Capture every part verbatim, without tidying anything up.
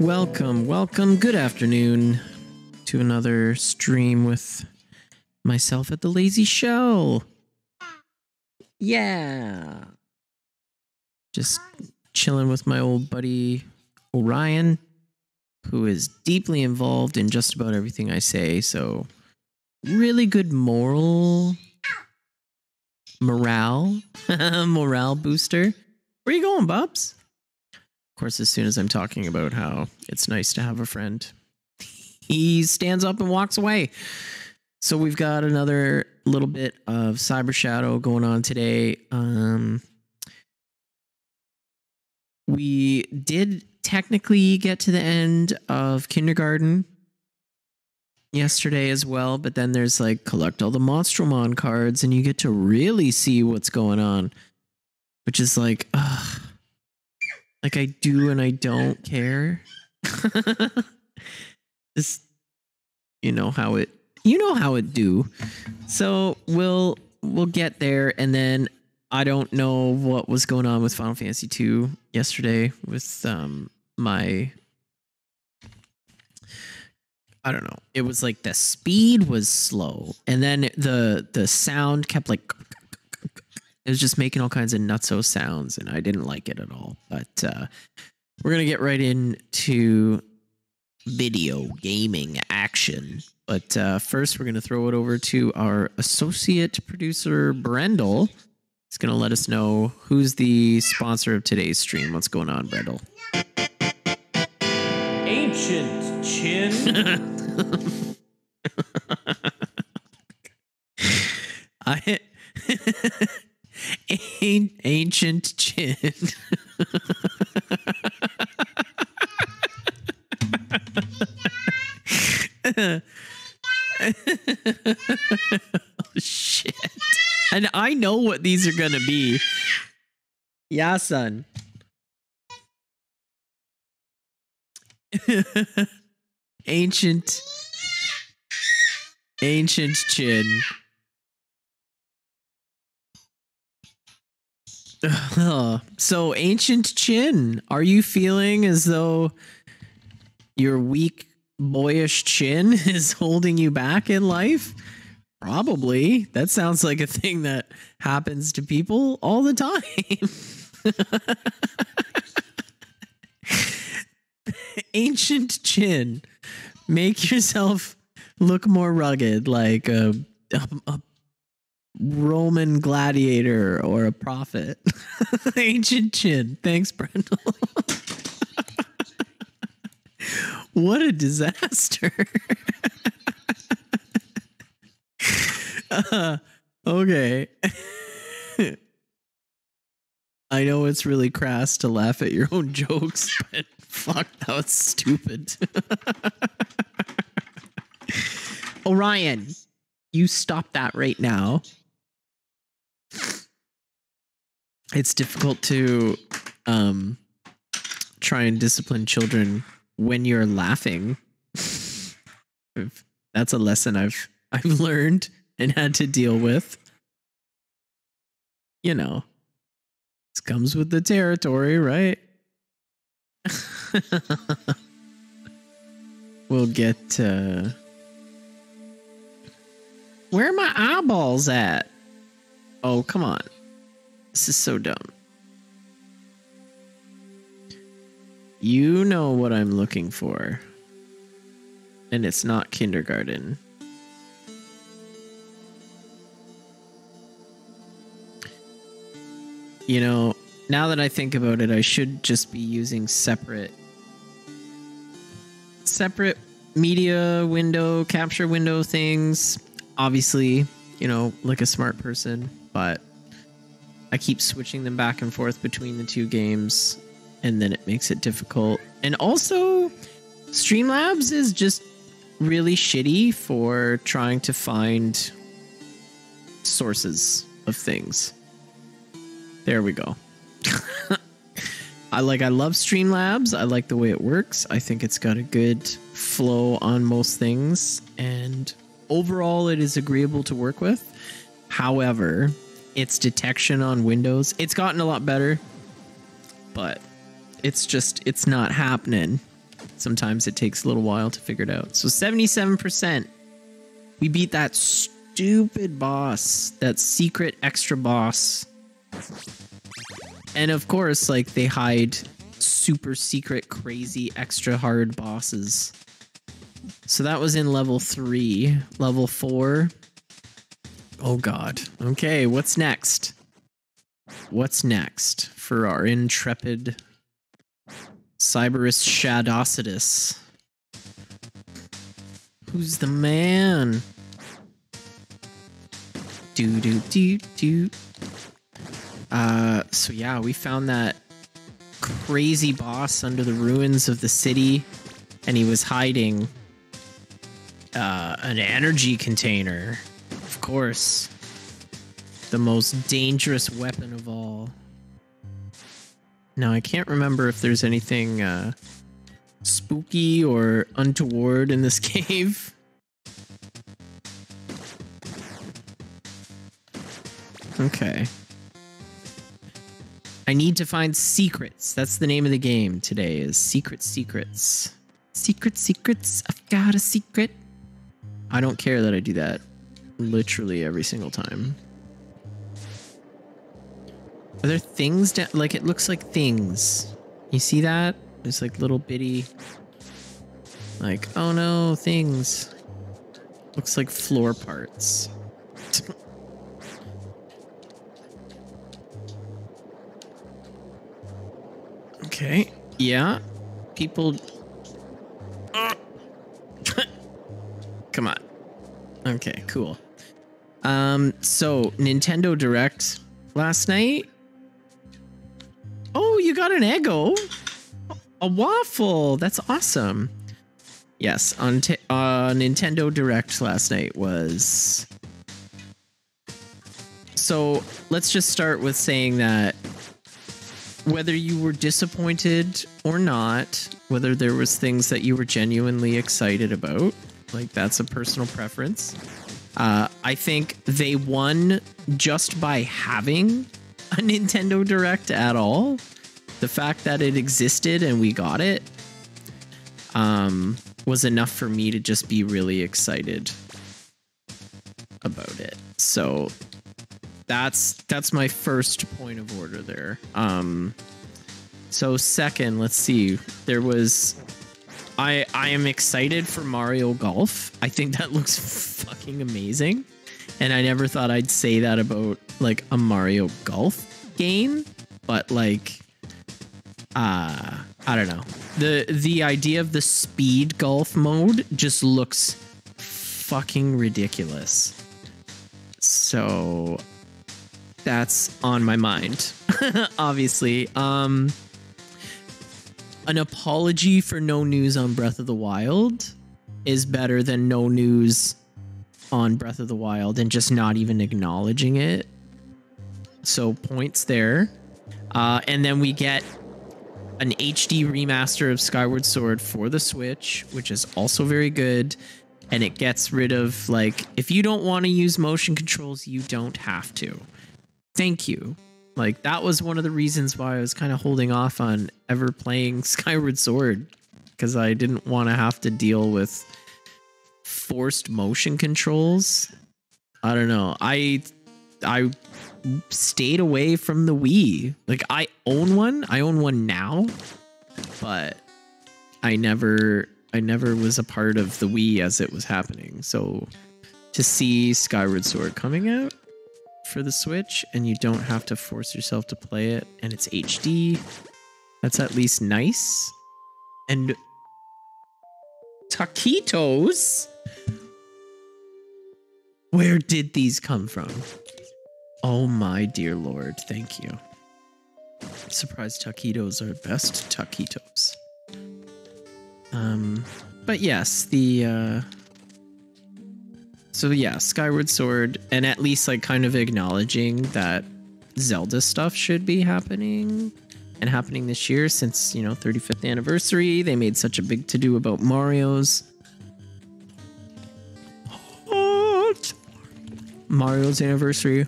Welcome, welcome, good afternoon to another stream with myself at The Lazy Shell. Yeah. Just chilling with my old buddy Orion, who is deeply involved in just about everything I say, so really good moral morale morale booster. Where you going, Bubs? Of course, as soon as I'm talking about how it's nice to have a friend, he stands up and walks away. So we've got another little bit of Cyber Shadow going on today. Um, we did technically get to the end of Kindergarten yesterday as well, but then there's like collect all the Monstromon cards and you get to really see what's going on, which is like, ugh, like I do and I don't care. Just, you know how it, you know how it do. So we'll, we'll get there. And then I don't know what was going on with Final Fantasy two yesterday with um, my, I don't know. It was like the speed was slow. And then the, the sound kept like, it was just making all kinds of nutso sounds and I didn't like it at all. But uh, we're going to get right into video gaming action. But uh, first, we're going to throw it over to our associate producer, Brendel. He's going to let us know who's the sponsor of today's stream. What's going on, Brendel? Ancient Chin. I... An ancient Chin. Oh, shit. And I know what these are gonna be. Yeah, son. Ancient Ancient Chin. So, Ancient Chin, are you feeling as though your weak, boyish chin is holding you back in life? Probably. That sounds like a thing that happens to people all the time. Ancient Chin, make yourself look more rugged, like a, a, a Roman gladiator or a prophet. Ancient Chin. Thanks, Brendel. What a disaster. uh, okay. I know it's really crass to laugh at your own jokes, but fuck, that was stupid. Orion, you stop that right now. It's difficult to um, try and discipline children when you're laughing. That's a lesson I've I've learned and had to deal with. You know, it comes with the territory, right? We'll get. Uh, where are my eyeballs at? Oh, come on. This is so dumb. You know what I'm looking for. And it's not Kindergarten. You know, now that I think about it, I should just be using separate... separate media window, capture window things. Obviously, you know, like a smart person, but... I keep switching them back and forth between the two games, and then it makes it difficult. And also, Streamlabs is just really shitty for trying to find sources of things. There we go. I like, I love Streamlabs. I like the way it works. I think it's got a good flow on most things, and overall it is agreeable to work with. However, its detection on Windows, it's gotten a lot better, but it's just, it's not happening. sometimes it takes a little while to figure it out. So seventy-seven percent. We beat that stupid boss, that secret extra boss. And of course, like, they hide super secret, crazy, extra hard bosses. So that was in level three. Level four. Oh god. Okay, what's next? What's next for our intrepid Cyberus Shadocitus? Who's the man? Do do do do. Uh, so yeah, we found that crazy boss under the ruins of the city, and he was hiding uh, an energy container. Of course, the most dangerous weapon of all. Now, I can't remember if there's anything uh, spooky or untoward in this cave. Okay. I need to find secrets. That's the name of the game today, is Secret Secrets. Secret Secrets. I've got a secret. I don't care that I do that literally every single time. Are there things that, like, it looks like things? You see that? There's like little bitty, like, oh no, things. Looks like floor parts. Okay. Yeah. People. Uh. Come on. Okay, cool. Um, so Nintendo Direct last night. Oh, you got an Eggo, a waffle. That's awesome. Yes, on t uh, Nintendo Direct last night was. So let's just start with saying that whether you were disappointed or not, whether there was things that you were genuinely excited about, like, that's a personal preference. Uh, I think they won just by having a Nintendo Direct at all. The fact that it existed and we got it um, was enough for me to just be really excited about it. So that's that's my first point of order there. Um, so second, let's see. There was I I am excited for Mario Golf. I think that looks fucking amazing. And I never thought I'd say that about, like, a Mario Golf game, but, like, uh, I don't know. The the idea of the speed golf mode just looks fucking ridiculous. So that's on my mind, obviously. Um, an apology for no news on Breath of the Wild is better than no news on Breath of the Wild and just not even acknowledging it. So points there. Uh, and then we get an H D remaster of Skyward Sword for the Switch, which is also very good. And it gets rid of, like, if you don't want to use motion controls, you don't have to. Thank you. Like, that was one of the reasons why I was kind of holding off on ever playing Skyward Sword, because I didn't want to have to deal with forced motion controls. I don't know. I I stayed away from the Wii. Like, I own one. I own one now, but I never I never was a part of the Wii as it was happening. So to see Skyward Sword coming out for the Switch and you don't have to force yourself to play it, and it's H D, that's at least nice. And taquitos. Where did these come from? Oh my dear lord, thank you. I'm surprised taquitos are best taquitos. Um, but yes, the, uh, so yeah, Skyward Sword, and at least, like, kind of acknowledging that Zelda stuff should be happening and happening this year, since, you know, thirty-fifth anniversary, they made such a big to-do about Mario's. Mario's anniversary.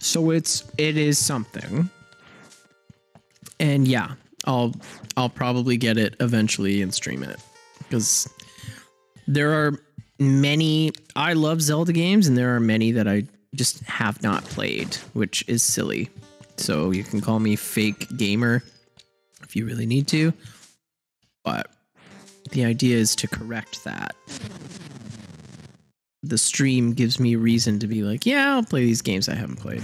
So it's it is something. And yeah, I'll I'll probably get it eventually and stream it, because there are many. I love Zelda games, and there are many that I just have not played, which is silly. So you can call me fake gamer if you really need to, but the idea is to correct that. The stream gives me reason to be like, yeah, I'll play these games I haven't played.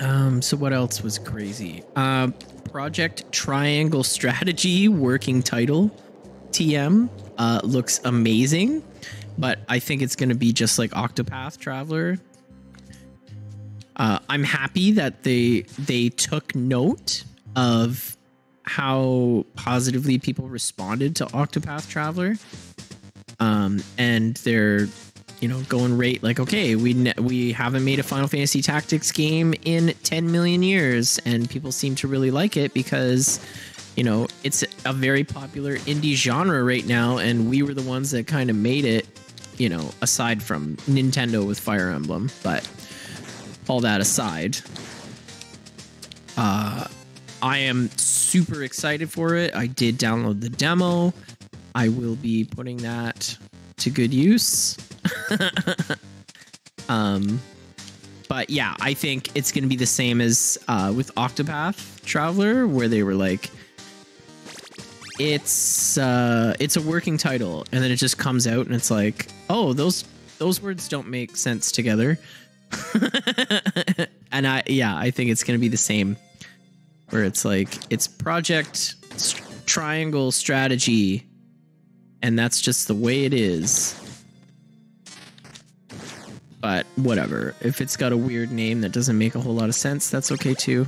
Um, so what else was crazy? Uh, Project Triangle Strategy, working title, T M, uh, looks amazing, but I think it's going to be just like Octopath Traveler. Uh, I'm happy that they they took note of how positively people responded to Octopath Traveler, um, and they're, you know, going right like, okay, we ne we haven't made a Final Fantasy Tactics game in ten million years, and people seem to really like it because, you know, it's a very popular indie genre right now, and we were the ones that kind of made it, you know, aside from Nintendo with Fire Emblem, but. All that aside, uh, I am super excited for it. I did download the demo. I will be putting that to good use. um, but yeah, I think it's going to be the same as uh, with Octopath Traveler, where they were like, it's uh, it's a working title, and then it just comes out, and it's like, oh, those those words don't make sense together. And I, yeah, I think it's going to be the same, where it's like, it's Project Triangle Strategy, and that's just the way it is. But whatever, if it's got a weird name that doesn't make a whole lot of sense, that's okay too.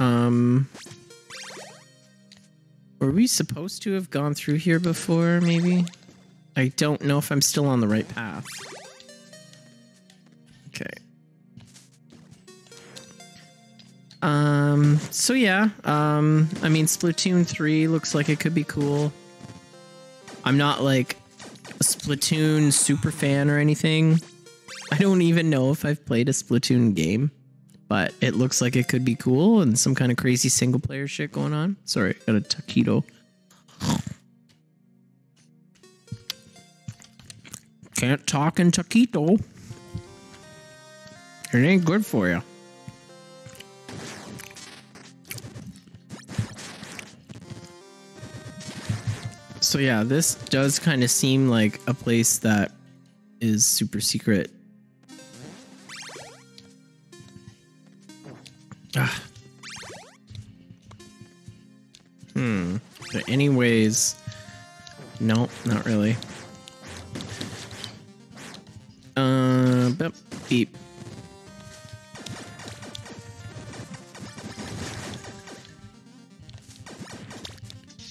Um, were we supposed to have gone through here before, maybe? I don't know if I'm still on the right path. Okay. Um, so yeah, um, I mean, Splatoon three looks like it could be cool. I'm not like a Splatoon super fan or anything. I don't even know if I've played a Splatoon game. But it looks like it could be cool, and some kind of crazy single player shit going on. Sorry, got a taquito. Can't talk in taquito. It ain't good for you. So yeah, this does kind of seem like a place that is super secret. Ah. Hmm. But anyways, nope, not really. Uh, beep, beep.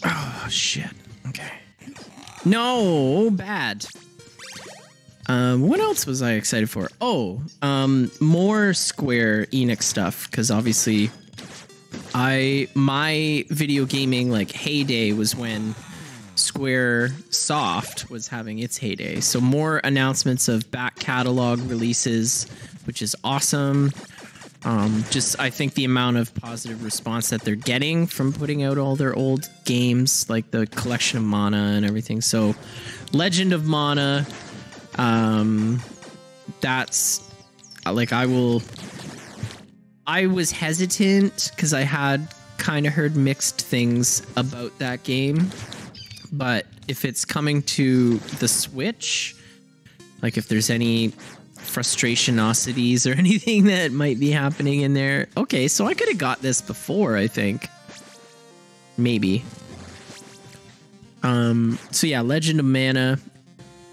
Oh shit. Okay. No, bad. Um, what else was I excited for? Oh, um, more Square Enix stuff, because obviously I my video gaming like heyday was when Square Soft was having its heyday. So more announcements of back catalog releases, which is awesome. Um, just I think the amount of positive response that they're getting from putting out all their old games, like the Collection of Mana and everything. So Legend of Mana. Um, that's like, I will, I was hesitant because I had kind of heard mixed things about that game, but if it's coming to the Switch, like if there's any frustrationosities or anything that might be happening in there. Okay. So I could have got this before, I think, maybe. Um, so yeah, Legend of Mana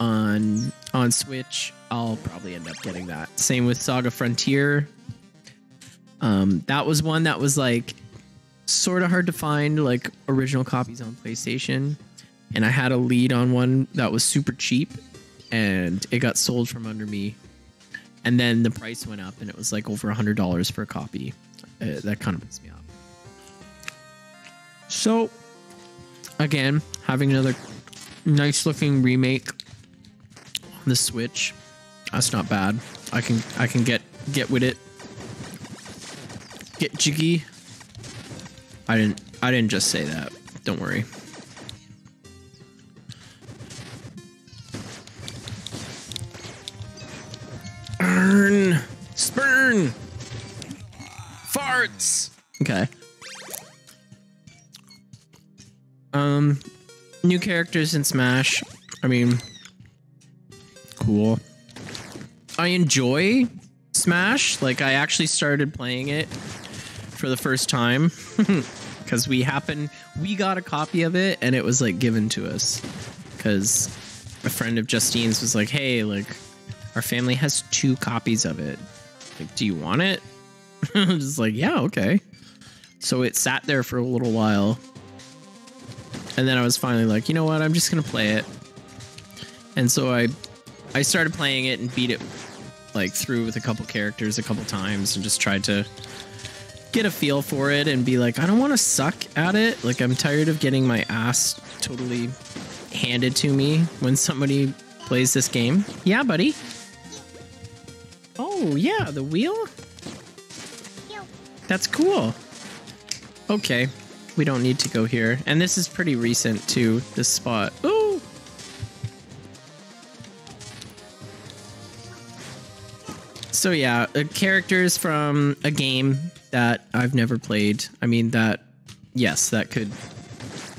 on on Switch, I'll probably end up getting that. Same with Saga Frontier. Um, that was one that was like sort of hard to find, like original copies on PlayStation. And I had a lead on one that was super cheap, and it got sold from under me. And then the price went up, and it was like over a hundred dollars for a copy. Uh, that kind of pissed me off. So again, having another nice looking remake on the Switch. That's not bad. I can I can get get with it. Get jiggy. I didn't I didn't just say that. Don't worry. Earn spurn farts. Okay. Um, new characters in Smash. I mean, cool. I enjoy Smash. Like, I actually started playing it for the first time because we happened, we got a copy of it and it was like given to us because a friend of Justine's was like, hey, like our family has two copies of it. Like, do you want it? I'm just like, yeah, okay. So it sat there for a little while. And then I was finally like, you know what? I'm just going to play it. And so I I started playing it and beat it like through with a couple characters a couple times and just tried to get a feel for it and be like, I don't want to suck at it. Like, I'm tired of getting my ass totally handed to me when somebody plays this game. Yeah, buddy. Oh, yeah, the wheel? That's cool. Okay. We don't need to go here. And this is pretty recent too, this spot. Ooh! So yeah, uh, characters from a game that I've never played. I mean, that, yes, that could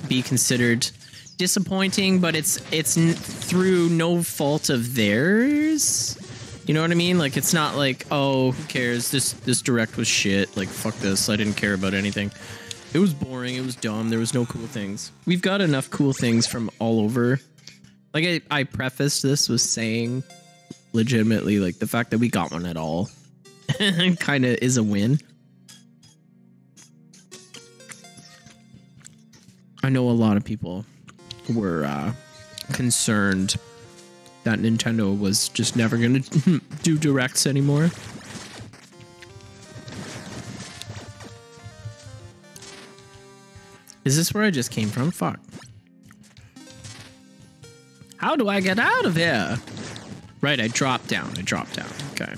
be considered disappointing, but it's, it's n through no fault of theirs. You know what I mean? Like, it's not like, oh, who cares? This, this direct was shit. Like, fuck this. I didn't care about anything. It was boring. It was dumb. There was no cool things. We've got enough cool things from all over. Like I, I prefaced this with saying, legitimately, like the fact that we got one at all kind of is a win. I know a lot of people were uh, concerned that Nintendo was just never going to do directs anymore. Is this where I just came from? Fuck. How do I get out of here? Right, I dropped down. I dropped down. Okay.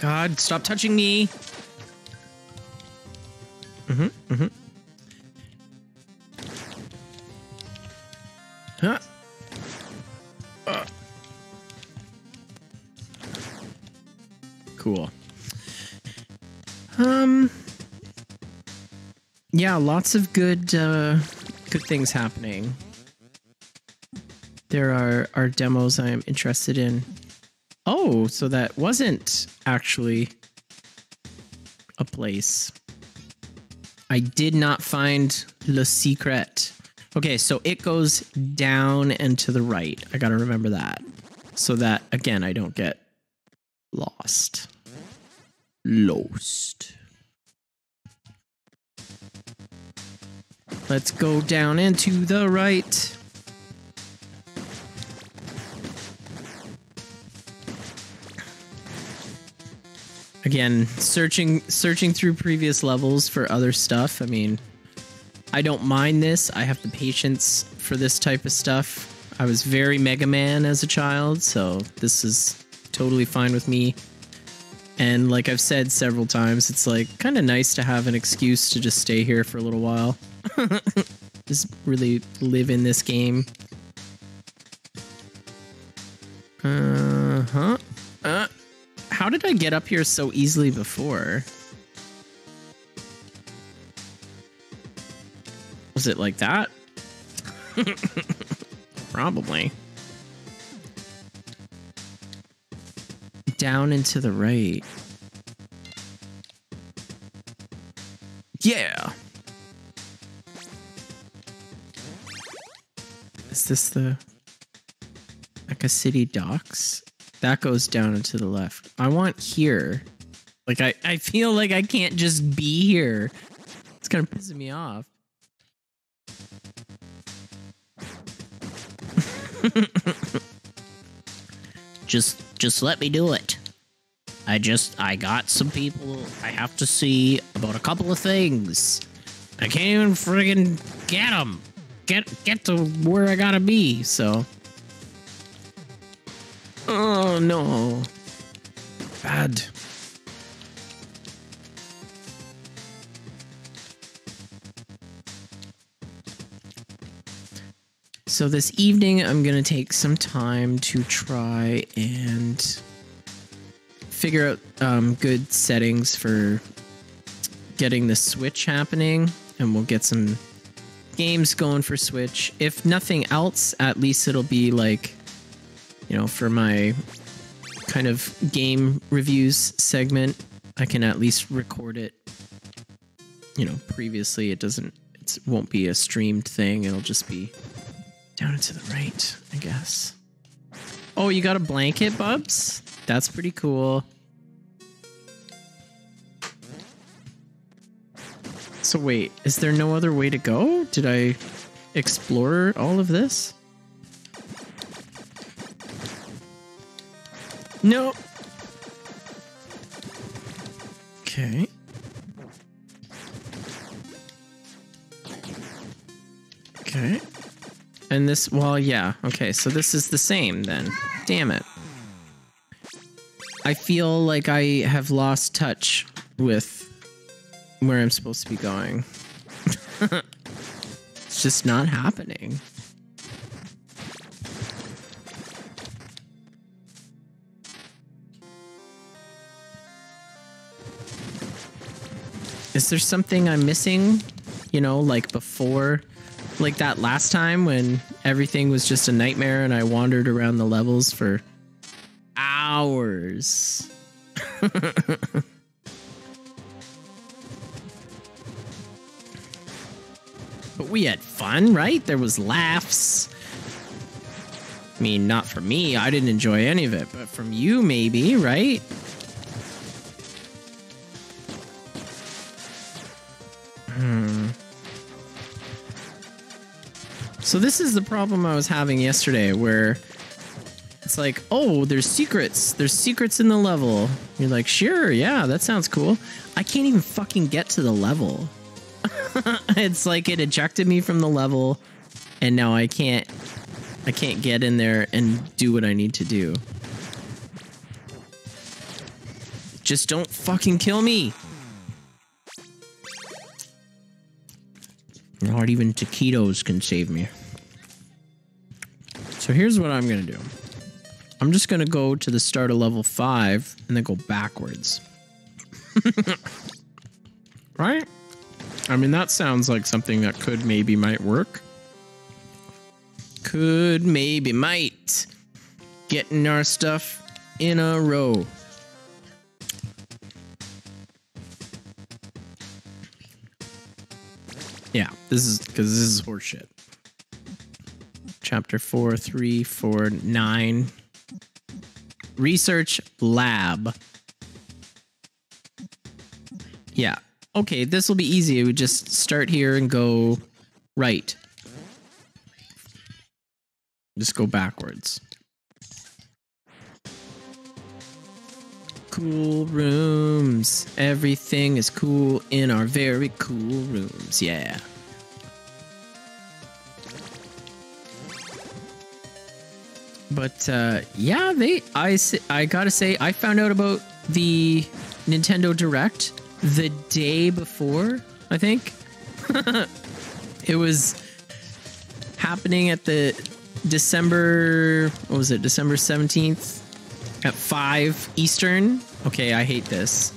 God, stop touching me. Mm-hmm, mm-hmm. Huh. Uh. Cool. Um... Yeah, lots of good uh, good things happening. There are, are demos I am interested in. Oh, so that wasn't actually a place. I did not find Le Secret. Okay, so it goes down and to the right. I gotta remember that. So that, again, I don't get lost. Lost. Let's go down and to the right. Again, searching searching through previous levels for other stuff. I mean, I don't mind this. I have the patience for this type of stuff. I was very Mega Man as a child, so this is totally fine with me. And like I've said several times, it's like kind of nice to have an excuse to just stay here for a little while. Just really live in this game. Uh-huh. Uh, how did I get up here so easily before? Was it like that? Probably. Down and to the right. Yeah. Is this the Mecca City docks? That goes down and to the left. I want here. Like, I, I feel like I can't just be here. It's kind of pissing me off. just just let me do it. I just I got some people I have to see about a couple of things. I can't even friggin' get them. Get get to where I gotta be. So. Oh no. Bad. So this evening, I'm going to take some time to try and figure out um, good settings for getting the Switch happening, and we'll get some games going for Switch. If nothing else, at least it'll be like, you know, for my kind of game reviews segment, I can at least record it. You know, previously it doesn't, it won't be a streamed thing. It'll just be down and to the right, I guess. Oh, you got a blanket, Bubs? That's pretty cool. So wait, is there no other way to go? Did I explore all of this? No. Okay. Okay. And this, well, yeah. Okay, so this is the same then. Damn it. I feel like I have lost touch with where I'm supposed to be going. It's just not happening. Is there something I'm missing? You know, like before, like that last time when everything was just a nightmare and I wandered around the levels for hours. But we had fun, right? There was laughs. I mean, not for me. I didn't enjoy any of it, but from you maybe, right? Hmm. So this is the problem I was having yesterday where it's like, oh, there's secrets. There's secrets in the level. You're like, sure, yeah, that sounds cool. I can't even fucking get to the level. It's like it ejected me from the level and now I can't I can't get in there and do what I need to do. Just don't fucking kill me. Not even taquitos can save me. So here's what I'm gonna do. I'm just gonna go to the start of level five and then go backwards. Right? I mean, that sounds like something that could maybe might work. Could maybe might. Getting our stuff in a row. Yeah, this is because this is horseshit. Chapter four, three, four, nine. Research lab. Yeah. Okay, this will be easy. We just start here and go right. Just go backwards. Cool rooms. Everything is cool in our very cool rooms. Yeah. But uh, yeah, they. I I gotta say, I found out about the Nintendo Direct the day before, I think. It was happening at the December, what was it, December seventeenth at five Eastern. Okay, I hate this.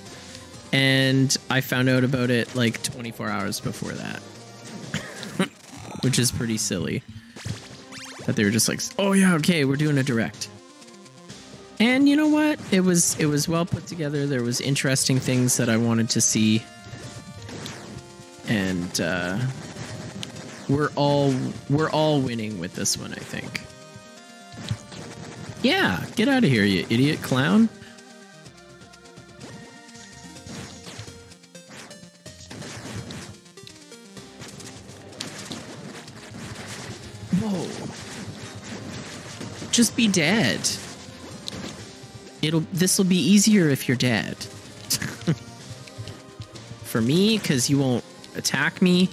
And I found out about it like twenty-four hours before that. Which is pretty silly. That they were just like, oh yeah, okay, we're doing a direct. And you know what? It was it was well put together. There was interesting things that I wanted to see. And uh, we're all we're all winning with this one, I think. Yeah, get out of here, you idiot clown. Whoa. Just be dead. It'll, this'll be easier if you're dead. For me, because you won't attack me,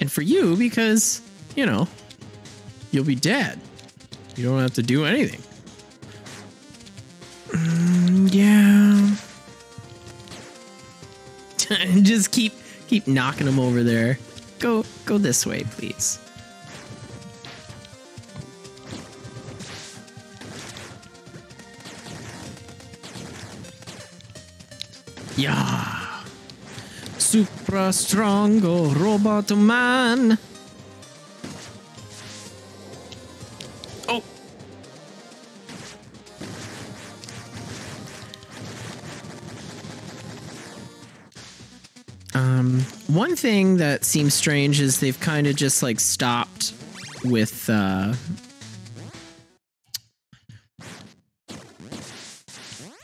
and for you because, you know, you'll be dead. You don't have to do anything. Mm, yeah. Just keep keep knocking them over there. Go go this way, please. Yeah. Supra strongo robot man. Oh. Um, one thing that seems strange is they've kind of just like stopped with uh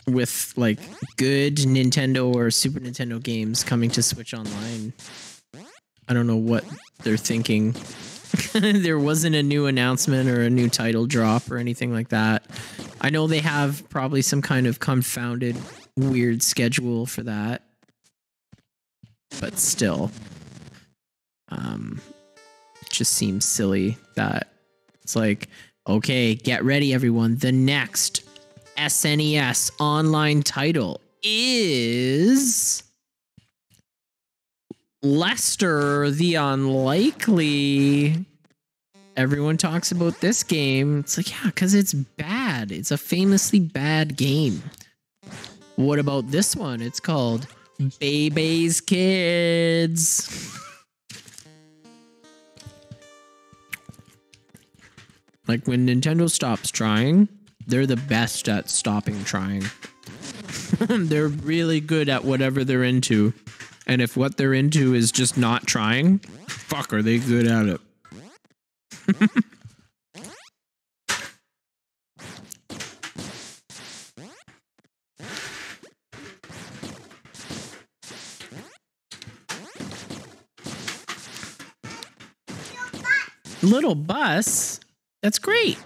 with like good Nintendo or Super Nintendo games coming to Switch Online. I don't know what they're thinking. There wasn't a new announcement or a new title drop or anything like that. I know they have probably some kind of confounded weird schedule for that, but still, um, it just seems silly that it's like, okay, get ready everyone, the next S N E S online title is Lester the Unlikely. Everyone talks about this game. It's like, yeah, because it's bad. It's a famously bad game. What about this one? It's called Baby's Kids. Like, when Nintendo stops trying, they're the best at stopping trying. They're really good at whatever they're into. And if what they're into is just not trying, fuck, are they good at it. Little bus? That's great.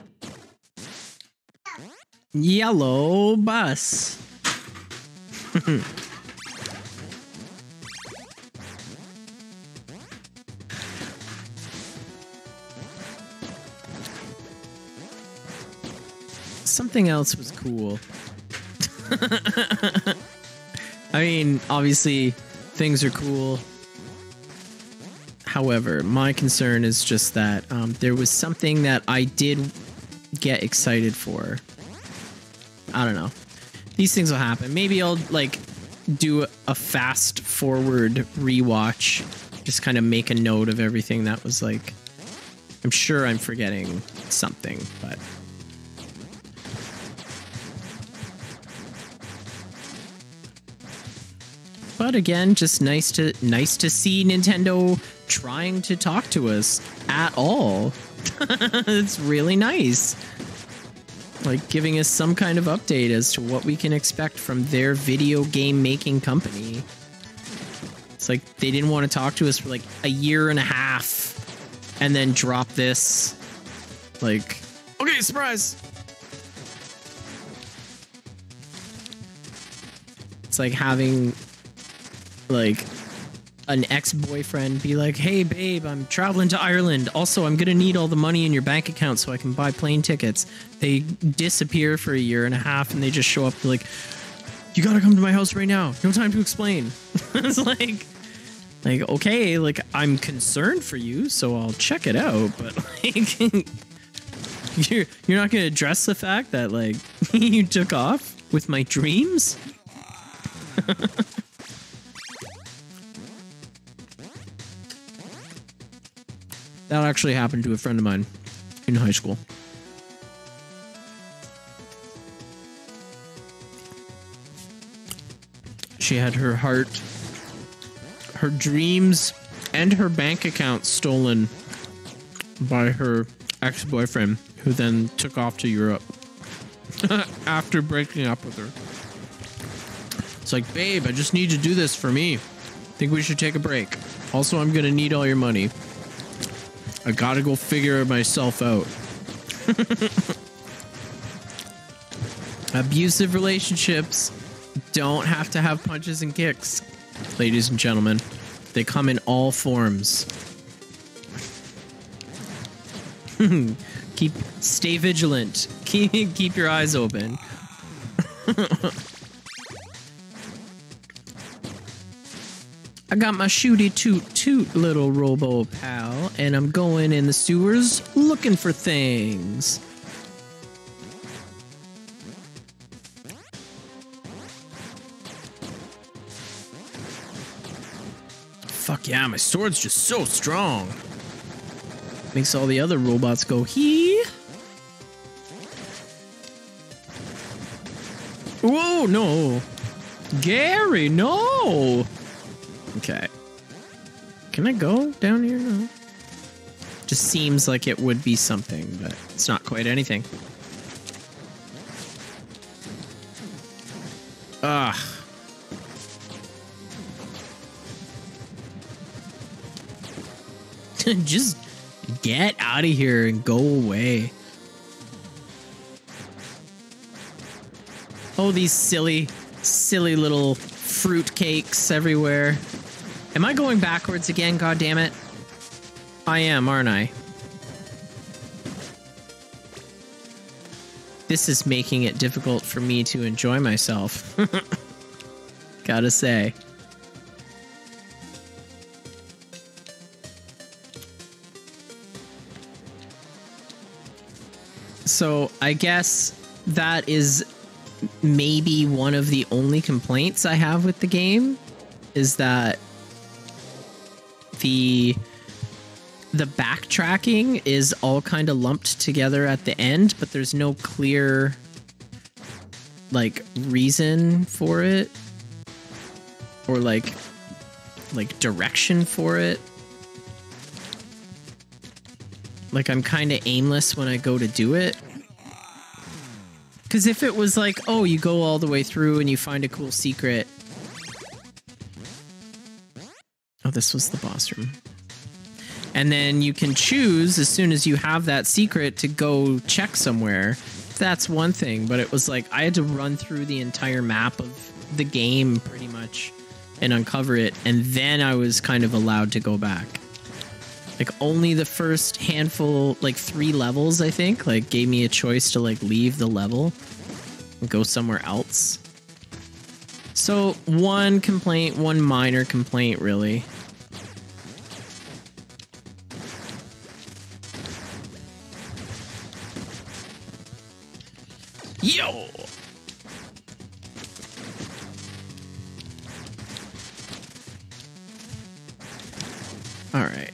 Yellow bus. Something else was cool. I mean, obviously, things are cool. However, my concern is just that um, there was something that I did get excited for. I don't know. These things will happen. Maybe I'll like do a fast forward rewatch. Just kind of make a note of everything that was like, I'm sure I'm forgetting something, but. But again, just nice to nice to see Nintendo trying to talk to us at all. It's really nice. Like, giving us some kind of update as to what we can expect from their video game making company. It's like, they didn't want to talk to us for like a year and a half and then drop this. Like, okay, surprise. It's like having like an ex-boyfriend be like, hey babe, I'm traveling to Ireland. Also, I'm gonna need all the money in your bank account so I can buy plane tickets. They disappear for a year and a half and they just show up like, you gotta come to my house right now. No time to explain. It's like, like, okay, like, I'm concerned for you, so I'll check it out, but like, you're, you're not gonna address the fact that like, you took off with my dreams? That actually happened to a friend of mine in high school. She had her heart, her dreams, and her bank account stolen by her ex-boyfriend, who then took off to Europe after breaking up with her. It's like, babe, I just need to do this for me. I think we should take a break. Also, I'm going to need all your money. I gotta go figure myself out. Abusive relationships don't have to have punches and kicks, ladies and gentlemen. They come in all forms. Keep, stay vigilant. Keep, keep your eyes open. I got my shooty toot toot little robo pal, and I'm going in the sewers looking for things. Fuck yeah, my sword's just so strong. Makes all the other robots go hee. Whoa, no. Gary, no. Okay. Can I go down here? No. Just seems like it would be something, but it's not quite anything. Ugh. Just get out of here and go away. Oh, these silly, silly little fruit cakes everywhere. Am I going backwards again? God damn it. I am, aren't I? This is making it difficult for me to enjoy myself. Gotta say. So I guess that is maybe one of the only complaints I have with the game is that The, the backtracking is all kind of lumped together at the end, but there's no clear, like, reason for it or, like, like direction for it. Like, I'm kind of aimless when I go to do it. Because if it was like, oh, you go all the way through and you find a cool secret. Oh, this was the boss room. And then you can choose as soon as you have that secret to go check somewhere. That's one thing, but it was like I had to run through the entire map of the game pretty much and uncover it. And then I was kind of allowed to go back. Like only the first handful, like three levels, I think, like gave me a choice to like leave the level and go somewhere else. So one complaint, one minor complaint, really. Yo! All right.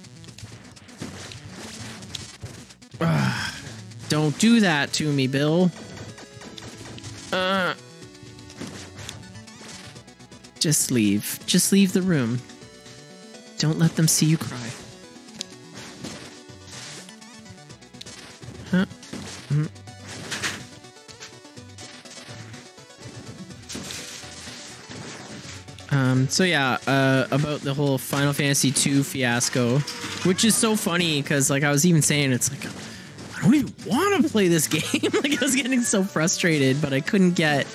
Uh, don't do that to me, Bill. Uh... Just leave. Just leave the room. Don't let them see you cry. Huh? Mm. Um, so yeah, uh, about the whole Final Fantasy two fiasco, which is so funny because, like, I was even saying, it's like, I don't even want to play this game. Like, I was getting so frustrated, but I couldn't get...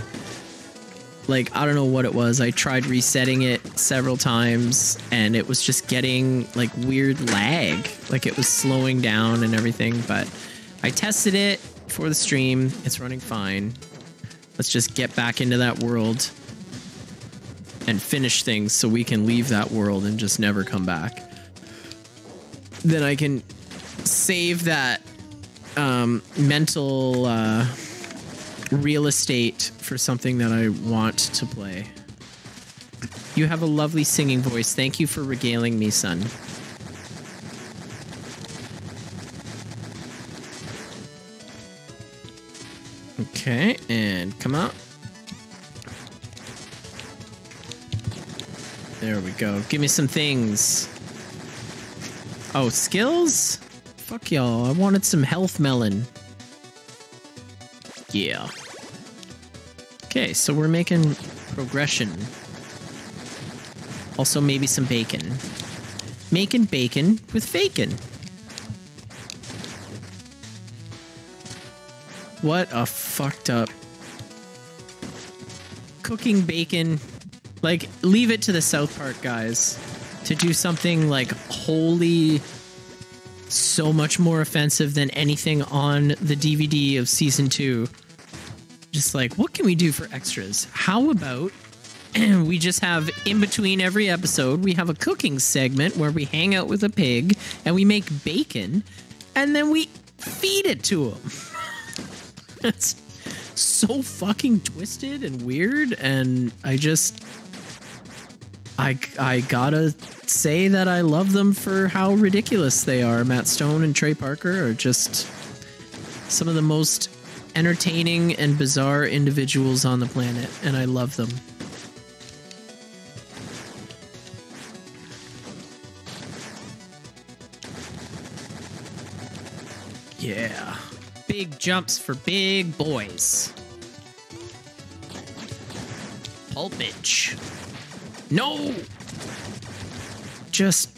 Like, I don't know what it was. I tried resetting it several times and it was just getting like weird lag. Like it was slowing down and everything, but I tested it for the stream. It's running fine. Let's just get back into that world and finish things so we can leave that world and just never come back. Then I can save that um, mental... Uh, real estate for something that I want to play. You have a lovely singing voice. Thank you for regaling me, son. Okay, and come out. There we go. Give me some things. Oh, skills? Fuck y'all. I wanted some health melon. Yeah. Okay, so we're making progression. Also, maybe some bacon. Making bacon with bacon. What a fucked up. Cooking bacon. Like, leave it to the South Park guys. to do something like wholly so much more offensive than anything on the D V D of season two. Just like, what can we do for extras? How about we just have, in between every episode, we have a cooking segment where we hang out with a pig and we make bacon and then we feed it to him. That's so fucking twisted and weird. And I just, I, I gotta say that I love them for how ridiculous they are. Matt Stone and Trey Parker are just some of the most entertaining and bizarre individuals on the planet, and I love them. Yeah. Big jumps for big boys. Pulpage. No! Just...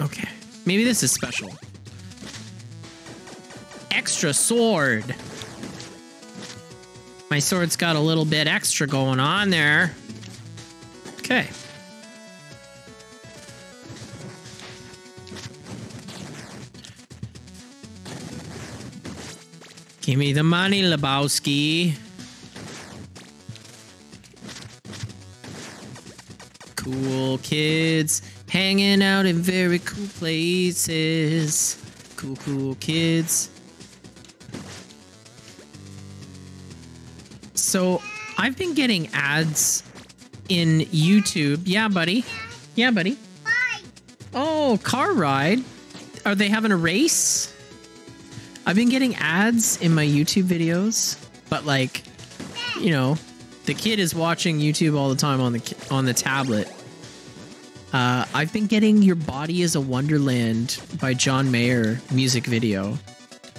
okay. Maybe this is special. Extra sword! My sword's got a little bit extra going on there. Okay. Give me the money, Lebowski. Cool kids hanging out in very cool places. Cool, cool kids. So I've been getting ads in YouTube. Yeah, buddy. Yeah, buddy. Bye. Oh, car ride. Are they having a race? I've been getting ads in my YouTube videos, but like, you know, the kid is watching YouTube all the time on the on the tablet. Uh, I've been getting "Your Body Is a Wonderland" by John Mayer music video.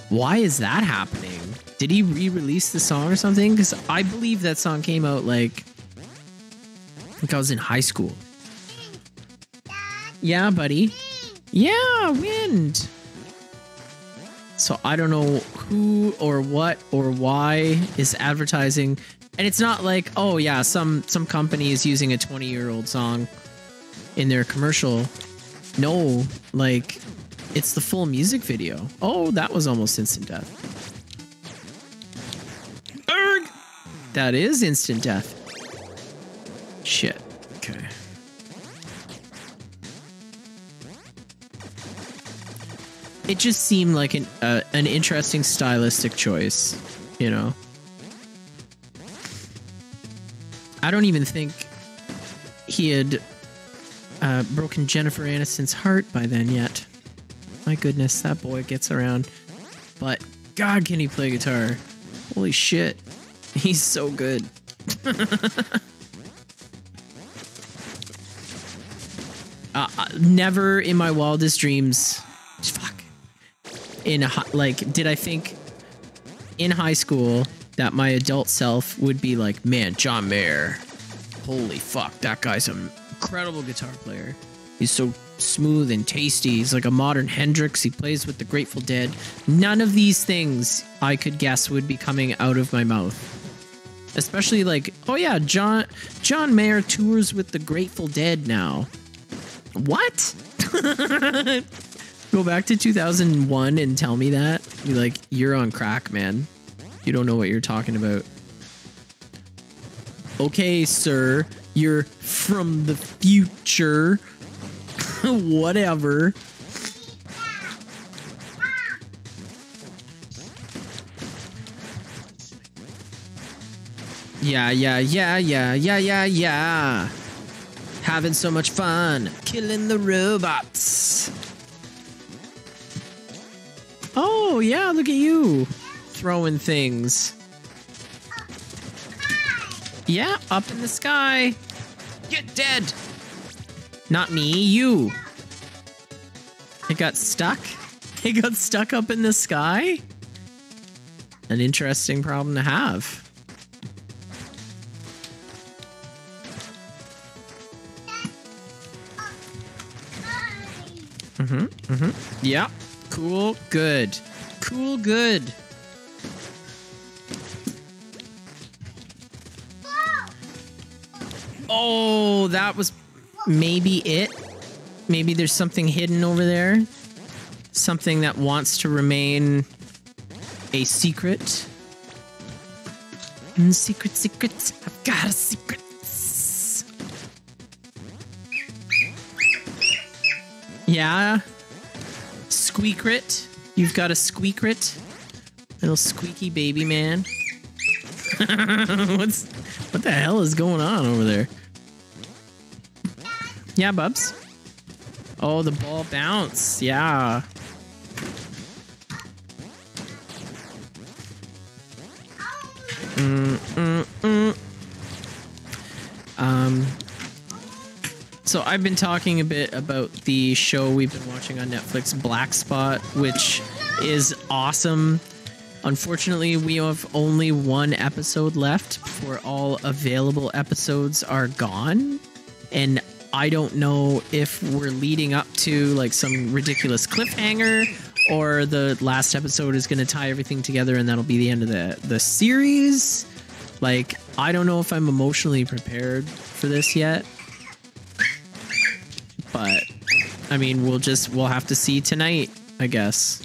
Why is that happening? Did he re-release the song or something? Because I believe that song came out like, I think I was in high school. Yeah, buddy. Yeah, wind. So I don't know who or what or why is advertising. And it's not like, oh yeah, some, some company is using a twenty year old song in their commercial. No, like it's the full music video. Oh, that was almost instant death. Erg! That is instant death. Shit. Okay. It just seemed like an uh, an interesting stylistic choice, you know. I don't even think he had uh, broken Jennifer Aniston's heart by then yet. My goodness, that boy gets around. But God, can he play guitar? Holy shit, he's so good. uh, never in my wildest dreams. Fuck. In a, like, did I think in high school that my adult self would be like, man, John Mayer, holy fuck, that guy's an incredible guitar player. He's so smooth and tasty. He's like a modern Hendrix. He plays with the Grateful Dead. None of these things I could guess would be coming out of my mouth. Especially like, oh yeah, John John Mayer tours with the Grateful Dead now. What? Go back to two thousand one and tell me that. Be like, you're on crack, man. You don't know what you're talking about. Okay, sir. You're from the future. Whatever. Yeah, yeah, yeah, yeah, yeah, yeah, yeah. Having so much fun. Killing the robots. Oh, yeah, look at you throwing things. Yeah, up in the sky. Get dead. Not me, you. It got stuck. It got stuck up in the sky. An interesting problem to have. Mm-hmm, mm-hmm. Yeah. Cool, good. Cool, good. Oh, that was maybe it. Maybe there's something hidden over there. Something that wants to remain a secret. And secret, secrets. I've got a secret. Yeah. Squeakrit. You've got a squeakrit. Little squeaky baby man. What's what the hell is going on over there? Yeah, Bubs. Oh, the ball bounce. Yeah. Mm, mm, mm. Um. So I've been talking a bit about the show we've been watching on Netflix, Black Spot, which is awesome. Unfortunately, we have only one episode left before all available episodes are gone. And I don't know if we're leading up to like some ridiculous cliffhanger or the last episode is going to tie everything together and that'll be the end of the, the series. Like, I don't know if I'm emotionally prepared for this yet. But, I mean, we'll just, we'll have to see tonight, I guess.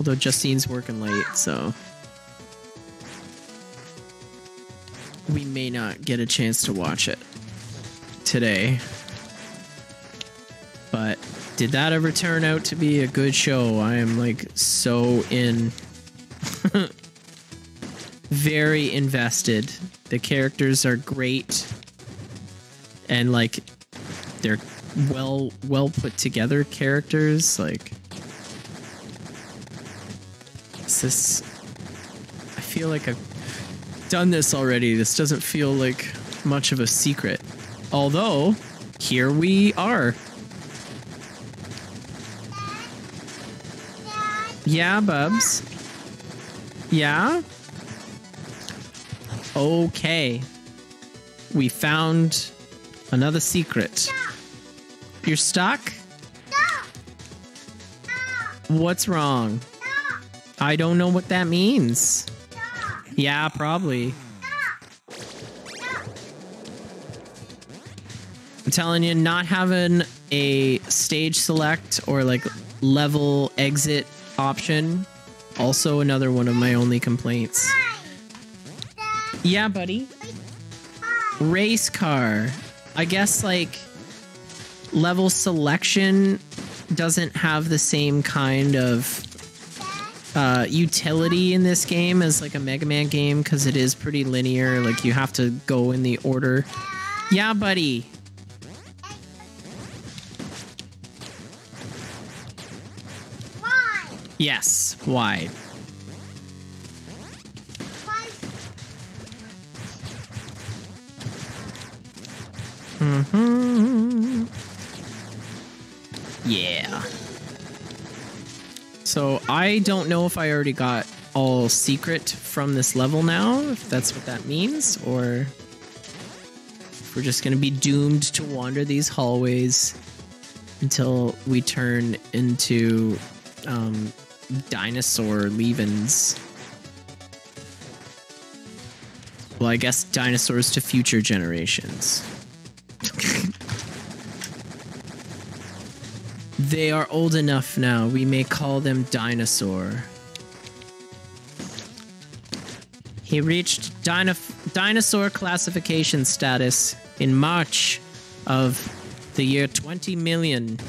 Although Justine's working late, so we may not get a chance to watch it today. But did that ever turn out to be a good show? I am like so in, very invested. The characters are great, and like they're well, well put together characters. Like, this, I feel like I've done this already. This doesn't feel like much of a secret. Although, here we are. Yeah, Bubs. Yeah? Okay. We found another secret. You're stuck? What's wrong? I don't know what that means. Yeah, probably. I'm telling you, not having a stage select or like level exit option, also another one of my only complaints. Yeah, buddy. Race car. I guess like level selection doesn't have the same kind of Uh, utility in this game as like a Mega Man game because it is pretty linear. Like you have to go in the order. Yeah, buddy. Why? Yes. Why? Mm-hmm. Yeah. So I don't know if I already got all secret from this level now, if that's what that means, or if we're just going to be doomed to wander these hallways until we turn into um, dinosaur leave-ins. Well, I guess dinosaurs to future generations. They are old enough now. We may call them dinosaur. He reached dino dinosaur classification status in March of the year twenty million.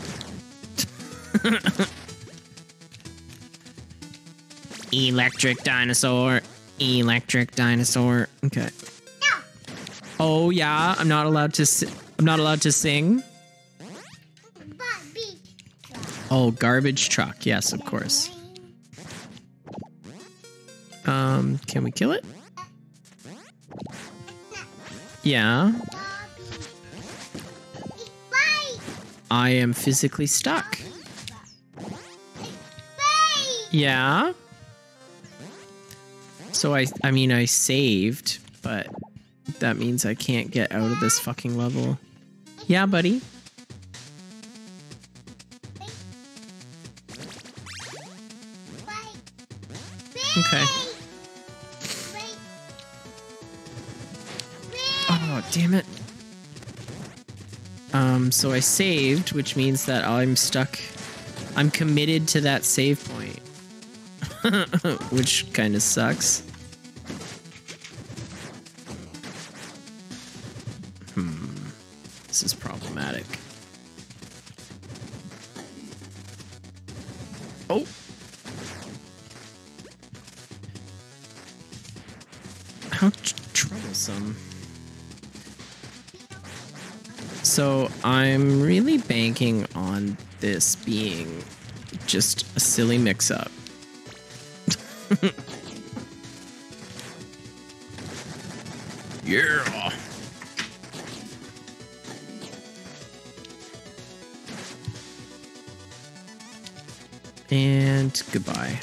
Electric dinosaur. Electric dinosaur. Okay. Yeah. Oh yeah, I'm not allowed to si I'm not allowed to sing. Oh, garbage truck. Yes, of course. Um, can we kill it? Yeah. I am physically stuck. Yeah. So I, I mean, I saved, but that means I can't get out of this fucking level. Yeah, buddy. Okay. Oh, damn it. Um, so I saved, which means that I'm stuck. I'm committed to that save point, which kind of sucks. Hmm. This is problematic. Oh. How tr- troublesome. So I'm really banking on this being just a silly mix-up. Yeah. And goodbye.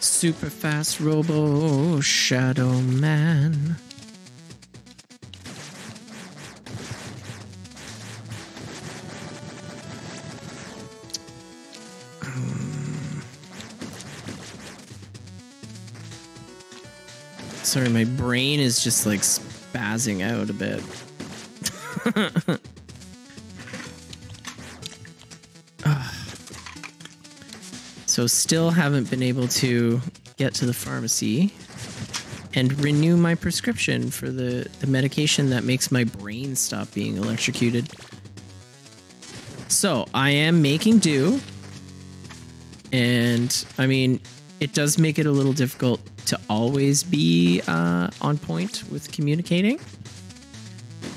Super fast Robo Shadow Man. Sorry, my brain is just like spazzing out a bit. So still haven't been able to get to the pharmacy and renew my prescription for the, the medication that makes my brain stop being electrocuted. So I am making do. And I mean, it does make it a little difficult to always be uh, on point with communicating.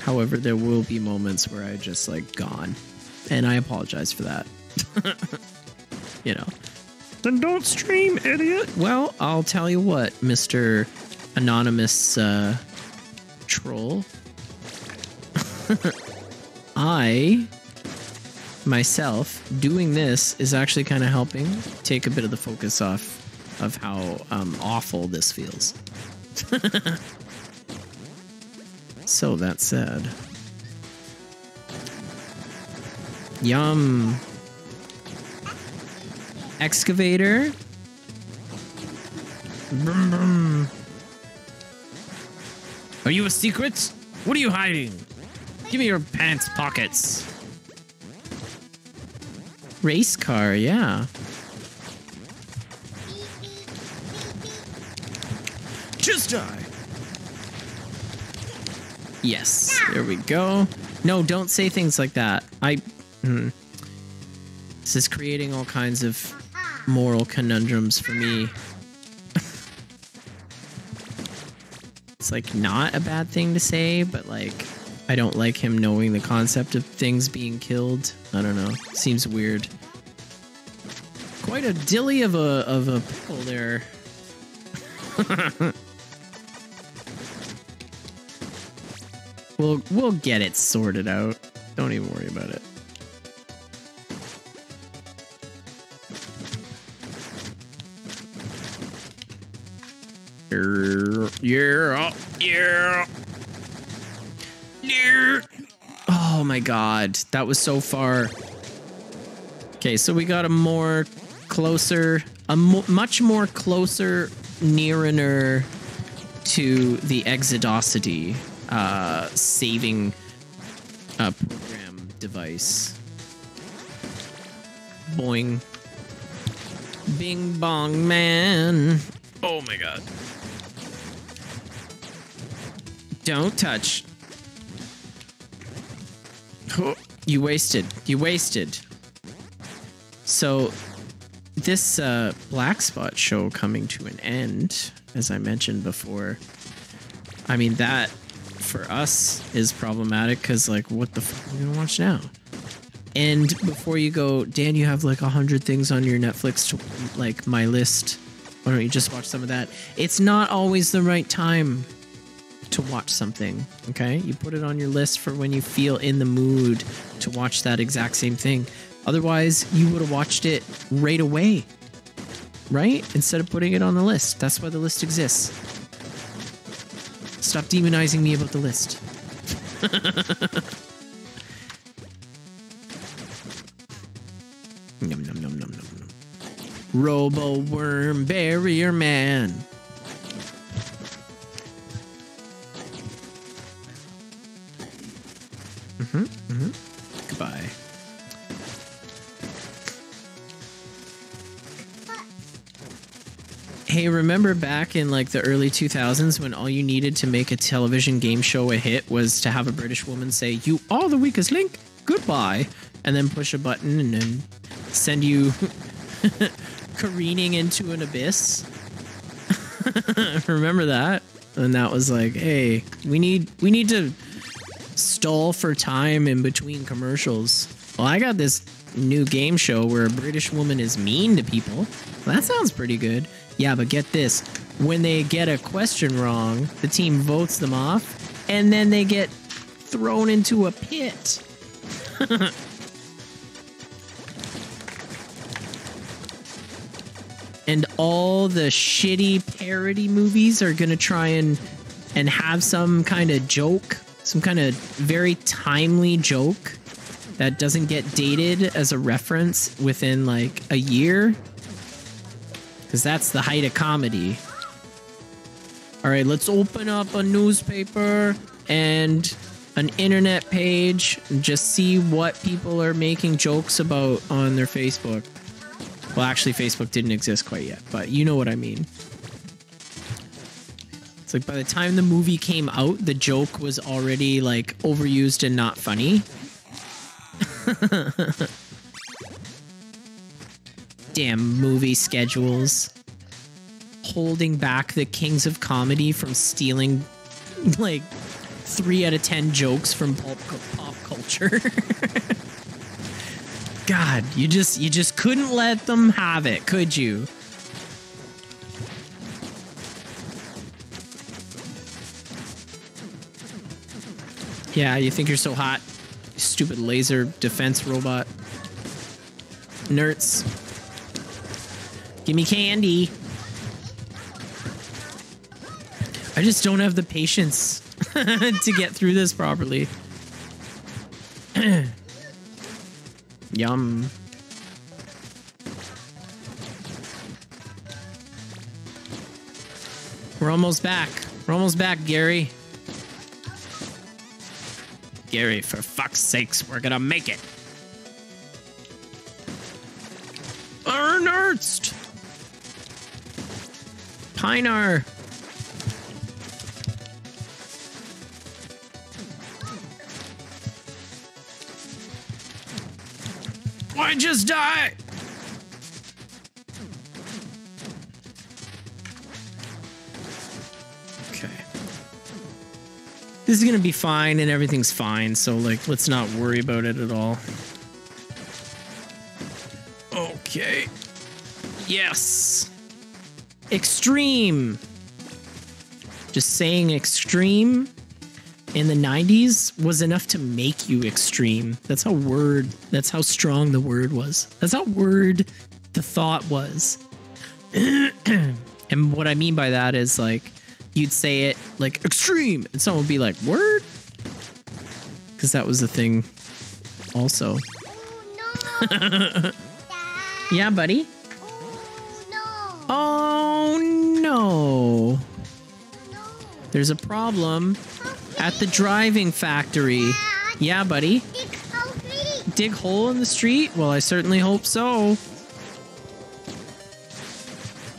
However, there will be moments where I just like gone, and I apologize for that. You know. Then don't stream, idiot. Well, I'll tell you what, Mister Anonymous uh, Troll. I, myself, doing this is actually kind of helping take a bit of the focus off of how um, awful this feels. So that said. Yum. Excavator. Brum, brum. Are you a secret? What are you hiding? Give me your pants pockets. Race car, yeah. Just die. Yes, there we go. No, don't say things like that. I... Mm, this is creating all kinds of... moral conundrums for me. It's like not a bad thing to say, but like I don't like him knowing the concept of things being killed. I don't know. Seems weird. Quite a dilly of a of a pickle there. We'll we'll get it sorted out. Don't even worry about it. Yeah, yeah, yeah. Oh my god, that was so far. Okay, so we got a more closer, a mo much more closer, nearer to the exodosity uh, saving uh, program device. Boing. Bing bong, man. Oh my god. Don't touch. You wasted. You wasted. So this uh, Black Spot show coming to an end, as I mentioned before. I mean, that for us is problematic because like, what the fuck are we gonna watch now? And before you go, Dan, you have like a hundred things on your Netflix to, like my list. Why don't you just watch some of that? It's not always the right time to watch something, okay? You put it on your list for when you feel in the mood to watch that exact same thing. Otherwise, you would have watched it right away, right? Instead of putting it on the list. That's why the list exists. Stop demonizing me about the list. Nom, nom, nom, nom, nom, nom. Robo Worm Barrier Man. Mm-hmm. Mm-hmm. Goodbye. Hey, remember back in like the early two thousands when all you needed to make a television game show a hit was to have a British woman say, "You are the weakest link, goodbye," and then push a button and then send you careening into an abyss? Remember that? And that was like, hey, we need we need to stall for time in between commercials. Well, I got this new game show where a British woman is mean to people. Well, that sounds pretty good. Yeah, but get this. When they get a question wrong, the team votes them off, and then they get thrown into a pit. And all the shitty parody movies are going to try and and have some kind of joke, some kind of very timely joke that doesn't get dated as a reference within like a year. Because that's the height of comedy. All right, let's open up a newspaper and an internet page and just see what people are making jokes about on their Facebook. Well, actually, Facebook didn't exist quite yet, but you know what I mean. It's like by the time the movie came out, the joke was already like overused and not funny. Damn movie schedules. Holding back the kings of comedy from stealing like three out of ten jokes from pop, pop culture. God, you just you just couldn't let them have it, could you? Yeah, you think you're so hot, you stupid laser defense robot. Nerds. Give me candy. I just don't have the patience to get through this properly. Yum. We're almost back. We're almost back, Gary. Gary, for fuck's sakes, we're gonna make it. Ernst! Pinar. I just die. Okay. This is going to be fine and everything's fine. So like, let's not worry about it at all. Okay. Yes. Extreme. Just saying extreme in the nineties was enough to make you extreme. That's how word, that's how strong the word was. That's how word the thought was. And what I mean by that is like, you'd say it like extreme and someone would be like word. Cause that was the thing also. Oh, no. Yeah, buddy. Oh no. There's a problem at the driving factory. Yeah, buddy. Dig hole in the street? Well, I certainly hope so.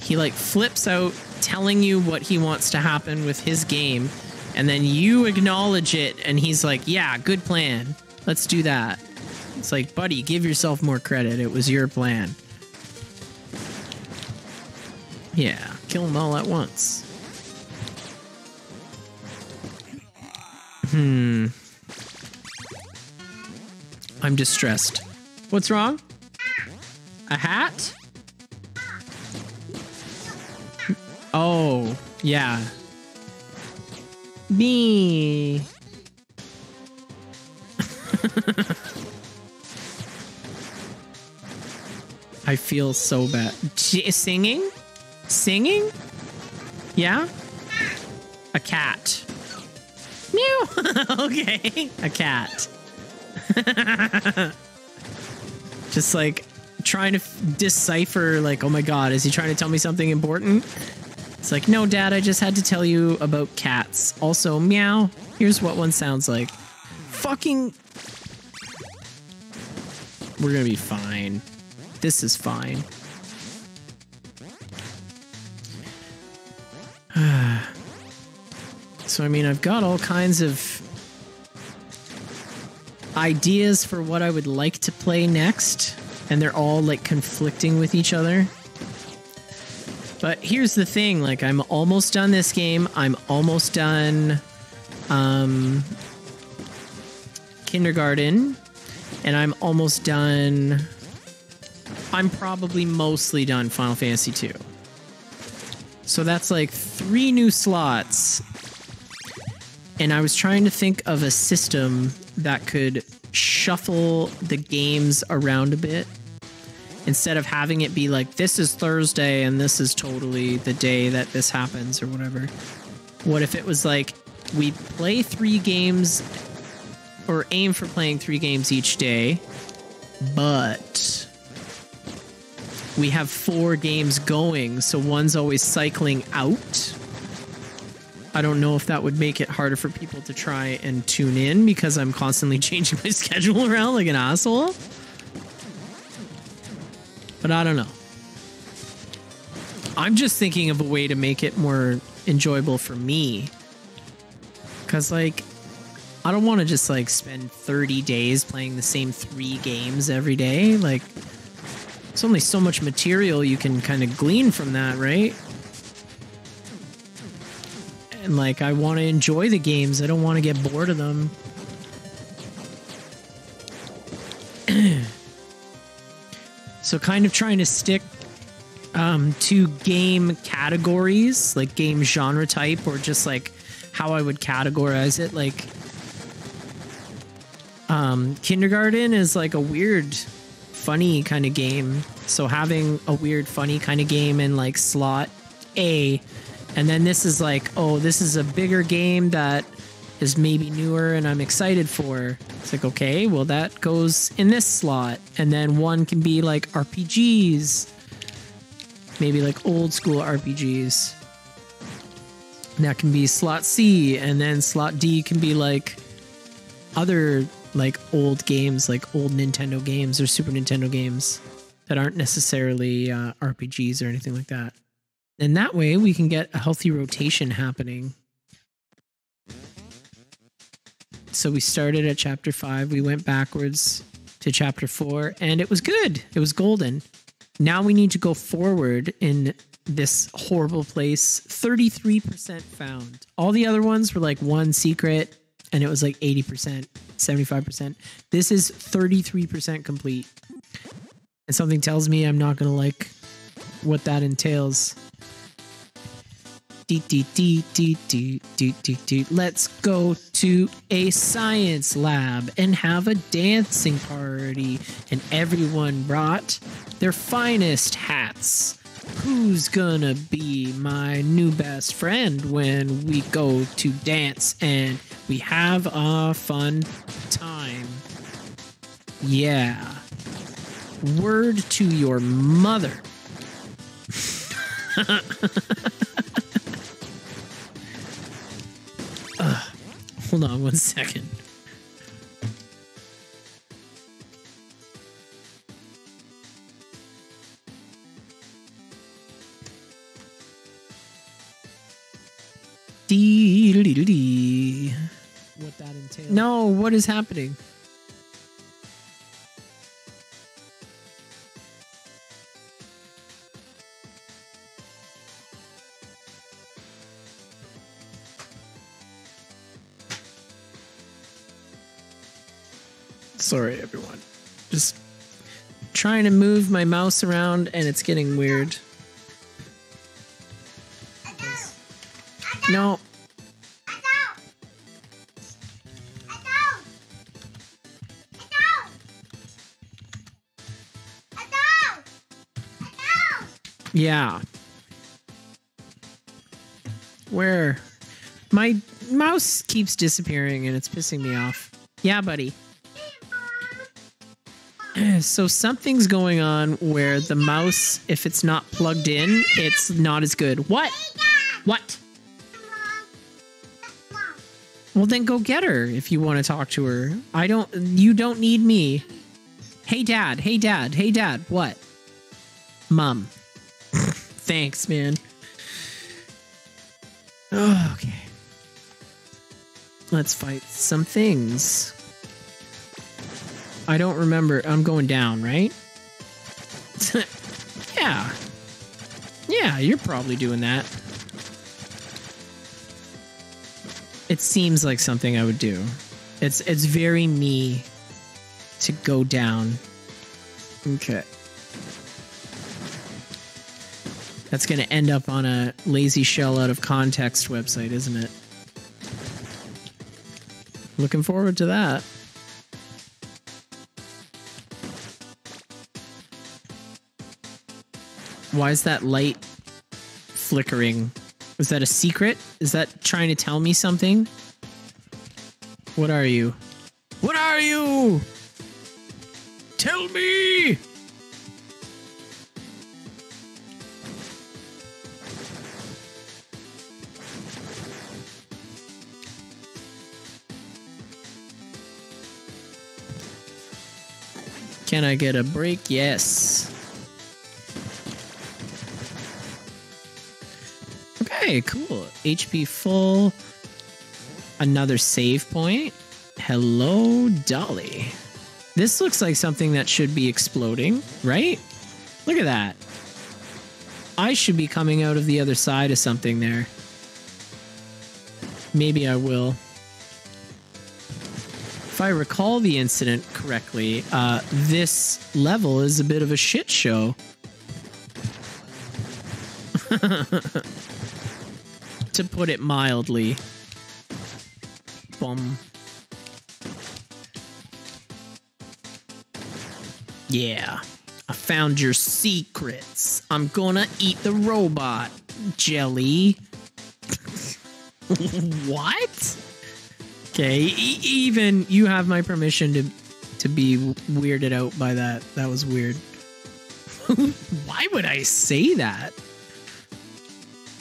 He like flips out telling you what he wants to happen with his game and then you acknowledge it and he's like, yeah, good plan. Let's do that. It's like, buddy, give yourself more credit. It was your plan. Yeah, kill them all at once. Hmm. I'm distressed. What's wrong? A hat? Oh, yeah. Me. I feel so bad. J- singing? Singing? Yeah? A cat. Meow! Okay. A cat. Just like trying to decipher like, oh my god, is he trying to tell me something important? It's like, no dad, I just had to tell you about cats. Also, meow. Here's what one sounds like. Fucking We're gonna be fine. This is fine. So, I mean, I've got all kinds of ideas for what I would like to play next, and they're all, like, conflicting with each other. But here's the thing, like, I'm almost done this game. I'm almost done um, Kindergarten, and I'm almost done... I'm probably mostly done Final Fantasy two. So that's, like, three new slots. And I was trying to think of a system that could shuffle the games around a bit instead of having it be like, this is Thursday and this is totally the day that this happens or whatever. What if it was like, we play three games or aim for playing three games each day, but we have four games going, so one's always cycling out. I don't know if that would make it harder for people to try and tune in because I'm constantly changing my schedule around like an asshole. But I don't know. I'm just thinking of a way to make it more enjoyable for me. Because, like, I don't want to just, like, spend thirty days playing the same three games every day. Like, there's only so much material you can kind of glean from that, right? And, like, I want to enjoy the games. I don't want to get bored of them. So kind of trying to stick um, to game categories, like game genre type, or just, like, how I would categorize it. Like, um, Kindergarten is, like, a weird, funny kind of game. So having a weird, funny kind of game in, like, slot A... And then this is like, oh, this is a bigger game that is maybe newer and I'm excited for. It's like, okay, well, that goes in this slot. And then one can be like R P Gs, maybe like old school R P Gs. And that can be slot C. And then slot D can be like other like old games, like old Nintendo games or Super Nintendo games that aren't necessarily uh, R P Gs or anything like that. And that way we can get a healthy rotation happening. So we started at chapter five. We went backwards to chapter four and it was good. It was golden. Now we need to go forward in this horrible place. thirty-three percent found. All the other ones were like one secret and it was like eighty percent, seventy-five percent. This is thirty-three percent complete. And something tells me I'm not going to like what that entails. Deet, deet, deet, deet, deet, deet, deet, deet. Let's go to a science lab and have a dancing party. And everyone brought their finest hats. Who's gonna be my new best friend when we go to dance and we have a fun time? Yeah. Word to your mother. Uh, hold on one second. Dee-dee-dee-dee. What that entails. No, what is happening? Sorry, everyone. Just trying to move my mouse around, and it's getting weird. No. Yeah. Where? My mouse keeps disappearing, and it's pissing me off. Yeah, buddy. So something's going on where the mouse, if it's not plugged in, it's not as good. What? What? Well, then go get her if you want to talk to her. I don't, you don't need me. Hey, Dad. Hey, Dad. Hey, Dad. What? Mom. Thanks, man. Oh, okay. Let's fight some things. I don't remember. I'm going down, right? Yeah. Yeah, you're probably doing that. It seems like something I would do. It's it's very me to go down. Okay. That's going to end up on a Lazy Shell out of context website, isn't it? Looking forward to that. Why is that light flickering? Is that a secret? Is that trying to tell me something? What are you? What are you? Tell me! Can I get a break? Yes. Okay, cool. H P full. Another save point. Hello, Dolly. This looks like something that should be exploding, right? Look at that. I should be coming out of the other side of something there. Maybe I will. If I recall the incident correctly, uh, this level is a bit of a shit show. To put it mildly. Bum. Yeah. I found your secrets. I'm gonna eat the robot, Jelly. What? Okay, e- even you have my permission to to be weirded out by that. That was weird. Why would I say that?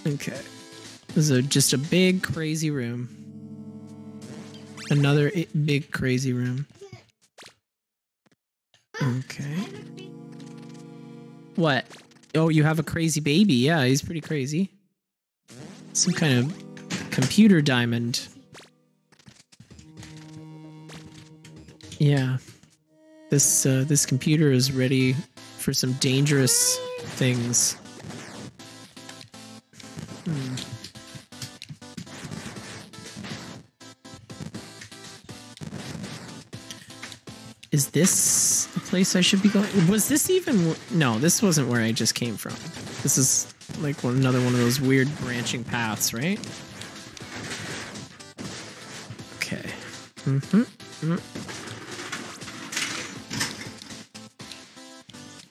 Okay. This is just a big, crazy room. Another big, crazy room. Okay. What? Oh, you have a crazy baby. Yeah, he's pretty crazy. Some kind of computer diamond. Yeah. This, uh, this computer is ready for some dangerous things. Hmm. Is this the place I should be going? Was this even... No, this wasn't where I just came from. This is like one, another one of those weird branching paths, right? Okay. Mm-hmm. Mm-hmm.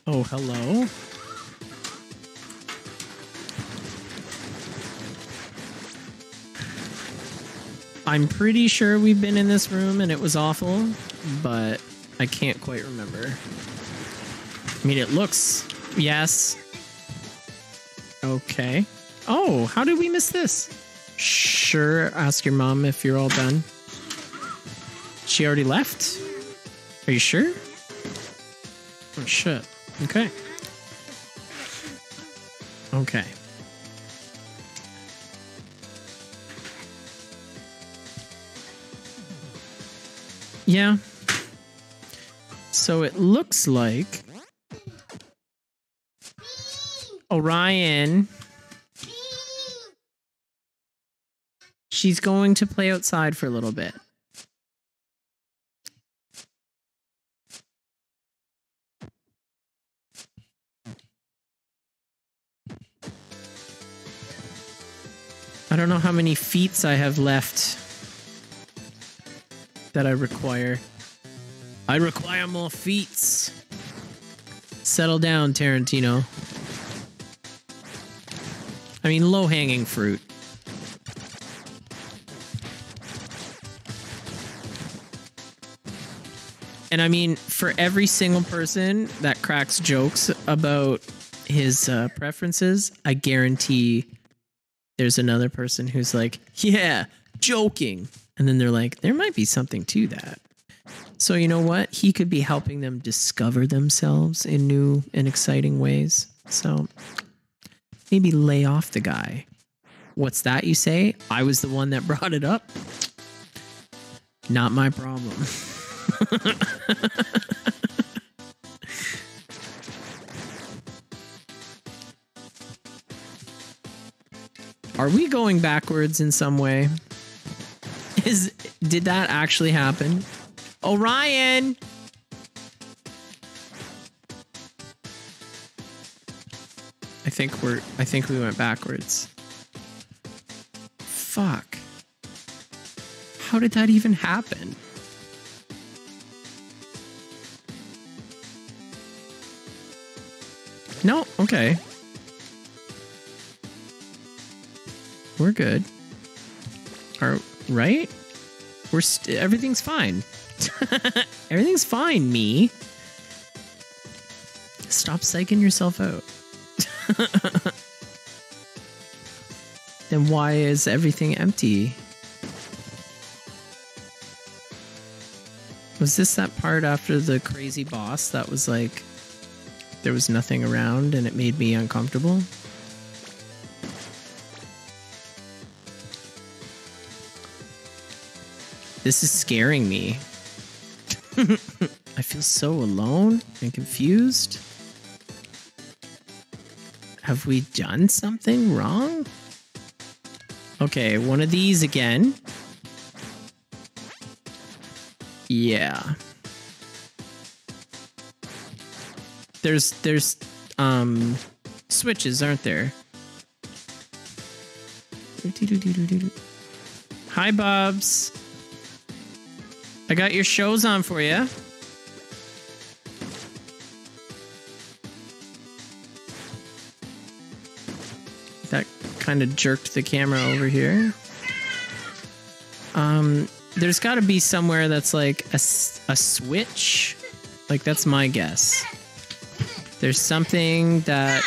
Oh, hello. I'm pretty sure we've been in this room and it was awful, but... I can't quite remember. I mean, it looks... Yes. Okay. Oh, how did we miss this? Sure, ask your mom if you're all done. She already left? Are you sure? Oh, shit. Okay. Okay. Yeah. So it looks like Orion, she's going to play outside for a little bit. I don't know how many feats I have left that I require. I require more feats. Settle down, Tarantino. I mean, low-hanging fruit. And I mean, for every single person that cracks jokes about his uh, preferences, I guarantee there's another person who's like, yeah, joking. And then they're like, there might be something to that. So you know what? He could be helping them discover themselves in new and exciting ways. So maybe lay off the guy. What's that you say? I was the one that brought it up. Not my problem. Are we going backwards in some way? Is did that actually happen? Orion! I think we're I think we went backwards. Fuck. How did that even happen? No, okay. We're good. Are right? We're st everything's fine. Everything's fine, me. Stop psyching yourself out. Then why is everything empty? Was this that part after the crazy boss that was like there was nothing around and it made me uncomfortable? This is scaring me. I feel so alone and confused. Have we done something wrong? Okay, one of these again. Yeah. There's there's um switches, aren't there? Hi, Bubs. I got your shows on for you. That kind of jerked the camera over here. Um, there's got to be somewhere that's like a, a switch. Like, that's my guess. There's something that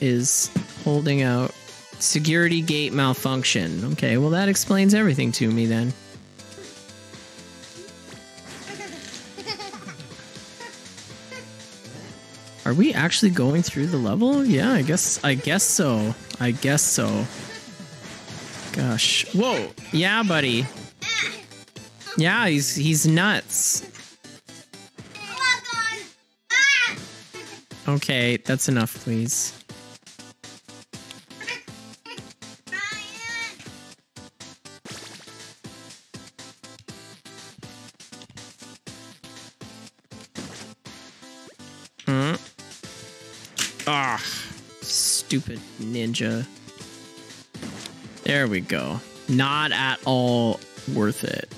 is holding out. Security gate malfunction. Okay, well, that explains everything to me then. Are we actually going through the level? Yeah, I guess I guess so. I guess so. Gosh. Whoa. Yeah, buddy. Yeah, he's he's nuts. Okay, that's enough, please. Stupid ninja. There we go. Not at all worth it,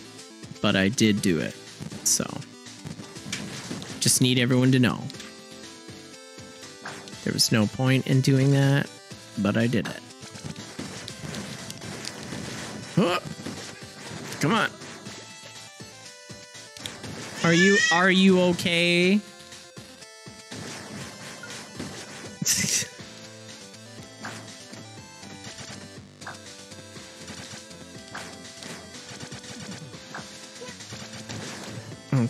but I did do it. So just need everyone to know there was no point in doing that, but I did it. Oh, come on. Are you, are you okay?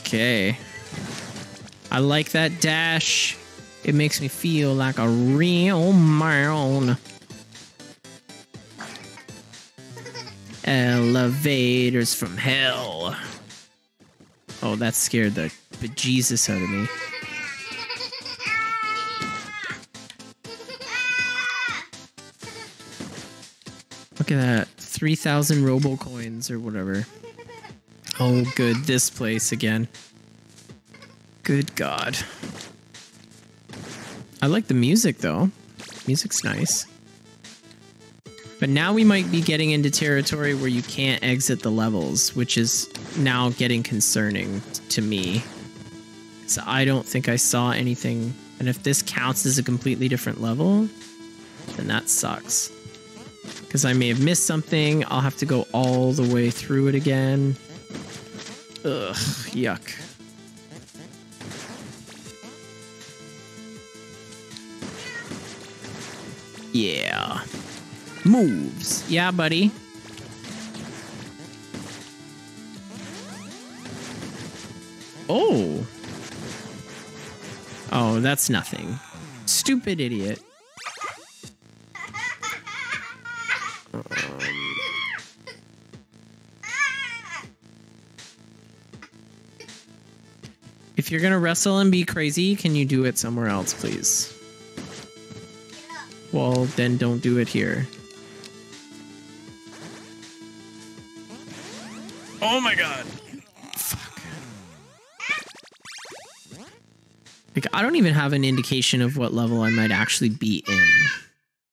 Okay. I like that dash. It makes me feel like a real man. Elevators from hell. Oh, that scared the bejesus out of me. Look at that. three thousand robo coins or whatever. Oh, good. This place again. Good God. I like the music, though. Music's nice. But now we might be getting into territory where you can't exit the levels, which is now getting concerning to me. So I don't think I saw anything. And if this counts as a completely different level, then that sucks. Because I may have missed something. I'll have to go all the way through it again. Ugh, yuck. Yeah. Moves. Yeah, buddy. Oh. Oh, that's nothing. Stupid idiot. Um. If you're gonna wrestle and be crazy, can you do it somewhere else, please? Well, then don't do it here. Oh my god. Fuck. Like, I don't even have an indication of what level I might actually be in.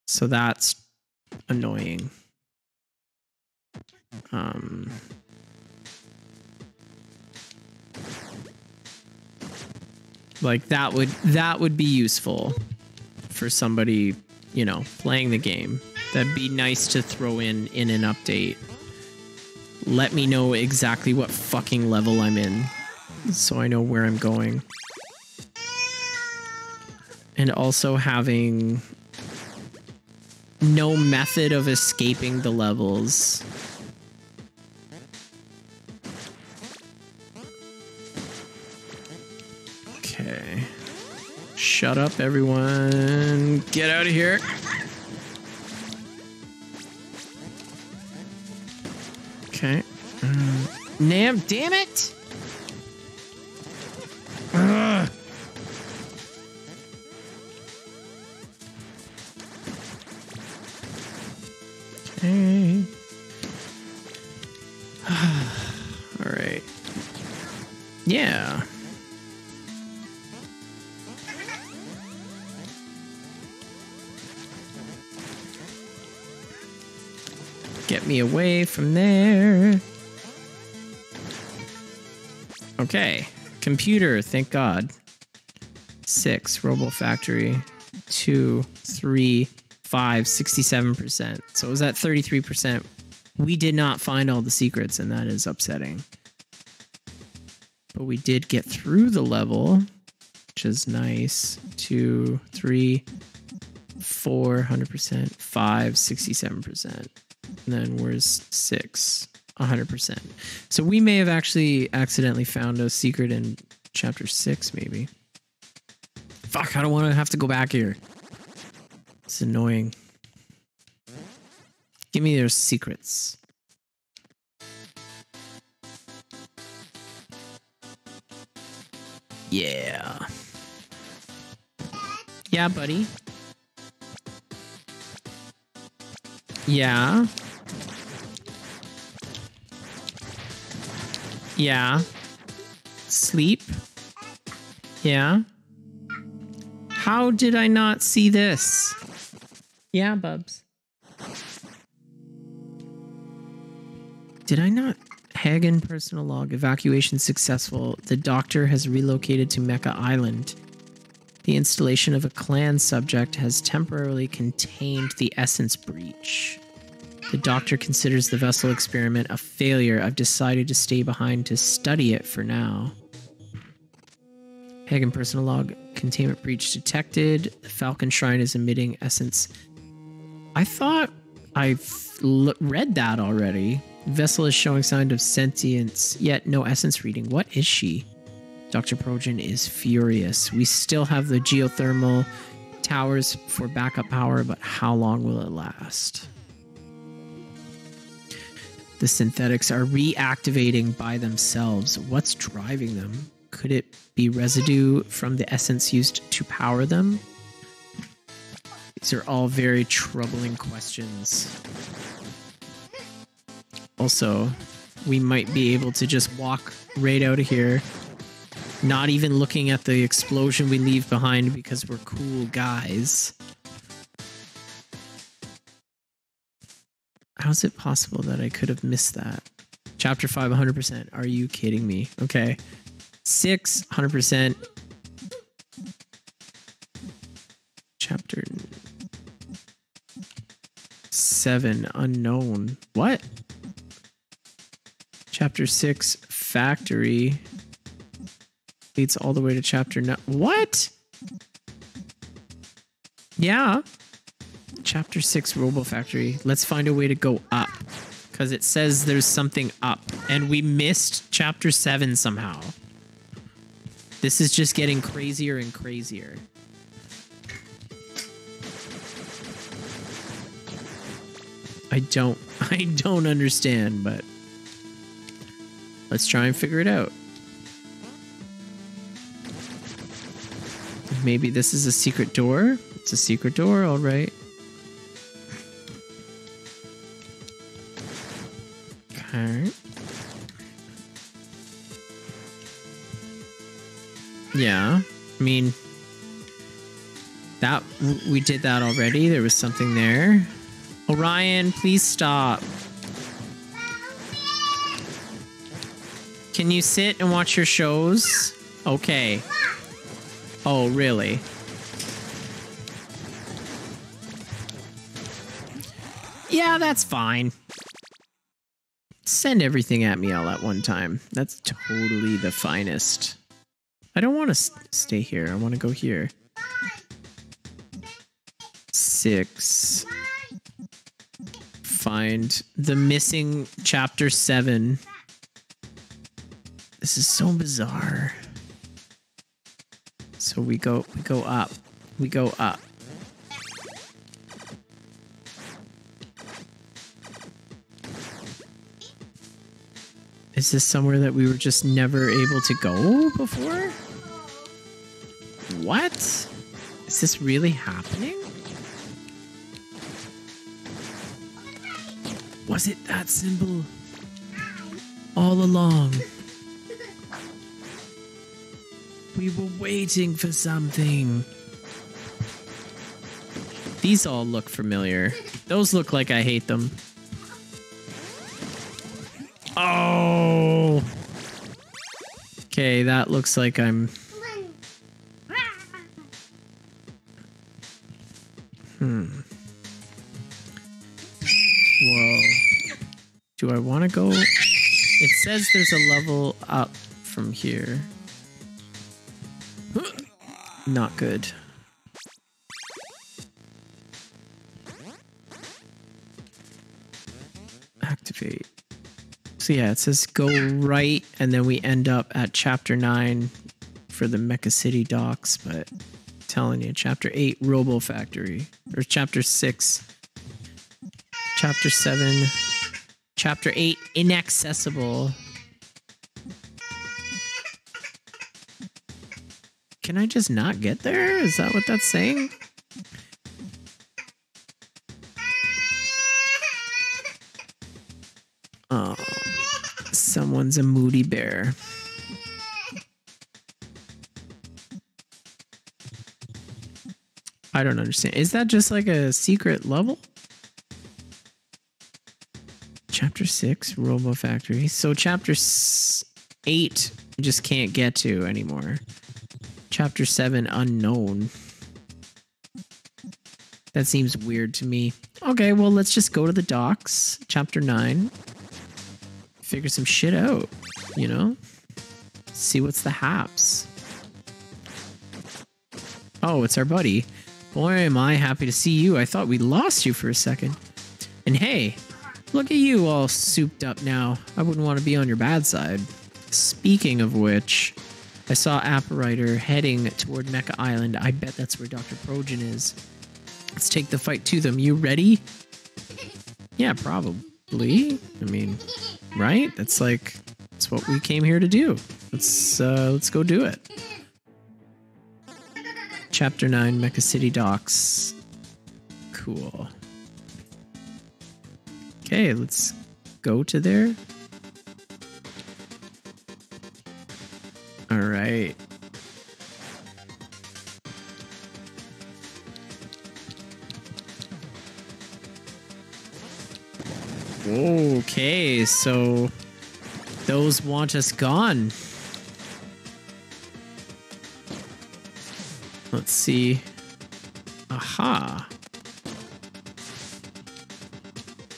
So that's annoying. Um... Like, that would, that would be useful for somebody, you know, playing the game. That'd be nice to throw in in an update. Let me know exactly what fucking level I'm in, so I know where I'm going. And also having no method of escaping the levels. Okay. Shut up, everyone. Get out of here. Okay. Um, Nam, damn it! Ugh. Okay. All right. Yeah. Get me away from there. Okay. Computer, thank God. Six, Robo Factory. Two, three, five, sixty-seven percent. So it was at thirty-three percent. We did not find all the secrets, and that is upsetting. But we did get through the level, which is nice. Two, three, four, one hundred percent. Five, sixty-seven percent. And then where's six? one hundred percent. So we may have actually accidentally found a secret in chapter six, maybe. Fuck, I don't want to have to go back here. It's annoying. Give me their secrets. Yeah. Yeah, buddy. Yeah. Yeah. Sleep. Yeah. How did I not see this? Yeah, Bubs. Did I not? Hagen personal log. Evacuation successful. The doctor has relocated to Mecca Island. The installation of a clan subject has temporarily contained the essence breach. The doctor considers the vessel experiment a failure. I've decided to stay behind to study it for now. Hagen personal log. Containment breach detected. The Falcon Shrine is emitting essence. I thought I read that already. Vessel is showing signs of sentience, yet no essence reading. What is she? Doctor Progen is furious. We still have the geothermal towers for backup power, but how long will it last? The synthetics are reactivating by themselves. What's driving them? Could it be residue from the essence used to power them? These are all very troubling questions. Also, we might be able to just walk right out of here, not even looking at the explosion we leave behind because we're cool guys. How's it possible that I could have missed that? Chapter five, one hundred percent. Are you kidding me? Okay. Six, one hundred percent. Chapter seven, unknown. What? Chapter six, factory. Leads all the way to chapter nine. What? Yeah. Chapter six, Robo Factory. Let's find a way to go up, because it says there's something up, and we missed chapter seven somehow. This is just getting crazier and crazier. I don't, I don't understand, but let's try and figure it out. Maybe this is a secret door. It's a secret door, all right. All right. Yeah, I mean, that we did that already. There was something there. Orion, please stop. Can you sit and watch your shows? Okay. Oh, really? Yeah, that's fine. Send everything at me all at one time. That's totally the finest. I don't want to st- stay here. I want to go here. Six. Find the missing chapter seven. This is so bizarre. So we go, we go up, we go up. Is this somewhere that we were just never able to go before? What? Is this really happening? Was it that symbol all along? We were waiting for something. These all look familiar. Those look like I hate them. Oh! Okay, that looks like I'm... Hmm. Whoa. Do I want to go... It says there's a level up from here. Not good. Activate. So yeah, it says go right, and then we end up at chapter nine for the Mecca City docks, but I'm telling you, chapter eight, Robo Factory. Or chapter six. Chapter seven. Chapter eight, inaccessible. Can I just not get there? Is that what that's saying? Oh, someone's a moody bear. I don't understand. Is that just like a secret level? Chapter six, Robo Factory. So chapter eight, I just can't get to anymore. Chapter seven, unknown. That seems weird to me. Okay, well, let's just go to the docks. Chapter nine. Figure some shit out, you know? See what's the haps. Oh, it's our buddy. Boy, am I happy to see you. I thought we lost you for a second. And hey, look at you all souped up now. I wouldn't want to be on your bad side. Speaking of which... I saw Apparitor heading toward Mecca Island. I bet that's where Doctor Progen is. Let's take the fight to them. You ready? Yeah, probably. I mean, right? That's like, that's what we came here to do. Let's, uh, let's go do it. Chapter nine, Mecca City Docks. Cool. Okay, let's go to there. All right. Okay, so those want us gone. Let's see. Aha.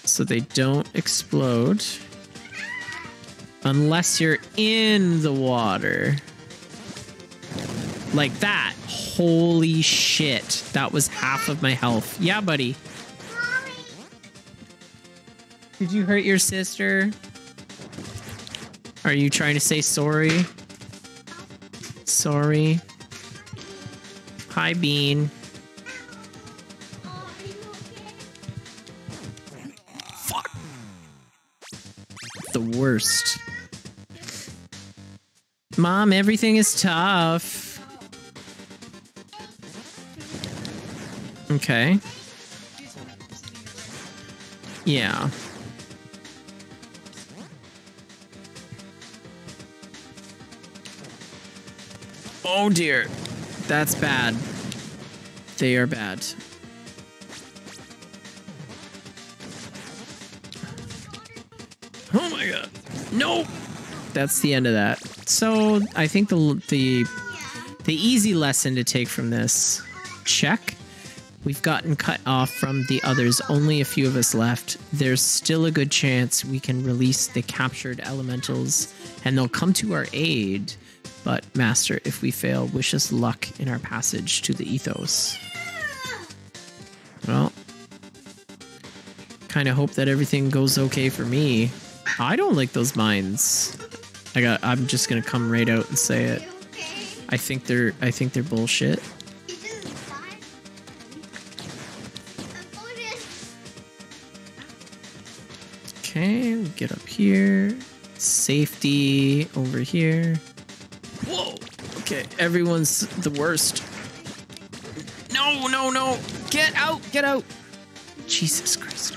So they don't explode. Unless you're in the water. Like that. Holy shit. That was half of my health. Yeah, buddy. Did you hurt your sister? Are you trying to say sorry? sorry. Hi, Bean. Fuck. The worst. Mom, everything is tough. Okay. Yeah. Oh dear. That's bad. They are bad. Oh my god. No! That's the end of that. So, I think the the the easy lesson to take from this, check. We've gotten cut off from the others, only a few of us left. There's still a good chance we can release the captured elementals and they'll come to our aid. But, Master, if we fail, wish us luck in our passage to the Ethos. Well, kind of hope that everything goes okay for me. I don't like those mines. I got. I'm just gonna come right out and say it. I think they're. I think they're bullshit. Okay, we get up here. Safety over here. Whoa! Okay, everyone's the worst. No, no, no! Get out! Get out! Jesus Christ.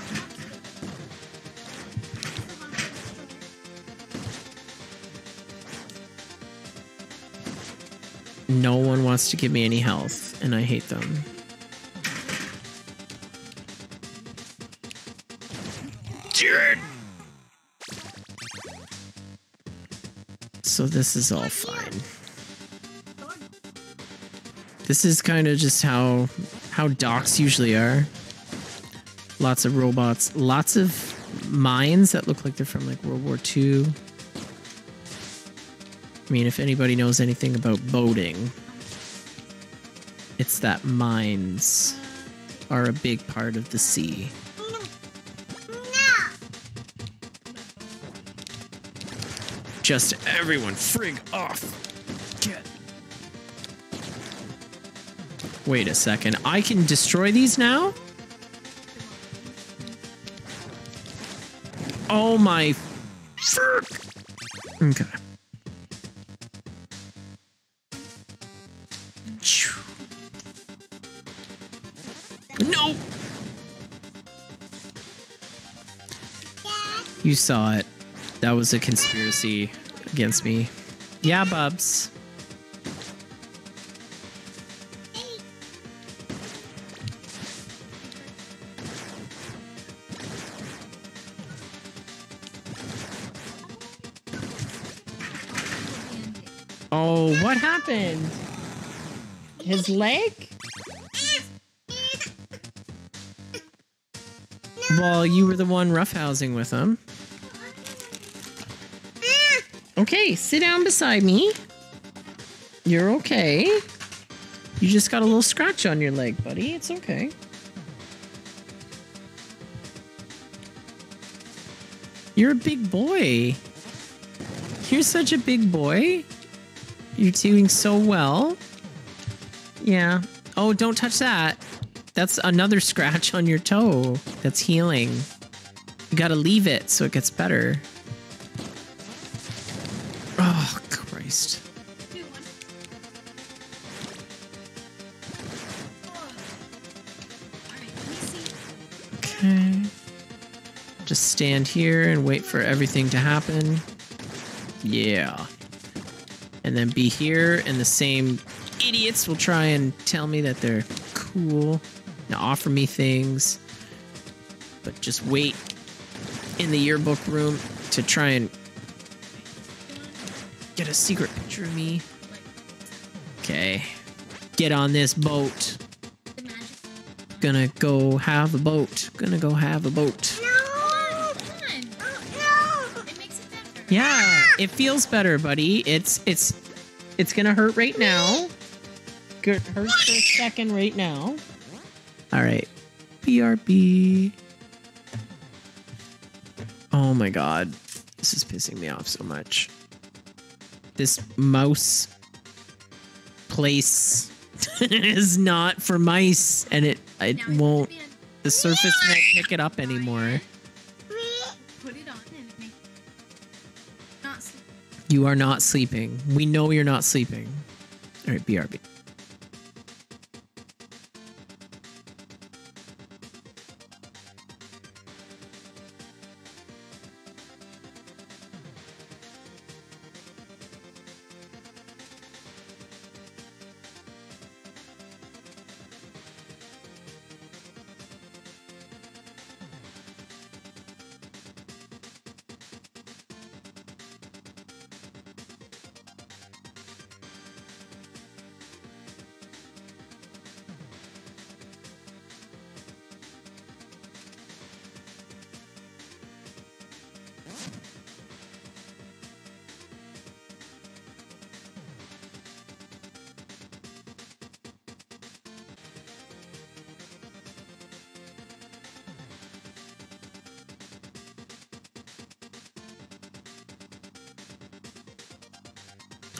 No one wants to give me any health, and I hate them. Jared! So this is all fine. This is kind of just how how docks usually are. Lots of robots, lots of mines that look like they're from like World War Two. I mean, if anybody knows anything about boating, it's that mines are a big part of the sea. Just everyone frig off. Get. Wait a second. I can destroy these now? Oh my frick. Okay. No. You saw it. That was a conspiracy against me. Yeah, Bubs. Oh, what happened? His leg? Well, you were the one roughhousing with him. Okay, sit down beside me. You're okay. You just got a little scratch on your leg, buddy. It's okay. You're a big boy. You're such a big boy. You're doing so well. Yeah. Oh, don't touch that. That's another scratch on your toe. That's healing. You gotta leave it so it gets better. Okay. Just stand here and wait for everything to happen. Yeah. And then be here and the same idiots will try and tell me that they're cool and offer me things. But just wait in the yearbook room to try and get a secret picture of me. Okay. Get on this boat. Gonna go have a boat. Gonna go have a boat. No! Come on. Oh, no! It makes it better. Yeah, ah! It feels better, buddy. It's it's it's gonna hurt right now. It hurts for a second right now. Alright. B R B. Oh my god. This is pissing me off so much. This mouse place is not for mice, and it it now won't. The surface won't pick it up anymore. Put it on and make it. Not sleep. You are not sleeping. We know you're not sleeping. All right, B R B.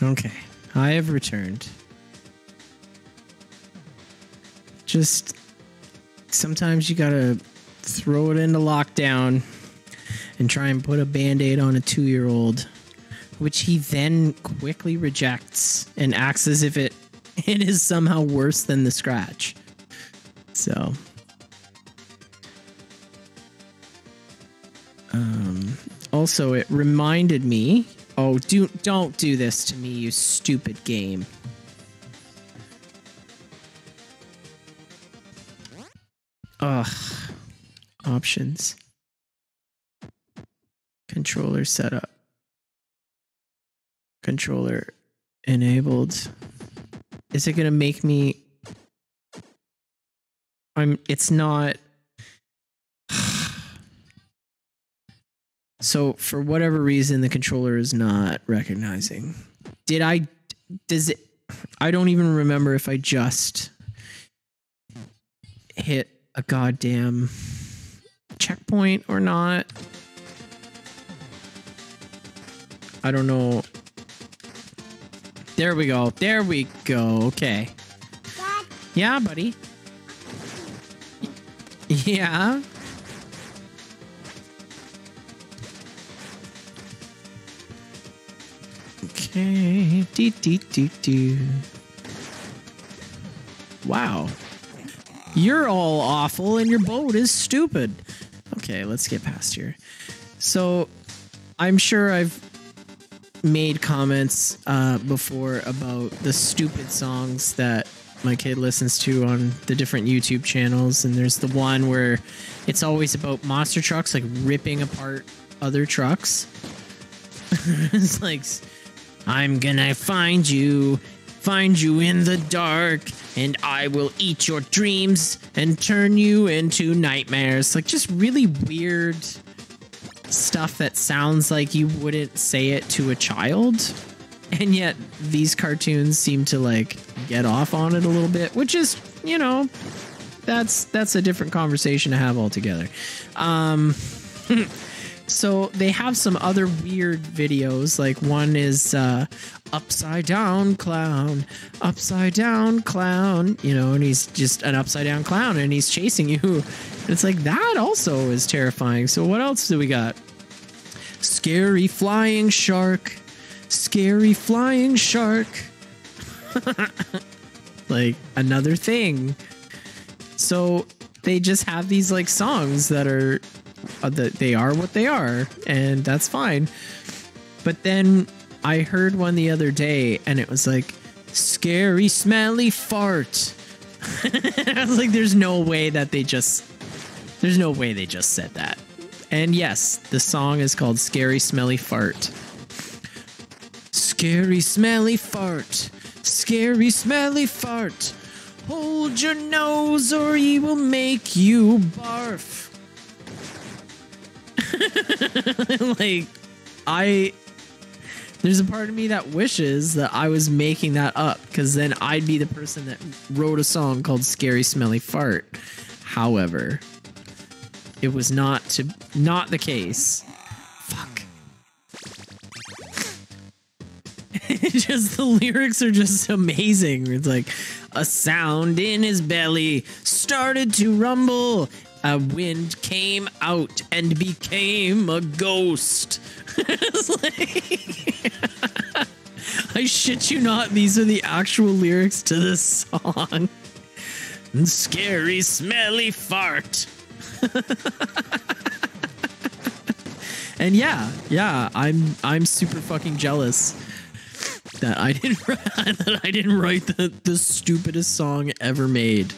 Okay, I have returned. Just sometimes you gotta throw it into lockdown and try and put a band-aid on a two-year-old, which he then quickly rejects and acts as if it it is somehow worse than the scratch. So um, also it reminded me. Oh, do, don't do this to me, you stupid game. Ugh. Options. Controller setup. Controller enabled. Is it gonna make me... I'm... It's not... So for whatever reason, the controller is not recognizing. Did I, does it, I don't even remember if I just hit a goddamn checkpoint or not. I don't know. There we go. There we go. Okay. Dad. Yeah, buddy. Yeah. Do, do, do, do. Wow. You're all awful and your boat is stupid. Okay, let's get past here. So, I'm sure I've made comments uh, before about the stupid songs that my kid listens to on the different YouTube channels. And there's the one where it's always about monster trucks, like ripping apart other trucks. It's like... I'm gonna find you, find you in the dark, and I will eat your dreams and turn you into nightmares. Like, just really weird stuff that sounds like you wouldn't say it to a child. And yet, these cartoons seem to, like, get off on it a little bit, which is, you know, that's, that's a different conversation to have altogether. Um... So they have some other weird videos, like one is uh, upside down clown, upside down clown, you know, and he's just an upside down clown and he's chasing you. It's like that also is terrifying. So what else do we got? Scary flying shark, scary flying shark. Like another thing. So they just have these like songs that are... Uh, that they are what they are, and that's fine. But then I heard one the other day, and it was like, scary smelly fart. I was like, there's no way that they just, there's no way they just said that. And yes, the song is called Scary Smelly Fart. Scary smelly fart. Scary smelly fart. Hold your nose or he will make you barf. Like, I, there's a part of me that wishes that I was making that up, because then I'd be the person that wrote a song called Scary Smelly Fart. However, it was not to not the case. Fuck. It's just the lyrics are just amazing. It's like a sound in his belly started to rumble. A wind came out and became a ghost. It's like, I shit you not. These are the actual lyrics to this song. And scary, smelly fart. And yeah, yeah, I'm I'm super fucking jealous that I didn't that I didn't write the, the stupidest song ever made.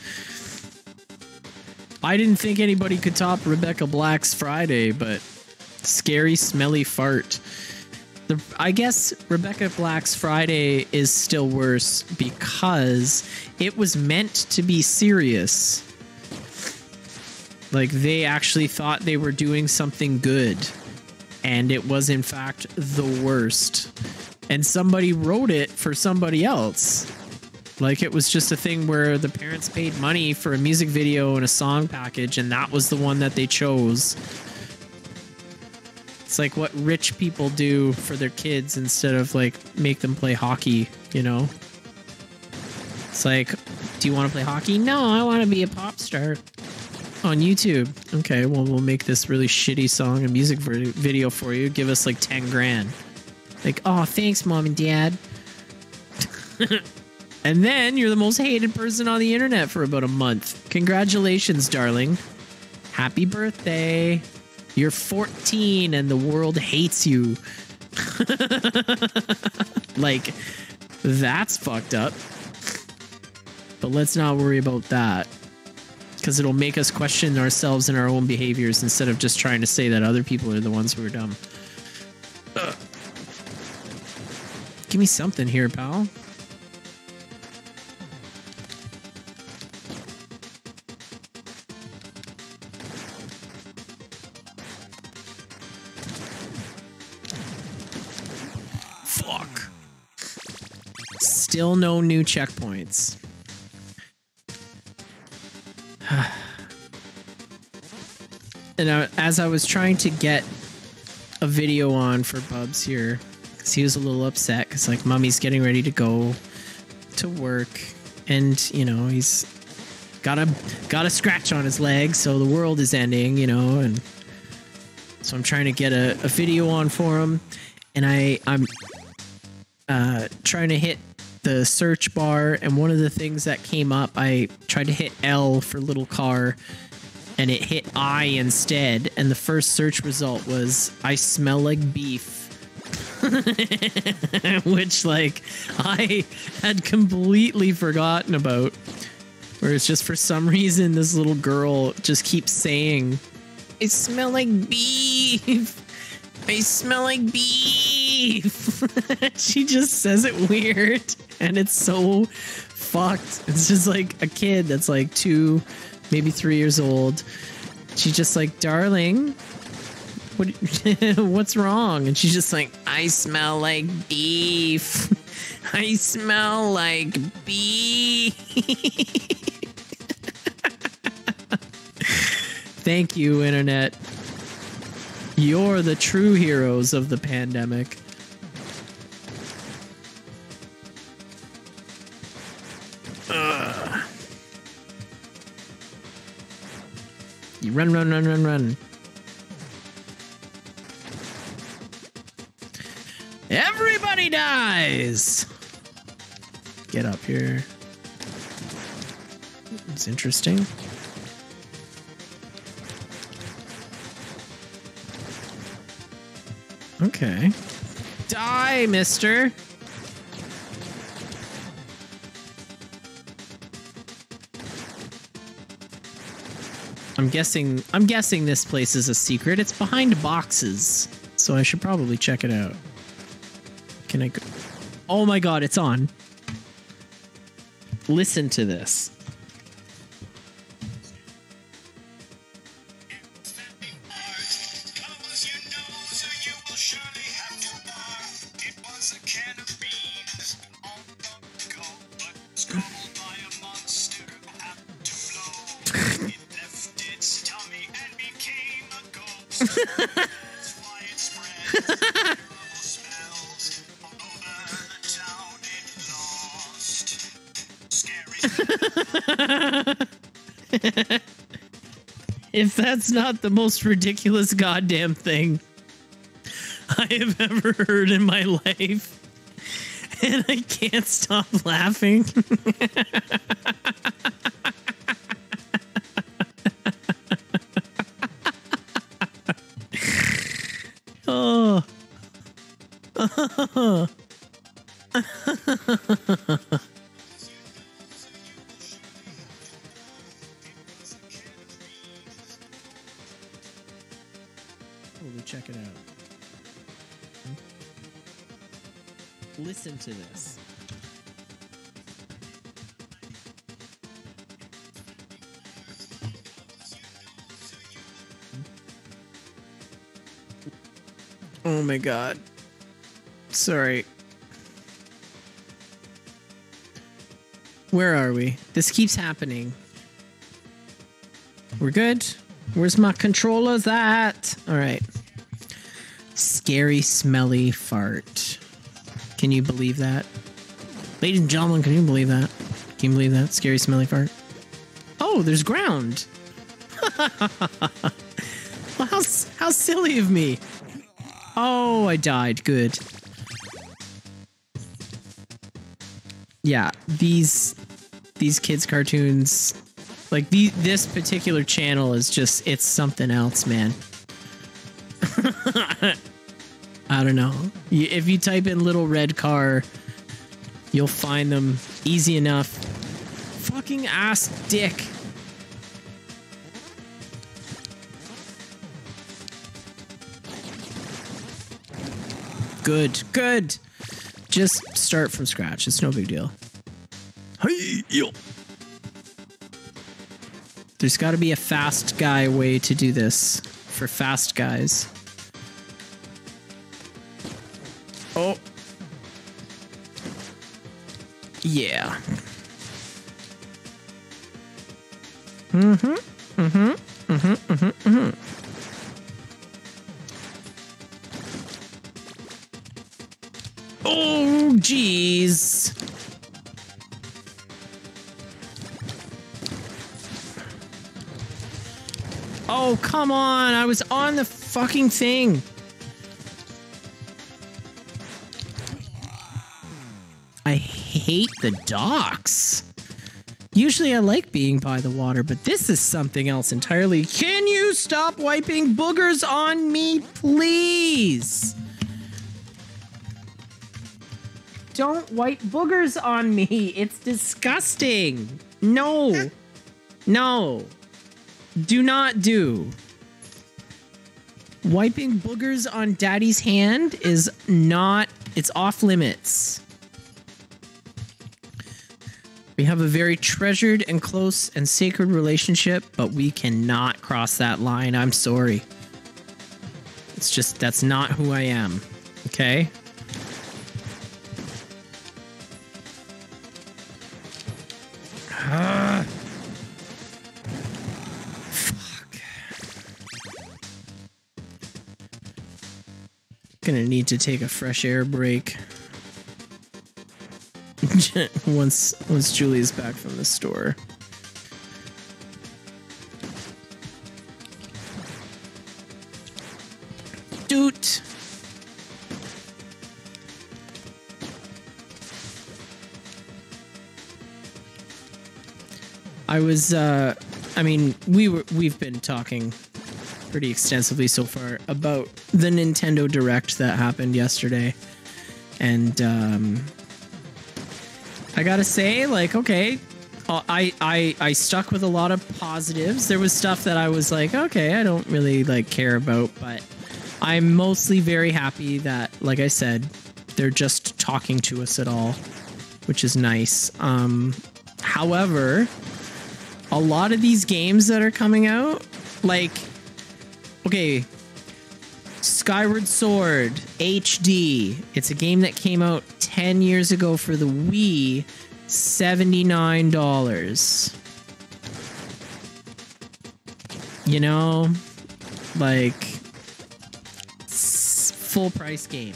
I didn't think anybody could top Rebecca Black's Friday, but scary, smelly fart. The, I guess Rebecca Black's Friday is still worse because it was meant to be serious. Like, they actually thought they were doing something good, and it was, in fact, the worst. And somebody wrote it for somebody else. Like, it was just a thing where the parents paid money for a music video and a song package, and that was the one that they chose. It's like what rich people do for their kids instead of, like, make them play hockey, you know? It's like, do you want to play hockey? No, I want to be a pop star. On YouTube. Okay, well, we'll make this really shitty song and music video for you. Give us like ten grand. Like, oh, thanks, mom and dad. And then you're the most hated person on the internet for about a month. Congratulations, darling. Happy birthday. You're fourteen and the world hates you. Like, that's fucked up. But let's not worry about that. Because it'll make us question ourselves and our own behaviors instead of just trying to say that other people are the ones who are dumb. Ugh. Give me something here, pal. Fuck. Still no new checkpoints. And I, as I was trying to get a video on for Bubs here, because he was a little upset, because like mommy's getting ready to go to work, and you know he's got a got a scratch on his leg, so the world is ending, you know, and so I'm trying to get a, a video on for him, and I I'm uh, trying to hit the search bar, and one of the things that came up, I tried to hit L for little car and it hit I instead, and the first search result was I smell like beef. Which, like, I had completely forgotten about, where it's just for some reason this little girl just keeps saying I smell like beef, I smell like beef. She just says it weird, and it's so fucked. It's just like a kid that's like two, maybe three years old. She's just like, darling, what, what's wrong? And she's just like, I smell like beef. I smell like beef. Thank you, internet. You're the true heroes of the pandemic. Ugh. You run, run, run, run, run. Everybody dies. Get up here. It's interesting. Okay. Die, mister. I'm guessing I'm guessing this place is a secret. It's behind boxes, so I should probably check it out. Can I go? Oh my god, it's on. Listen to this. If that's not the most ridiculous goddamn thing I have ever heard in my life, and I can't stop laughing. Oh. Oh. Check it out. Listen to this. Oh my God. Sorry. Where are we? This keeps happening. We're good. Where's my controllers at? All right. Scary, smelly fart. Can you believe that? Ladies and gentlemen, can you believe that? Can you believe that? Scary, smelly fart. Oh, there's ground. Well, how, how silly of me. Oh, I died. Good. Yeah, these these kids' cartoons, like the, this particular channel is just, it's something else, man. I don't know. If you type in little red car, you'll find them easy enough. Fucking ass dick. Good, good. Just start from scratch. It's no big deal. Hey, yo. There's got to be a fast guy way to do this for fast guys. Oh. Yeah. Mm-hmm. Mm-hmm. Mm-hmm. Mm-hmm. Mm-hmm. Oh, jeez. Oh, come on. I was on the fucking thing. I hate the docks. Usually I like being by the water, but this is something else entirely. Can you stop wiping boogers on me, please? Don't wipe boogers on me. It's disgusting. No. No. Do not do. Wiping boogers on daddy's hand is not, it's off limits. We have a very treasured and close and sacred relationship, but we cannot cross that line. I'm sorry. It's just, that's not who I am. Okay? Uh, fuck. Gonna need to take a fresh air break once once Julie's back from the store. Doot. I was, uh, I mean, we were, we've been talking pretty extensively so far about the Nintendo Direct that happened yesterday. And, um, I gotta say, like, okay, I, I, I stuck with a lot of positives. There was stuff that I was like, okay, I don't really, like, care about, but I'm mostly very happy that, like I said, they're just talking to us at all, which is nice. Um, however... a lot of these games that are coming out, like, okay, Skyward Sword H D. It's a game that came out ten years ago for the Wii, seventy-nine dollars. You know, like, full price game.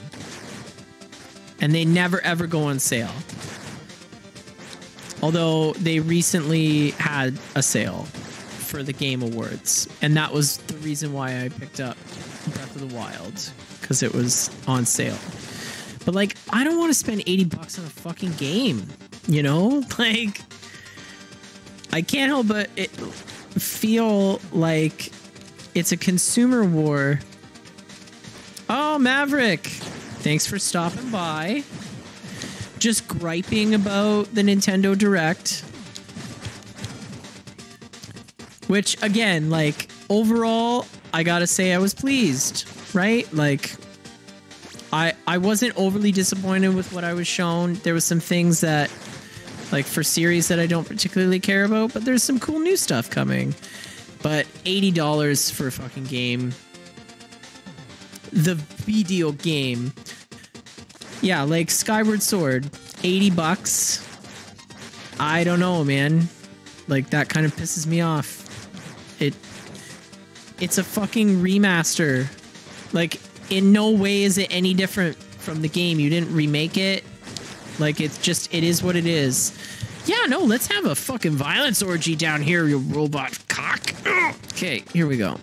And they never, ever go on sale. Although they recently had a sale for the Game Awards, and that was the reason why I picked up Breath of the Wild, because it was on sale. But like, I don't want to spend eighty bucks on a fucking game, you know? Like, I can't help but it feel like it's a consumer war. Oh, Maverick, thanks for stopping by. Just griping about the Nintendo Direct. Which, again, like, overall, I gotta say I was pleased, right? Like, I I wasn't overly disappointed with what I was shown. There was some things that, like, for series that I don't particularly care about, but there's some cool new stuff coming. But eighty dollars for a fucking game. The video game. Yeah, like, Skyward Sword. eighty bucks. I don't know, man. Like, that kind of pisses me off. It, it's a fucking remaster. Like, in no way is it any different from the game. You didn't remake it. Like, it's just, it is what it is. Yeah, no, let's have a fucking violence orgy down here, you robot cock. Okay, here we go.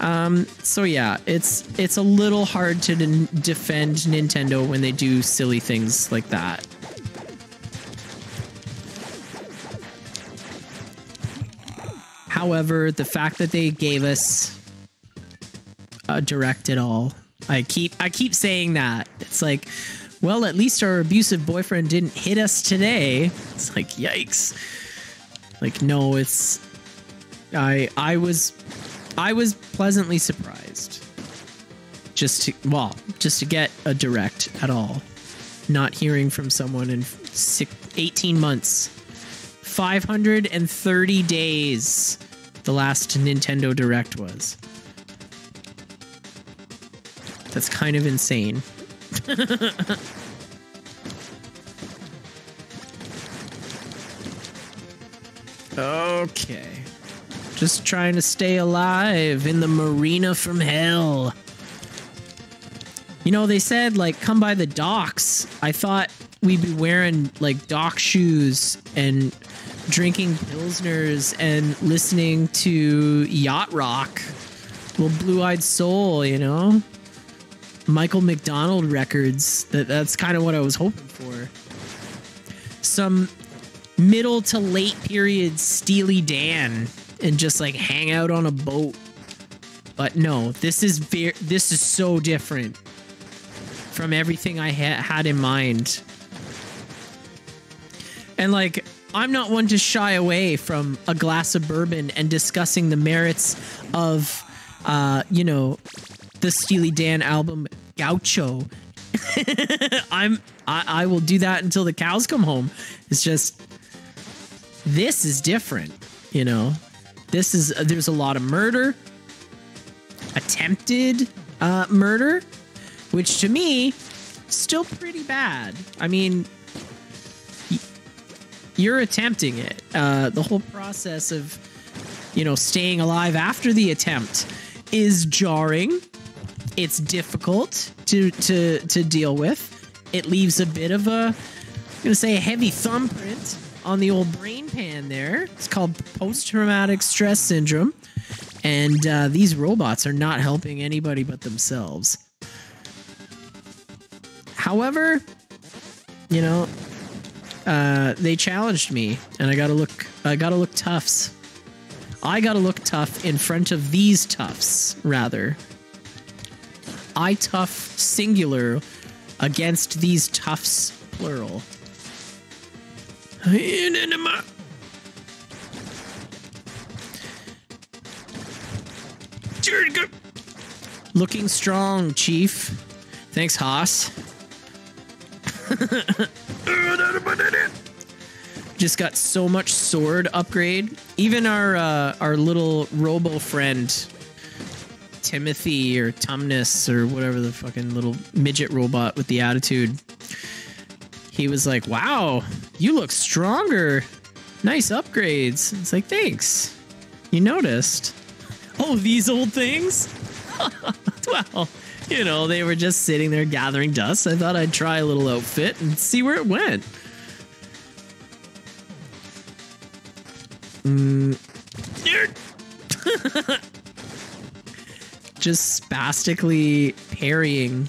Um, so yeah, it's, it's a little hard to de- defend Nintendo when they do silly things like that. However, the fact that they gave us a direct at all, I keep I keep saying that. It's like, well, at least our abusive boyfriend didn't hit us today. It's like, yikes. Like, no, it's I I was I was pleasantly surprised. Just to well, just to get a direct at all. Not hearing from someone in six, eighteen months. five hundred thirty days. The last Nintendo Direct was. That's kind of insane. Okay. Just trying to stay alive in the marina from hell. You know, they said, like, come by the docks. I thought we'd be wearing, like, dock shoes and drinking pilsners and listening to yacht rock. Little Blue-Eyed Soul, you know? Michael McDonald records. That that's kind of what I was hoping for. Some middle to late period Steely Dan and just like hang out on a boat. But no, this is very, this is so different from everything I ha had in mind. And like, I'm not one to shy away from a glass of bourbon and discussing the merits of, uh, you know, the Steely Dan album Gaucho. I'm I, I will do that until the cows come home. It's just, this is different, you know. This is uh, there's a lot of murder, attempted uh, murder, which to me still pretty bad. I mean, you're attempting it. Uh, the whole process of, you know, staying alive after the attempt is jarring. It's difficult to, to, to deal with. It leaves a bit of a, I'm gonna say a heavy thumbprint on the old brain pan there. It's called post-traumatic stress syndrome. And uh, these robots are not helping anybody but themselves. However, you know, uh, they challenged me and I gotta look, I gotta look toughs. I gotta look tough in front of these toughs, rather. I tough singular against these toughs plural. Looking strong, Chief. Thanks, Haas. Just got so much sword upgrade. Even our uh, our little robo friend. Timothy or Tumnus or whatever the fucking little midget robot with the attitude. He was like, wow, you look stronger. Nice upgrades. It's like, thanks. You noticed. Oh, these old things? Well, you know, they were just sitting there gathering dust. I thought I'd try a little outfit and see where it went. Mm. Just spastically parrying.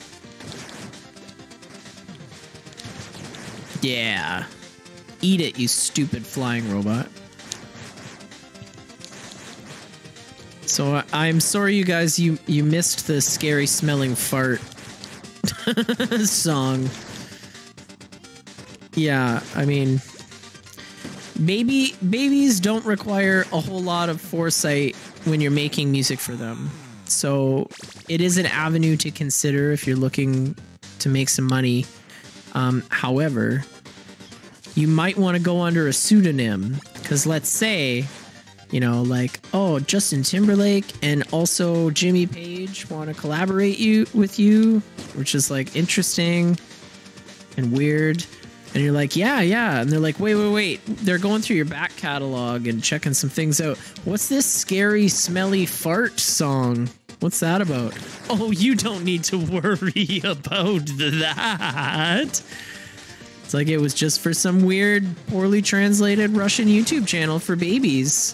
Yeah. Eat it, you stupid flying robot. So I, I'm sorry, you guys, you, you missed the scary smelling fart song. Yeah, I mean, baby babies don't require a whole lot of foresight when you're making music for them. So it is an avenue to consider if you're looking to make some money. Um, however, you might want to go under a pseudonym, because let's say, you know, like, oh, Justin Timberlake and also Jimmy Page want to collaborate you with you, which is like interesting and weird. And you're like, yeah, yeah. And they're like, wait, wait, wait. They're going through your back catalog and checking some things out. What's this scary, smelly fart song? What's that about? Oh, you don't need to worry about that. It's like it was just for some weird, poorly translated Russian YouTube channel for babies.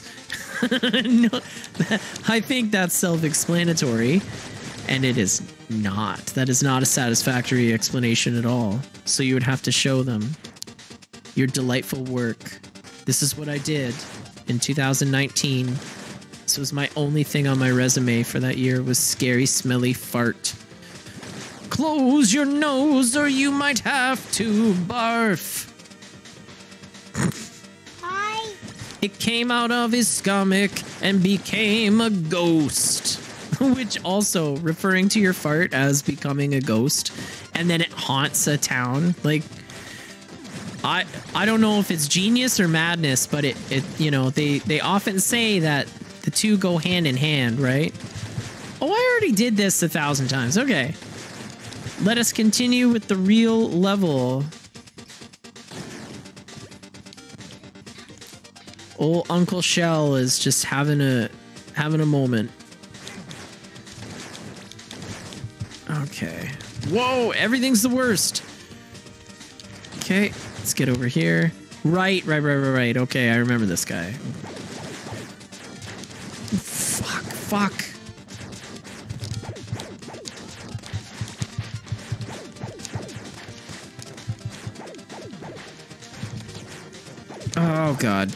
No, I think that's self-explanatory. And it is not. That is not a satisfactory explanation at all. So you would have to show them your delightful work. This is what I did in two thousand nineteen. This was my only thing on my resume for that year, was scary, smelly fart. Close your nose or you might have to barf. Hi. It came out of his stomach and became a ghost. Which also, referring to your fart as becoming a ghost, and then it haunts a town. Like, I I don't know if it's genius or madness, but it, it you know, they, they often say that the two go hand in hand, right? Oh, I already did this a thousand times. Okay. Let us continue with the real level. Old Uncle Shell is just having a having a moment. Okay. Whoa, everything's the worst. Okay, let's get over here. Right, right, right, right, right. Okay, I remember this guy. Fuck, fuck. Oh, God.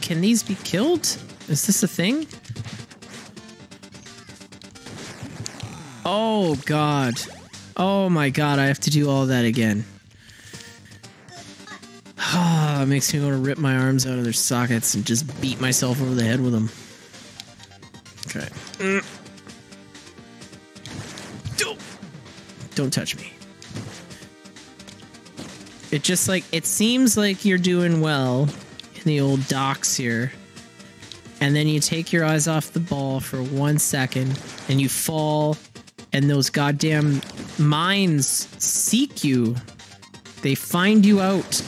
Can these be killed? Is this a thing? Oh, God. Oh, my God. I have to do all that again. Oh, it makes me want to rip my arms out of their sockets and just beat myself over the head with them. Okay. Mm. Don't touch me. It just like, it seems like you're doing well. The old docks here, and then you take your eyes off the ball for one second and you fall, and those goddamn mines seek you. They find you out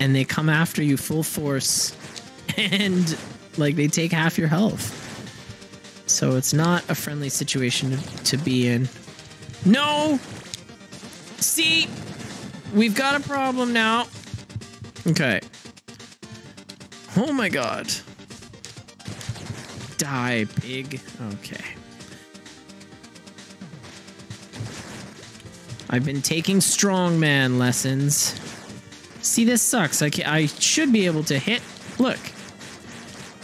and they come after you full force, and like they take half your health. So it's not a friendly situation to, to be in. No, see, we've got a problem now. Okay. Oh my God. Die, pig. Okay. I've been taking strongman lessons. See, this sucks. I, can, I should be able to hit. Look.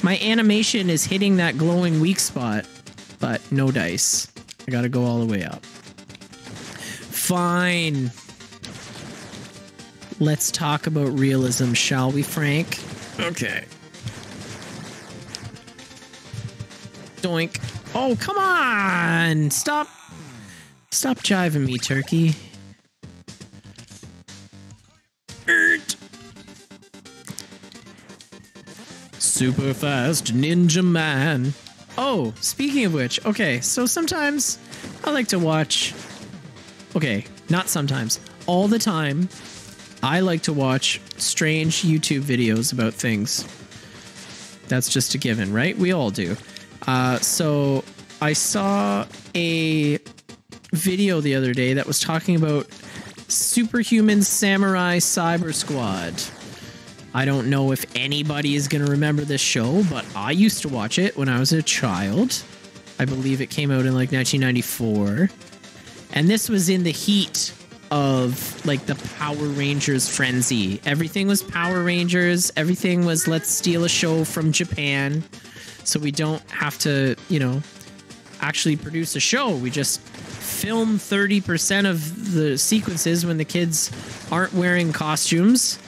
My animation is hitting that glowing weak spot, but no dice. I gotta go all the way up. Fine. Let's talk about realism, shall we, Frank? Okay. Doink. Oh, come on! Stop! Stop jiving me, turkey. Eert. Super fast ninja man. Oh, speaking of which, okay, so sometimes I like to watch... Okay, not sometimes. All the time, I like to watch strange YouTube videos about things. That's just a given, right? We all do. Uh, so I saw a video the other day that was talking about Superhuman Samurai Cyber Squad. I don't know if anybody is going to remember this show, but I used to watch it when I was a child. I believe it came out in like nineteen ninety-four. And this was in the heat of like the Power Rangers frenzy. Everything was Power Rangers. Everything was, let's steal a show from Japan so we don't have to, you know, actually produce a show. We just film thirty percent of the sequences when the kids aren't wearing costumes.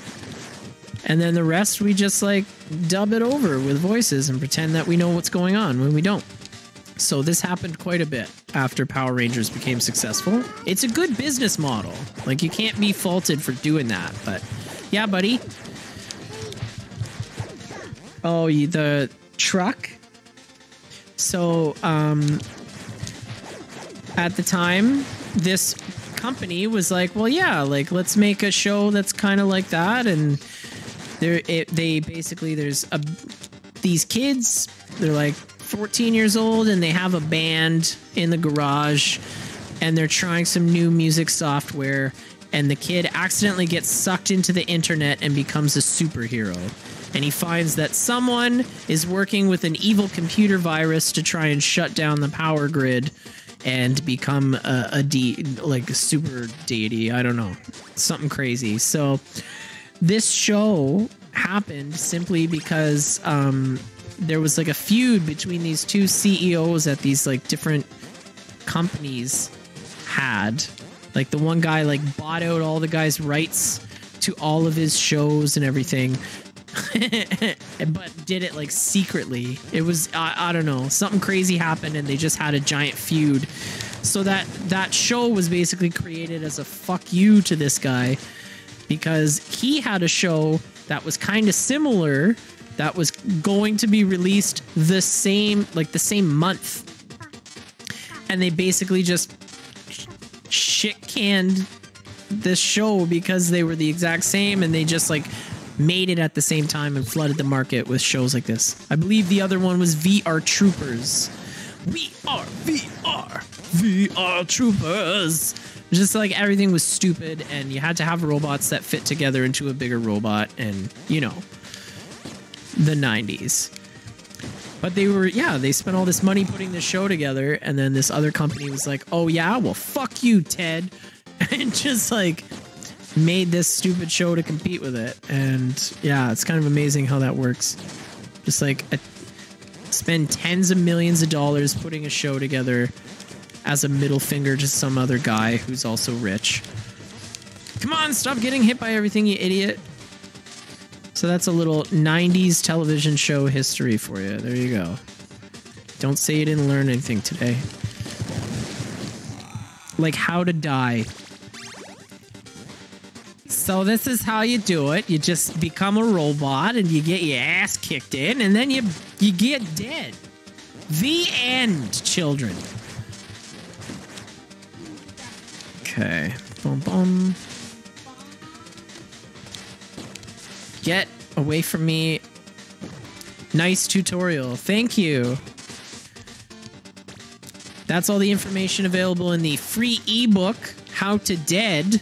And then the rest, we just like dub it over with voices and pretend that we know what's going on when we don't. So this happened quite a bit after Power Rangers became successful. It's a good business model. Like, you can't be faulted for doing that, but yeah, buddy. Oh, the truck. So, um, at the time, this company was like, well, yeah, like, let's make a show that's kind of like that. And there, it, they basically, there's a, these kids, they're like fourteen years old, and they have a band in the garage, and they're trying some new music software, and the kid accidentally gets sucked into the internet and becomes a superhero. And he finds that someone is working with an evil computer virus to try and shut down the power grid and become a, a de like a super deity. I don't know, something crazy. So this show happened simply because um, there was like a feud between these two C E Os at these like different companies had. Like, the one guy like bought out all the guy's rights to all of his shows and everything. But did it like secretly. It was, I, I don't know, something crazy happened, and they just had a giant feud. So that that show was basically created as a fuck you to this guy, because he had a show that was kind of similar that was going to be released the same, like the same month, and they basically just shit canned this show because they were the exact same, and they just like made it at the same time and flooded the market with shows like this. I believe the other one was V R Troopers. We are V R, V R Troopers. Just like everything was stupid, and you had to have robots that fit together into a bigger robot, and you know, the nineties. But they were, yeah, they spent all this money putting this show together, and then this other company was like, oh yeah, well fuck you, Ted, and just like made this stupid show to compete with it. And yeah, it's kind of amazing how that works. Just like a, spend tens of millions of dollars putting a show together as a middle finger to some other guy who's also rich. Come on, stop getting hit by everything, you idiot. So that's a little nineties television show history for you. There you go. Don't say you didn't learn anything today. Like how to die. So this is how you do it. You just become a robot and you get your ass kicked in, and then you you get dead. The end, children. Okay. Boom, boom. Get away from me. Nice tutorial. Thank you. That's all the information available in the free ebook, How to Dead.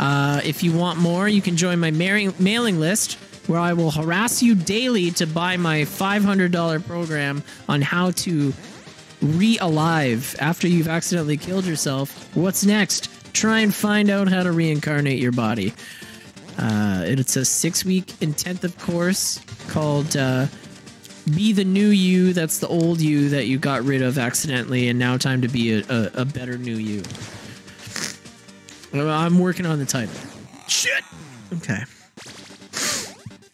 Uh, if you want more, you can join my mailing list, where I will harass you daily to buy my five hundred dollar program on how to re-alive after you've accidentally killed yourself. What's next? Try and find out how to reincarnate your body. Uh, it's a six-week intensive course called uh, Be the New You. That's the old you that you got rid of accidentally, and now time to be a, a, a better new you. I'm working on the title. Shit! Okay.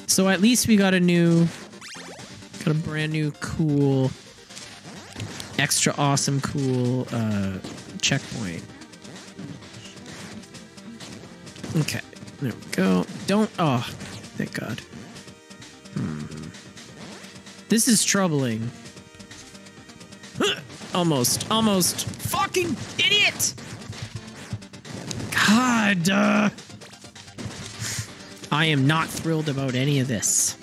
So at least we got a new... Got a brand new cool... Extra awesome cool uh, checkpoint. Okay. There we go. Don't... Oh, thank God. Hmm. This is troubling. Almost. Almost. Fucking idiot! God, uh, I am not thrilled about any of this.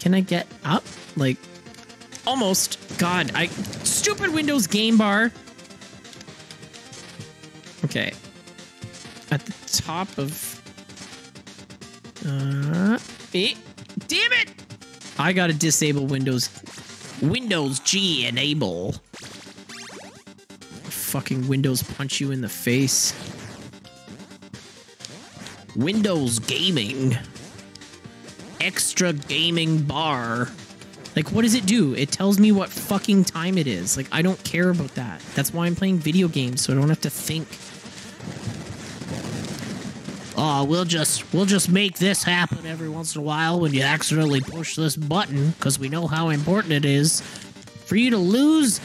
Can I get up? Like, almost. God, I... Stupid Windows game bar. top of... Uh, eh, damn it! I gotta disable Windows. Windows G enable. Fucking Windows punch you in the face. Windows gaming. Extra gaming bar. Like, what does it do? It tells me what fucking time it is. Like, I don't care about that. That's why I'm playing video games, so I don't have to think. Oh, we'll just we'll just make this happen every once in a while when you accidentally push this button, because we know how important it is for you to lose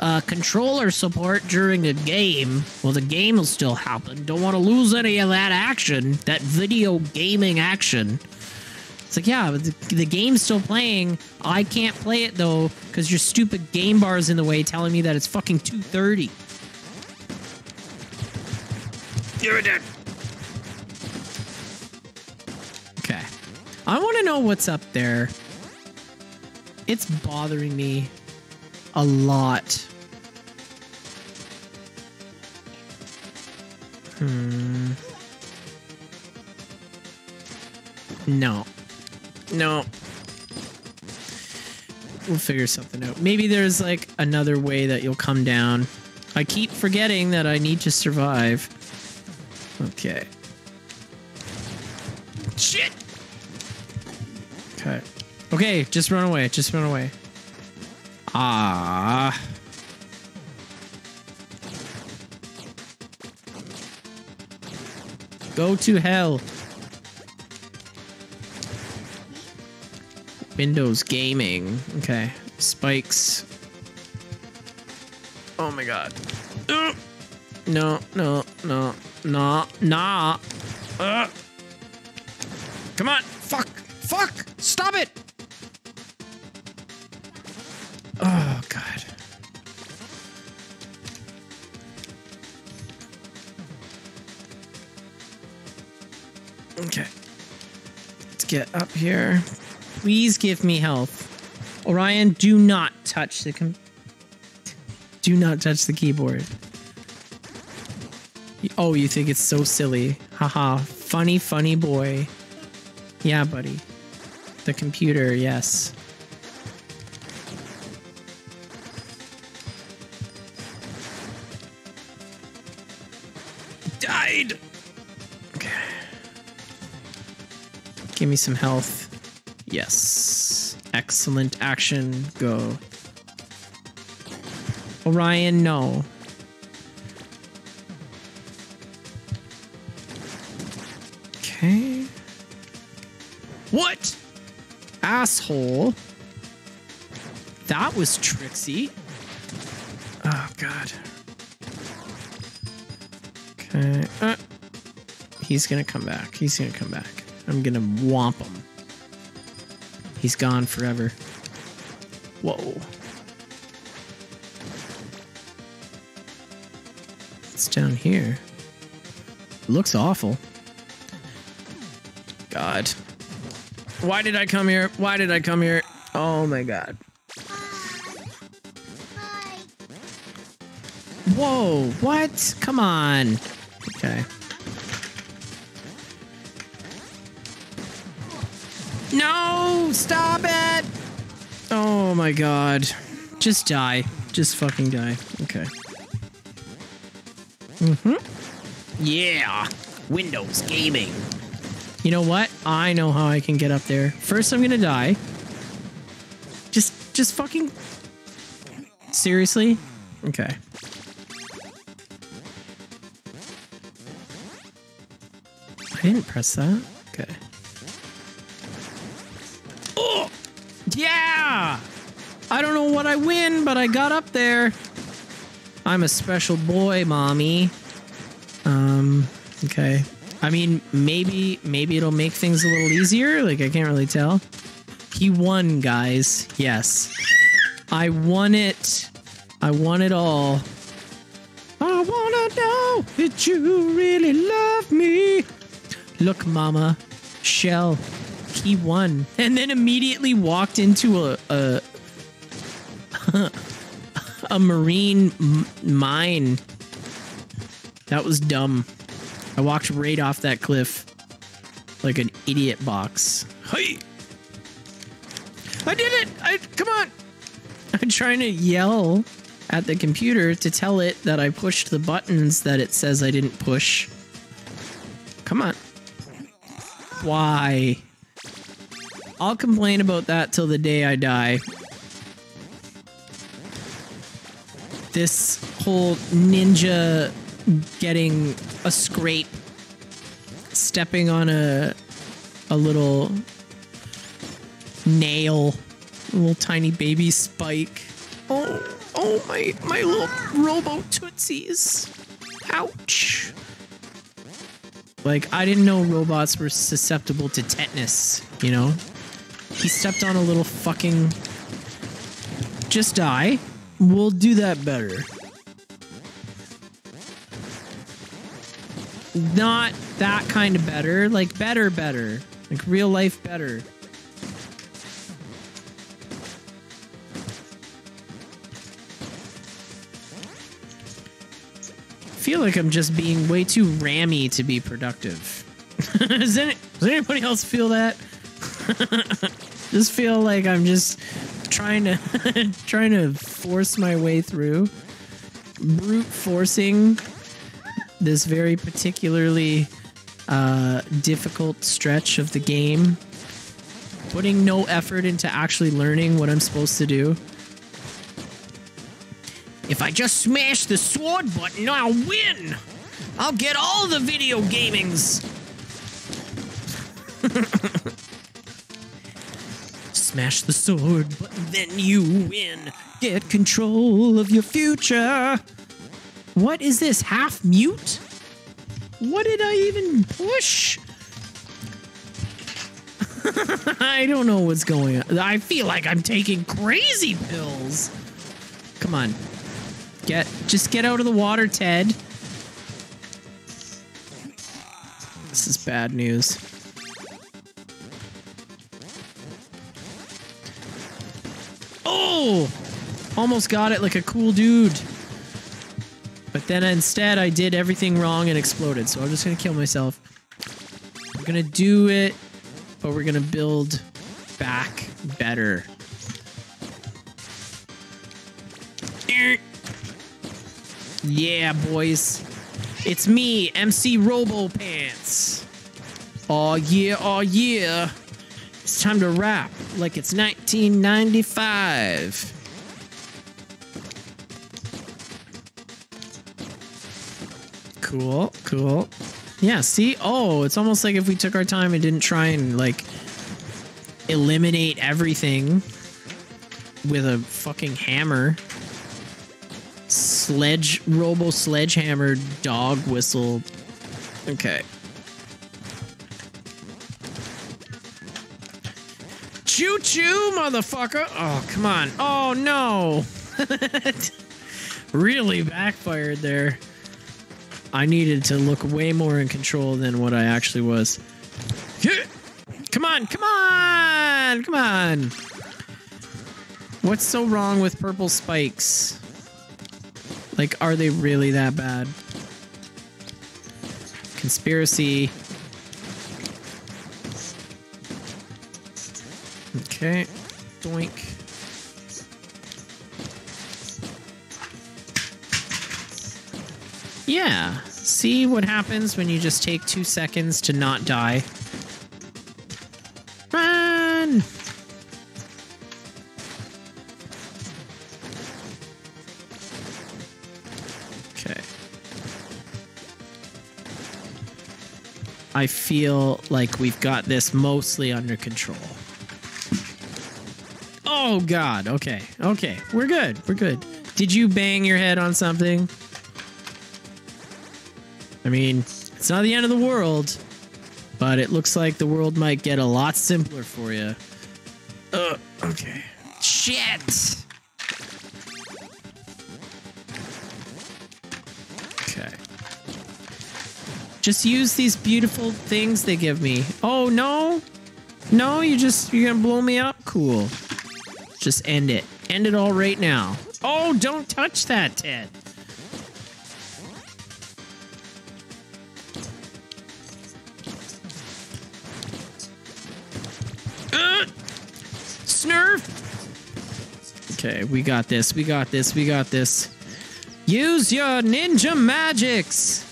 uh, controller support during a game. Well, the game will still happen. Don't want to lose any of that action, that video gaming action. It's like, yeah, but the, the game's still playing. I can't play it, though, because your stupid game bar is in the way telling me that it's fucking two thirty. You're dead. Okay. I want to know what's up there. It's bothering me a lot. Hmm. No. No. We'll figure something out. Maybe there's like another way that you'll come down. I keep forgetting that I need to survive. Okay. Shit! Okay. Okay, just run away. Just run away. Ah. Go to hell. Windows gaming. Okay. Spikes. Oh my god. Uh, no, no, no, nah, nah. Uh, come on. Fuck. Fuck. Stop it. Oh god. Okay. Let's get up here. Please give me health. Orion, do not touch the com- Do not touch the keyboard. Oh, you think it's so silly. Haha. Funny, funny boy. Yeah, buddy. The computer, yes. Died! Okay. Give me some health. Yes. Excellent action. Go. Orion, no. Okay. What? Asshole. That was Trixie. Oh, God. Okay. Uh, he's gonna come back. He's gonna come back. I'm gonna whomp him. He's gone forever. Whoa. It's down here. Looks awful. God. Why did I come here? Why did I come here? Oh my god. Whoa, what? Come on. Okay. No, stop it. Oh my god. Just die. Just fucking die. Okay. Mm-hmm. Yeah. Windows gaming. You know what? I know how I can get up there. First, I'm going to die. Just just fucking seriously? Okay. I didn't press that. Okay. Yeah! I don't know what I win, but I got up there. I'm a special boy, mommy. Um, okay. I mean, maybe, maybe it'll make things a little easier. Like, I can't really tell. He won, guys. Yes. I won it. I won it all. I wanna know that you really love me. Look, mama. Shell. He won, and then immediately walked into a a, a marine m mine. That was dumb. I walked right off that cliff like an idiot box. Hey! I did it! I come on! I'm trying to yell at the computer to tell it that I pushed the buttons that it says I didn't push. Come on. Why? I'll complain about that till the day I die. This whole ninja getting a scrape, stepping on a a little nail, a little tiny baby spike. Oh, oh my, my little robo tootsies. Ouch. Like, I didn't know robots were susceptible to tetanus, you know? He stepped on a little fucking... Just die. We'll do that better. Not that kind of better. Like, better, better. Like, real life better. I feel like I'm just being way too rammy to be productive. Does, any, does anybody else feel that? Just feel like I'm just trying to trying to force my way through, brute forcing this very particularly uh, difficult stretch of the game, putting no effort into actually learning what I'm supposed to do. If I just smash the sword button, I'll win! I'll get all the video gamings! Smash the sword button, then you win! Get control of your future! What is this, half mute? What did I even push? I don't know what's going on. I feel like I'm taking crazy pills! Come on. Get, just get out of the water, Ted. This is bad news. Oh! Almost got it like a cool dude. But then instead I did everything wrong and exploded, so I'm just gonna kill myself. We're gonna do it, but we're gonna build back better. Er Yeah, boys. It's me, M C Robo Pants. Aw, yeah, aw, yeah. It's time to rap like it's nineteen ninety-five. Cool, cool. Yeah, see? Oh, it's almost like if we took our time and didn't try and, like, eliminate everything with a fucking hammer. Sledge, robo sledgehammer, dog whistle. Okay. Choo choo, motherfucker! Oh, come on. Oh, no! Really backfired there. I needed to look way more in control than what I actually was. Come on, come on! Come on! What's so wrong with purple spikes? Like, are they really that bad? Conspiracy. Okay. Doink. Yeah. See what happens when you just take two seconds to not die? Run! I feel like we've got this mostly under control. Oh, God. Okay. Okay. We're good. We're good. Did you bang your head on something? I mean, it's not the end of the world, but it looks like the world might get a lot simpler for you. Uh, okay. Shit! Just use these beautiful things they give me. Oh, no. No, you just, you're gonna blow me up? Cool. Just end it. End it all right now. Oh, don't touch that, Ted. Uh, Snurf! Okay, we got this, we got this, we got this. Use your ninja magics!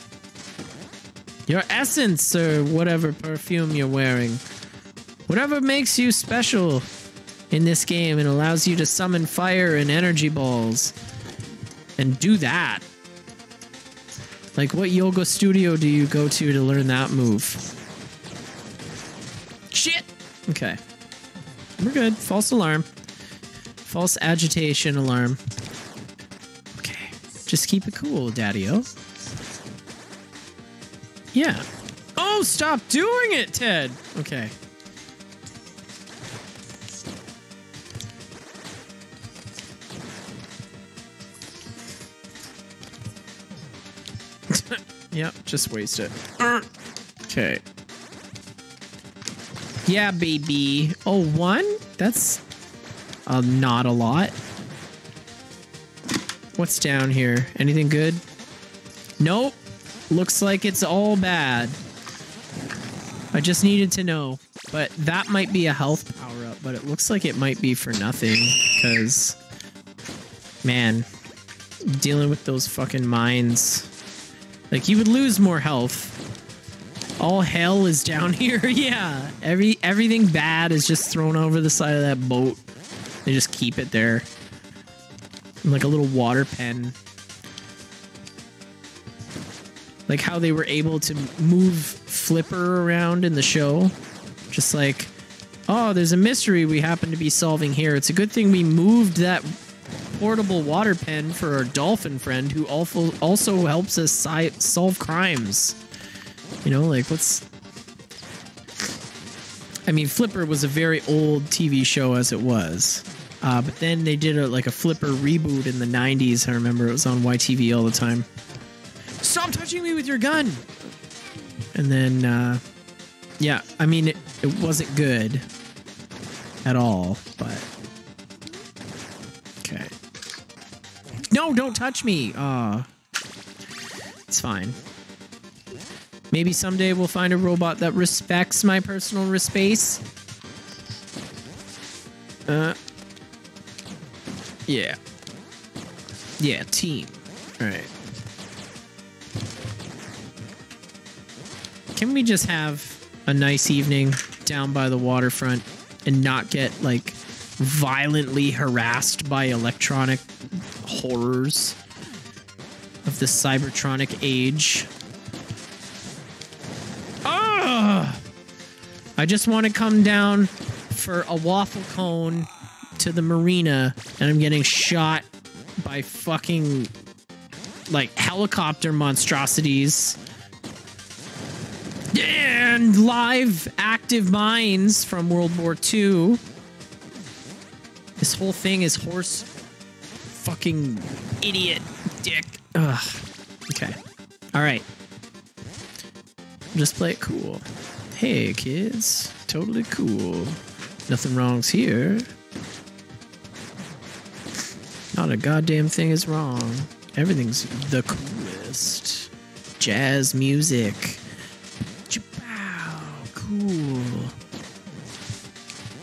Your essence or whatever perfume you're wearing. Whatever makes you special in this game and allows you to summon fire and energy balls. And do that. Like, what yoga studio do you go to to learn that move? Shit! Okay. We're good. False alarm. False agitation alarm. Okay. Just keep it cool, Daddy-o. Yeah. Oh, stop doing it, Ted! Okay. Yep, just waste it. Okay. Yeah, baby. Oh, one? That's uh, not a lot. What's down here? Anything good? Nope. Looks like it's all bad. I just needed to know. But that might be a health power-up, but it looks like it might be for nothing. Because, man, dealing with those fucking mines... Like, you would lose more health. All hell is down here, yeah. Every everything bad is just thrown over the side of that boat. They just keep it there. In like a little water pen. Like how they were able to move Flipper around in the show. Just like, oh, there's a mystery we happen to be solving here. It's a good thing we moved that... portable water pen for our dolphin friend who also also helps us si solve crimes. You know, like, what's... I mean, Flipper was a very old T V show as it was. Uh, but then they did a, like a Flipper reboot in the nineties. I remember it was on Y T V all the time. Stop touching me with your gun! And then, uh, yeah, I mean, it, it wasn't good at all, but... No, don't touch me! Aw. Uh, it's fine. Maybe someday we'll find a robot that respects my personal space. Uh. Yeah. Yeah, team. Alright. Can we just have a nice evening down by the waterfront and not get, like, violently harassed by electronic horrors of the cybertronic age? Ah! I just want to come down for a waffle cone to the marina and I'm getting shot by fucking like helicopter monstrosities and live active mines from World War Two. This whole thing is horse fucking idiot dick. Ugh. Okay. Alright. Just play it cool. Hey, kids. Totally cool. Nothing wrong's here. Not a goddamn thing is wrong. Everything's the coolest. Jazz music. Wow. Cool.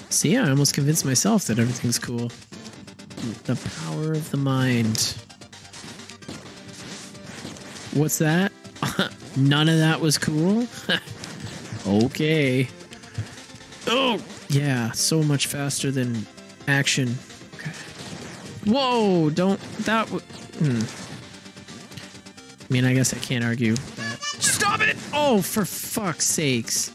See, I almost convinced myself that everything's cool. The power of the mind. What's that? None of that was cool? Okay. Oh! Yeah, so much faster than action. Okay. Whoa! Don't... That w... Hmm. I mean, I guess I can't argue that. Stop it! Oh, for fuck's sakes.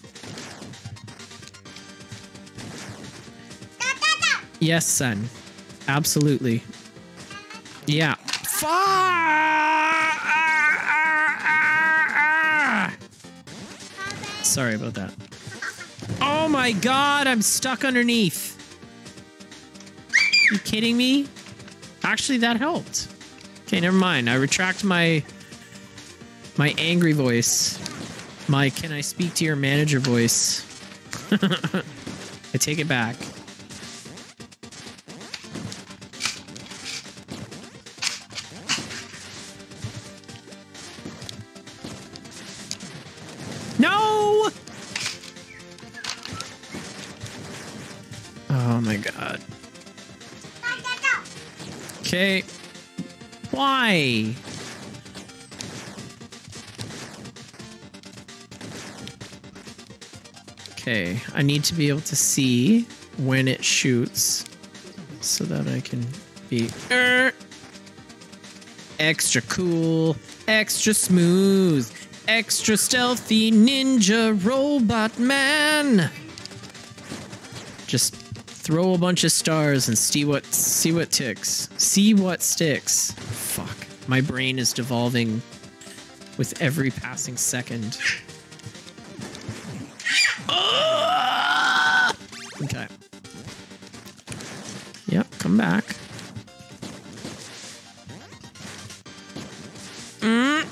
Yes, son. Absolutely. Yeah. Sorry about that. Oh my god, I'm stuck underneath. Are you kidding me? Actually, that helped. Okay, never mind. I retract my my angry voice. My can I speak to your manager voice. I take it back. my god. Okay. Why? Okay, I need to be able to see when it shoots so that I can be er, extra cool, extra smooth, extra stealthy ninja robot man. Just throw a bunch of stars and see what see what ticks. See what sticks. Fuck. My brain is devolving with every passing second. Okay. Yep, come back. Mm.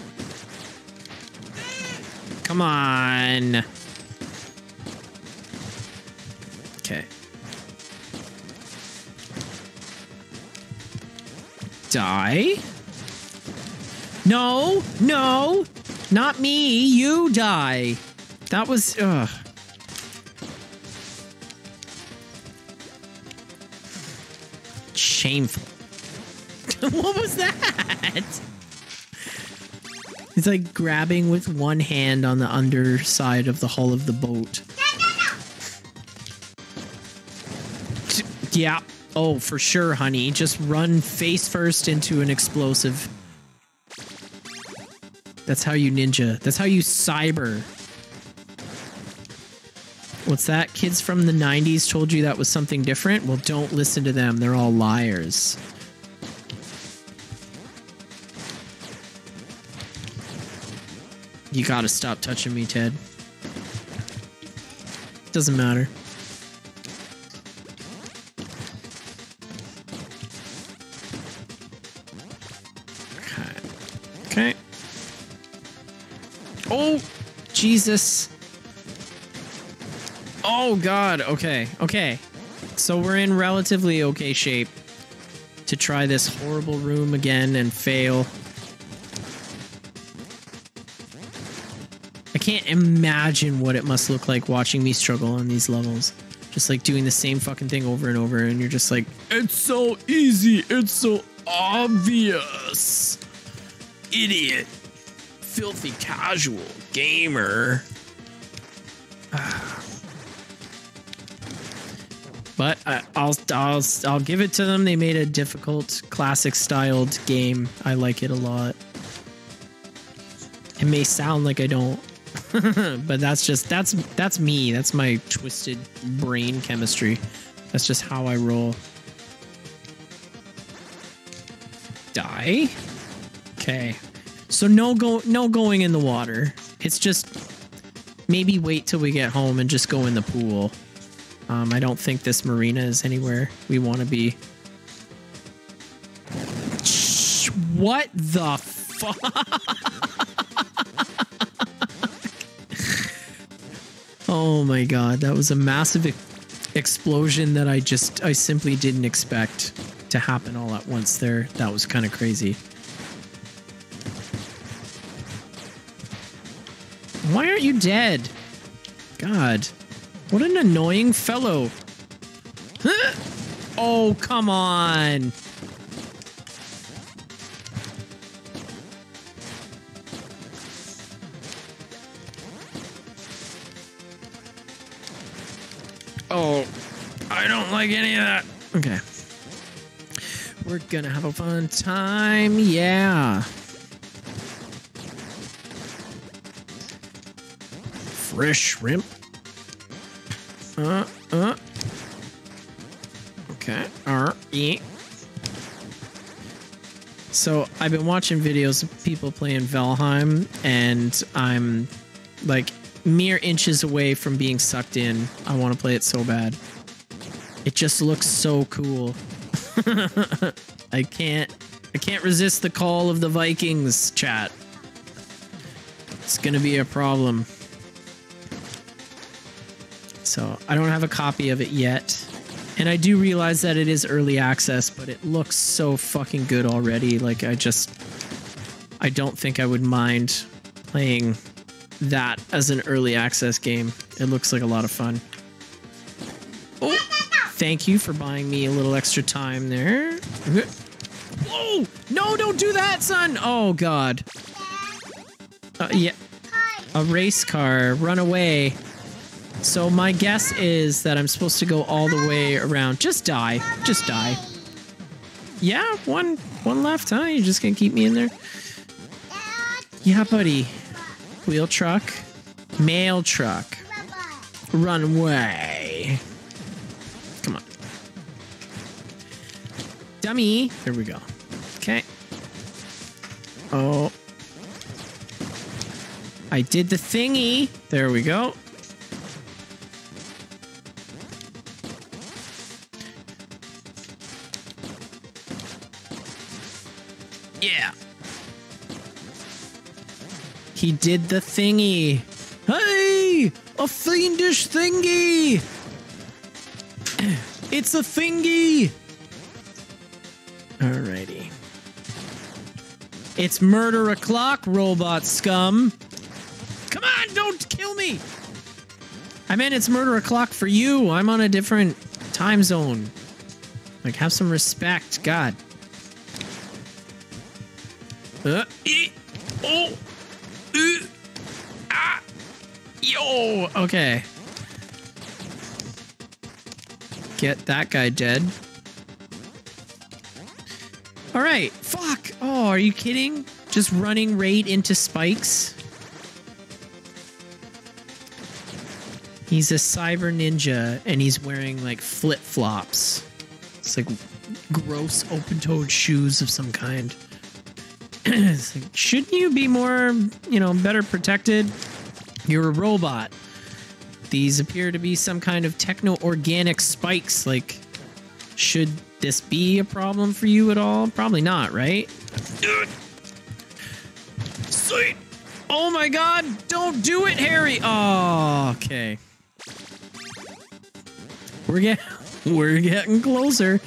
Come on. Okay. Die. No, no, not me. You die. That was... Ugh. Shameful. What was that? It's like grabbing with one hand on the underside of the hull of the boat. No, no, no. Yeah. Oh, for sure, honey. Just run face first into an explosive. That's how you ninja. That's how you cyber. What's that? Kids from the nineties told you that was something different? Well, don't listen to them. They're all liars. You gotta stop touching me, Ted. Doesn't matter. Okay. Okay. Oh, Jesus. Oh god, okay, okay. So we're in relatively okay shape to try this horrible room again and fail. I can't imagine what it must look like watching me struggle on these levels. Just like doing the same fucking thing over and over and you're just like, it's so easy, it's so obvious. Idiot. Filthy casual gamer. But I, I'll, I'll, I'll give it to them. They made a difficult, classic-styled game. I like it a lot. It may sound like I don't, but that's just, that's, that's me. That's my twisted brain chemistry. That's just how I roll. Die. Okay. So no go, no going in the water. It's just maybe wait till we get home and just go in the pool. Um, I don't think this marina is anywhere we want to be. Shh, what the fuck? Oh my god, that was a massive e- explosion that I just, I simply didn't expect to happen all at once there. That was kind of crazy. Why aren't you dead? God. What an annoying fellow. Huh? Oh, come on. Oh, I don't like any of that. Okay. We're gonna have a fun time. Yeah. Fresh shrimp. Uh, uh. Okay. Uh, yeah. So I've been watching videos of people playing Valheim, and I'm like mere inches away from being sucked in. I want to play it so bad. It just looks so cool. I can't. I can't resist the call of the Vikings, chat. It's gonna be a problem. So I don't have a copy of it yet. And I do realize that it is early access, but it looks so fucking good already. Like I just, I don't think I would mind playing that as an early access game. It looks like a lot of fun. Oh, Thank you for buying me a little extra time there. Whoa! No, don't do that, son! Oh, God. Uh, yeah. A race car. Run away. So my guess is that I'm supposed to go all the way around. Just die. Just die. Yeah, one one left, huh? You're just gonna keep me in there? Yeah, buddy. Wheel truck. Mail truck. Runway. Come on. Dummy. There we go. Okay. Oh. I did the thingy. There we go. Yeah. He did the thingy. Hey! A fiendish thingy! It's a thingy! Alrighty. It's murder o'clock, robot scum. Come on, don't kill me! I meant it's murder o'clock for you. I'm on a different time zone. Like, have some respect, God. Uh, e, oh, e, ah, yo, okay. Get that guy dead. All right, fuck. Oh, are you kidding? Just running right into spikes. He's a cyber ninja and he's wearing like flip-flops. It's like gross open-toed shoes of some kind. Shouldn't you be more, you know, better protected? You're a robot. These appear to be some kind of techno-organic spikes. Like, should this be a problem for you at all? Probably not, right? Sweet. Oh my God! Don't do it, Harry. Oh, okay. We're getting we're getting closer.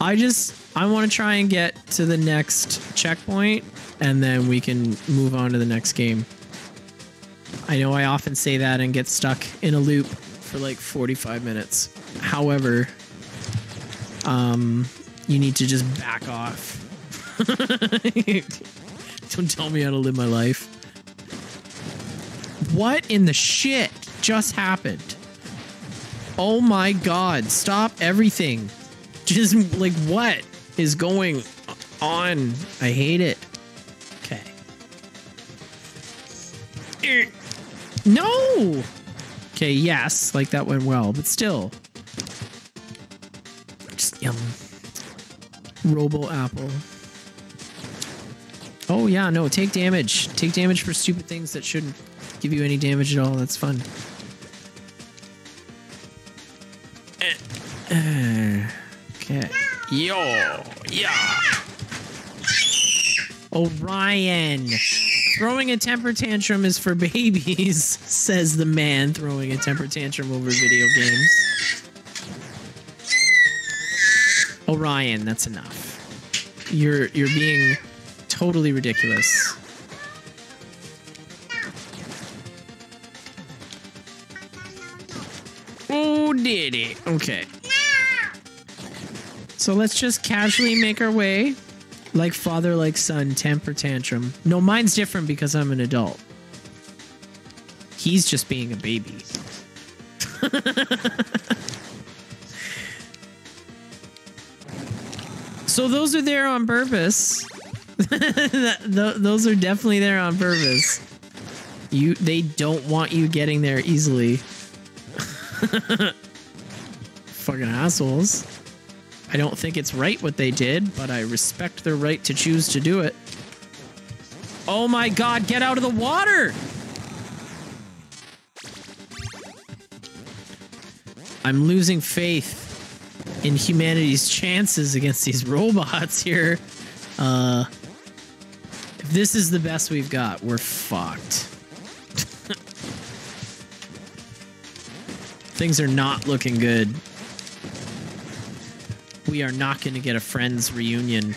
I just. I want to try and get to the next checkpoint, and then we can move on to the next game. I know I often say that and get stuck in a loop for like forty-five minutes. However, um, you need to just back off. Don't tell me how to live my life. What in the shit just happened? Oh my God, stop everything. Just, like, what is going on? I hate it. Okay. No! Okay, yes. Like, that went well, but still. Just, yum. Robo apple. Oh, yeah, no. Take damage. Take damage for stupid things that shouldn't give you any damage at all. That's fun. Uh, okay. Yo, yeah. Orion, throwing a temper tantrum is for babies, says the man throwing a temper tantrum over video games. Orion, that's enough. You're you're being totally ridiculous. Oh, did it? Okay. So let's just casually make our way, like father, like son, temper tantrum. No, mine's different because I'm an adult. He's just being a baby. So those are there on purpose. Those are definitely there on purpose. You, they don't want you getting there easily. Fucking assholes. I don't think it's right what they did, but I respect their right to choose to do it. Oh my God, get out of the water! I'm losing faith in humanity's chances against these robots here. Uh, if this is the best we've got, we're fucked. Things are not looking good. We are not going to get a friends reunion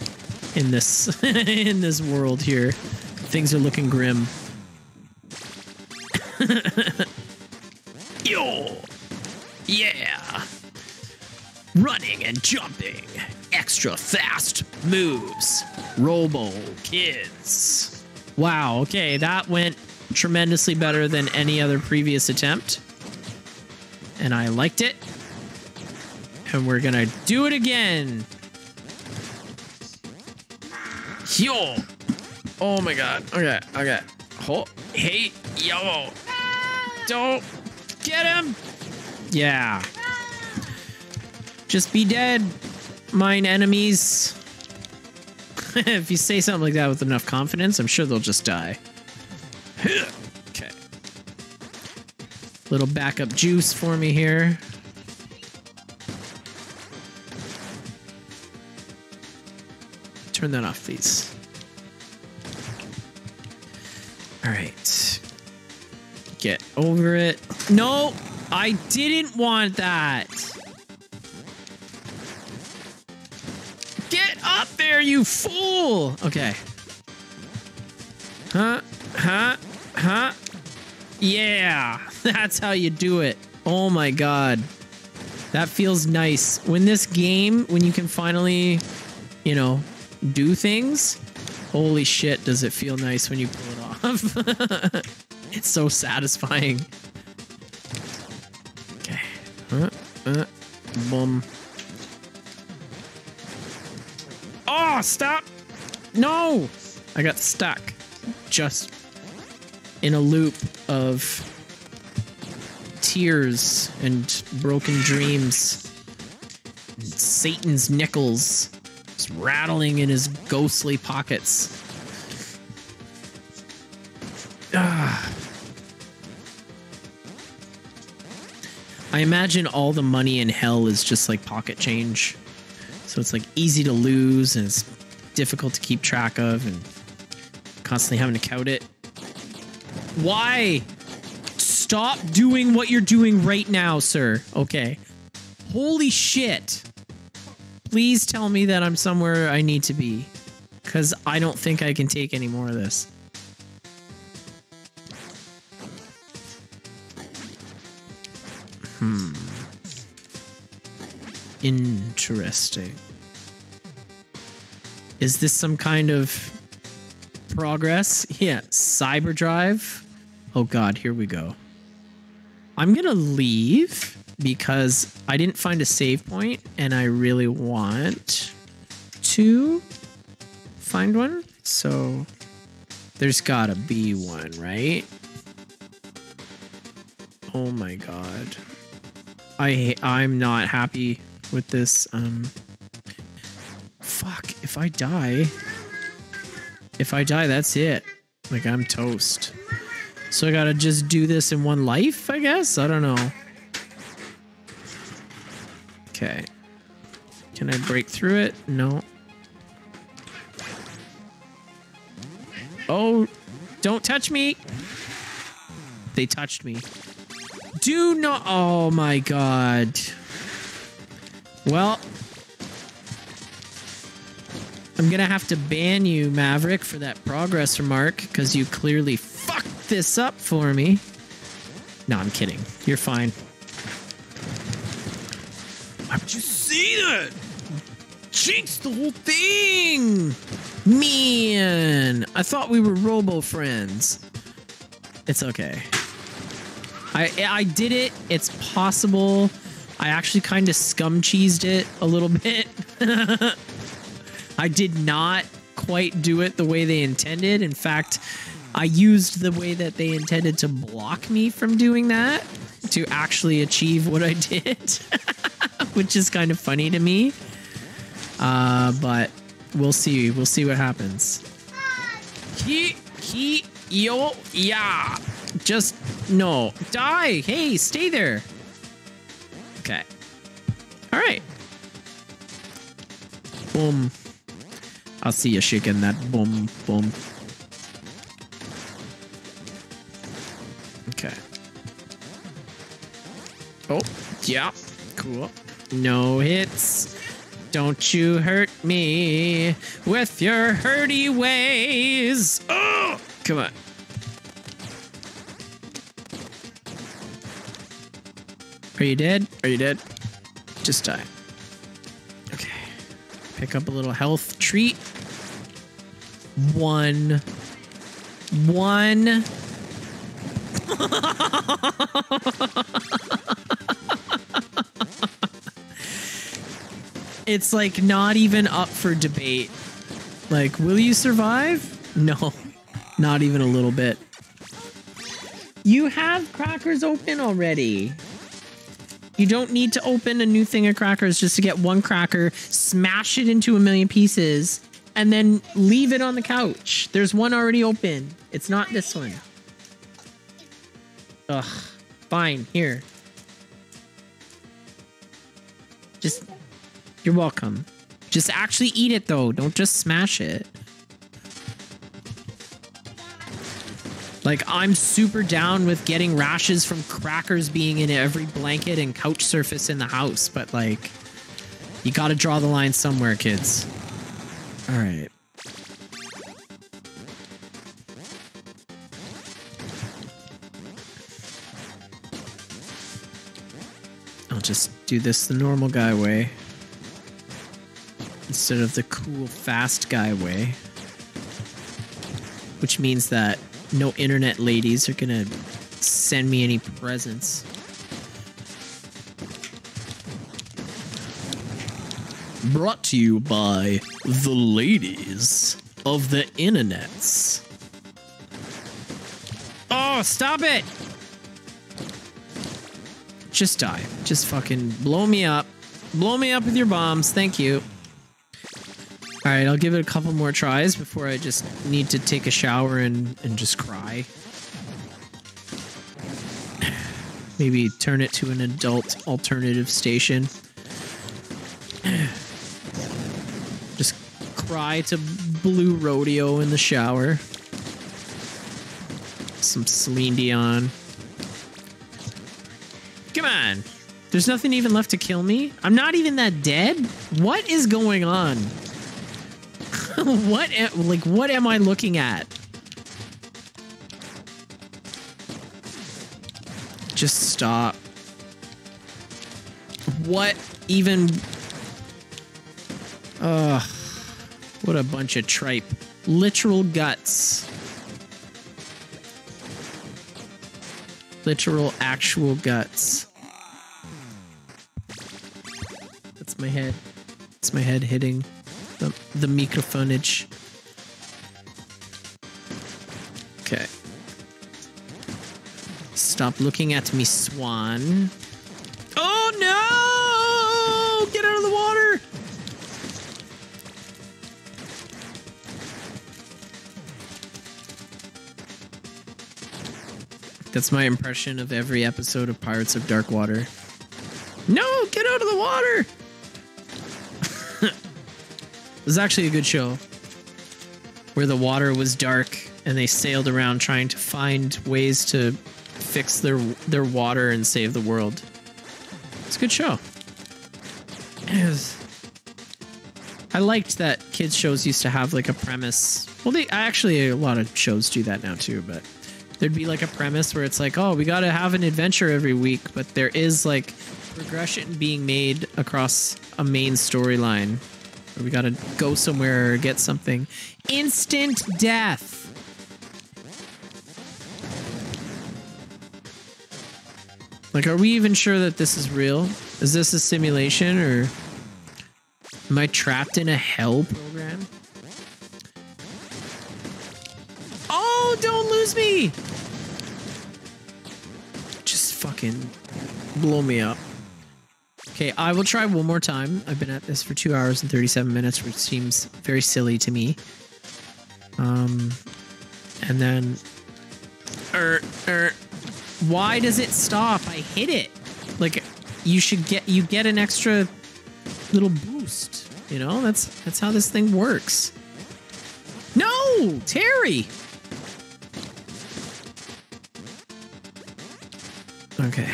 in this in this world here. Things are looking grim. Yo, yeah. Running and jumping, extra fast moves, Robo Kids. Wow, okay, that went tremendously better than any other previous attempt. And I liked it. And we're gonna do it again. Yo! Oh my god. Okay, okay. Hold. Hey, yo! Don't get him! Yeah. Just be dead, mine enemies. If you say something like that with enough confidence, I'm sure they'll just die. Okay. Little backup juice for me here. Turn that off, please. All right. Get over it. No, I didn't want that. Get up there, you fool. Okay. Huh? Huh? Huh? Yeah, that's how you do it. Oh my god. That feels nice. When this game, when you can finally, you know, do things, holy shit, does it feel nice when you pull it off. It's so satisfying. Okay. Uh, uh, boom. Oh, stop! No! I got stuck. Just in a loop of tears and broken dreams. And Satan's nickels rattling in his ghostly pockets. Ugh. I imagine all the money in hell is just like pocket change. So it's like easy to lose and it's difficult to keep track of and constantly having to count it. Why? Stop doing what you're doing right now, sir. Okay. Holy shit. Please tell me that I'm somewhere I need to be, because I don't think I can take any more of this. Hmm. Interesting. Is this some kind of progress? Yeah, cyber drive. Oh god, here we go. I'm gonna leave, because I didn't find a save point and I really want to find one. So there's gotta be one, right? Oh my god. I, I'm not happy with this. Um, fuck, if I die, if I die, that's it. Like, I'm toast. So I gotta just do this in one life, I guess? I don't know. Okay. Can I break through it? No. Oh, don't touch me. They touched me. Do not. Oh my god. Well, I'm gonna have to ban you, Maverick, for that progress remark, because you clearly fucked this up for me. No, I'm kidding. You're fine. Why would you see that? Jinx the whole thing! Man! I thought we were Robo friends. It's okay. I I did it. It's possible. I actually kind of scum-cheesed it a little bit. I did not quite do it the way they intended. In fact, I used the way that they intended to block me from doing that to actually achieve what I did. Which is kind of funny to me. Uh, but we'll see. We'll see what happens. He, he, yo, yeah. Just, no. Die. Hey, stay there. Okay. All right. Boom. I'll see you shaking that. Boom, boom. Okay. Oh, yeah. Cool. No hits. Don't you hurt me with your hurty ways. Oh, come on. Are you dead? Are you dead? Just die. Okay. Pick up a little health treat. One. One. It's like not even up for debate. Like, will you survive? No, not even a little bit. You have crackers open already. You don't need to open a new thing of crackers just to get one cracker, smash it into a million pieces, and then leave it on the couch. There's one already open. It's not this one. Ugh, fine, here. Just, you're welcome. Just actually eat it though, don't just smash it. Like, I'm super down with getting rashes from crackers being in every blanket and couch surface in the house, but like, you gotta draw the line somewhere, kids. All right. I'll just do this the normal guy way instead of the cool, fast guy way, which means that no internet ladies are gonna send me any presents. Brought to you by the ladies of the internets. Oh, stop it! Just die. Just fucking blow me up. Blow me up with your bombs. Thank you. All right, I'll give it a couple more tries before I just need to take a shower and, and just cry. Maybe turn it to an adult alternative station. Just cry to Blue Rodeo in the shower. Some Celine Dion. Come on. There's nothing even left to kill me. I'm not even that dead. What is going on? What am, like, what am I looking at? Just stop. What even? Ugh. What a bunch of tripe. Literal guts. Literal actual guts. That's my head. That's my head hitting The, the microphone-age. Okay. Stop looking at me, swan. Oh no! Get out of the water! That's my impression of every episode of Pirates of Dark Water. No! Get out of the water! It was actually a good show where the water was dark and they sailed around trying to find ways to fix their their water and save the world. It's a good show. It was, I liked that kids shows used to have like a premise. Well, they actually a lot of shows do that now too, but there'd be like a premise where it's like, oh, we got to have an adventure every week, but there is like progression being made across a main storyline. We gotta go somewhere or get something. Instant death! Like, are we even sure that this is real? Is this a simulation or am I trapped in a hell program? Oh, don't lose me! Just fucking blow me up. Okay, I will try one more time. I've been at this for two hours and thirty-seven minutes, which seems very silly to me. Um, and then, er, er, why does it stop? I hit it. Like, you should get, you get an extra little boost. You know, that's that's how this thing works. No, Terry. Okay.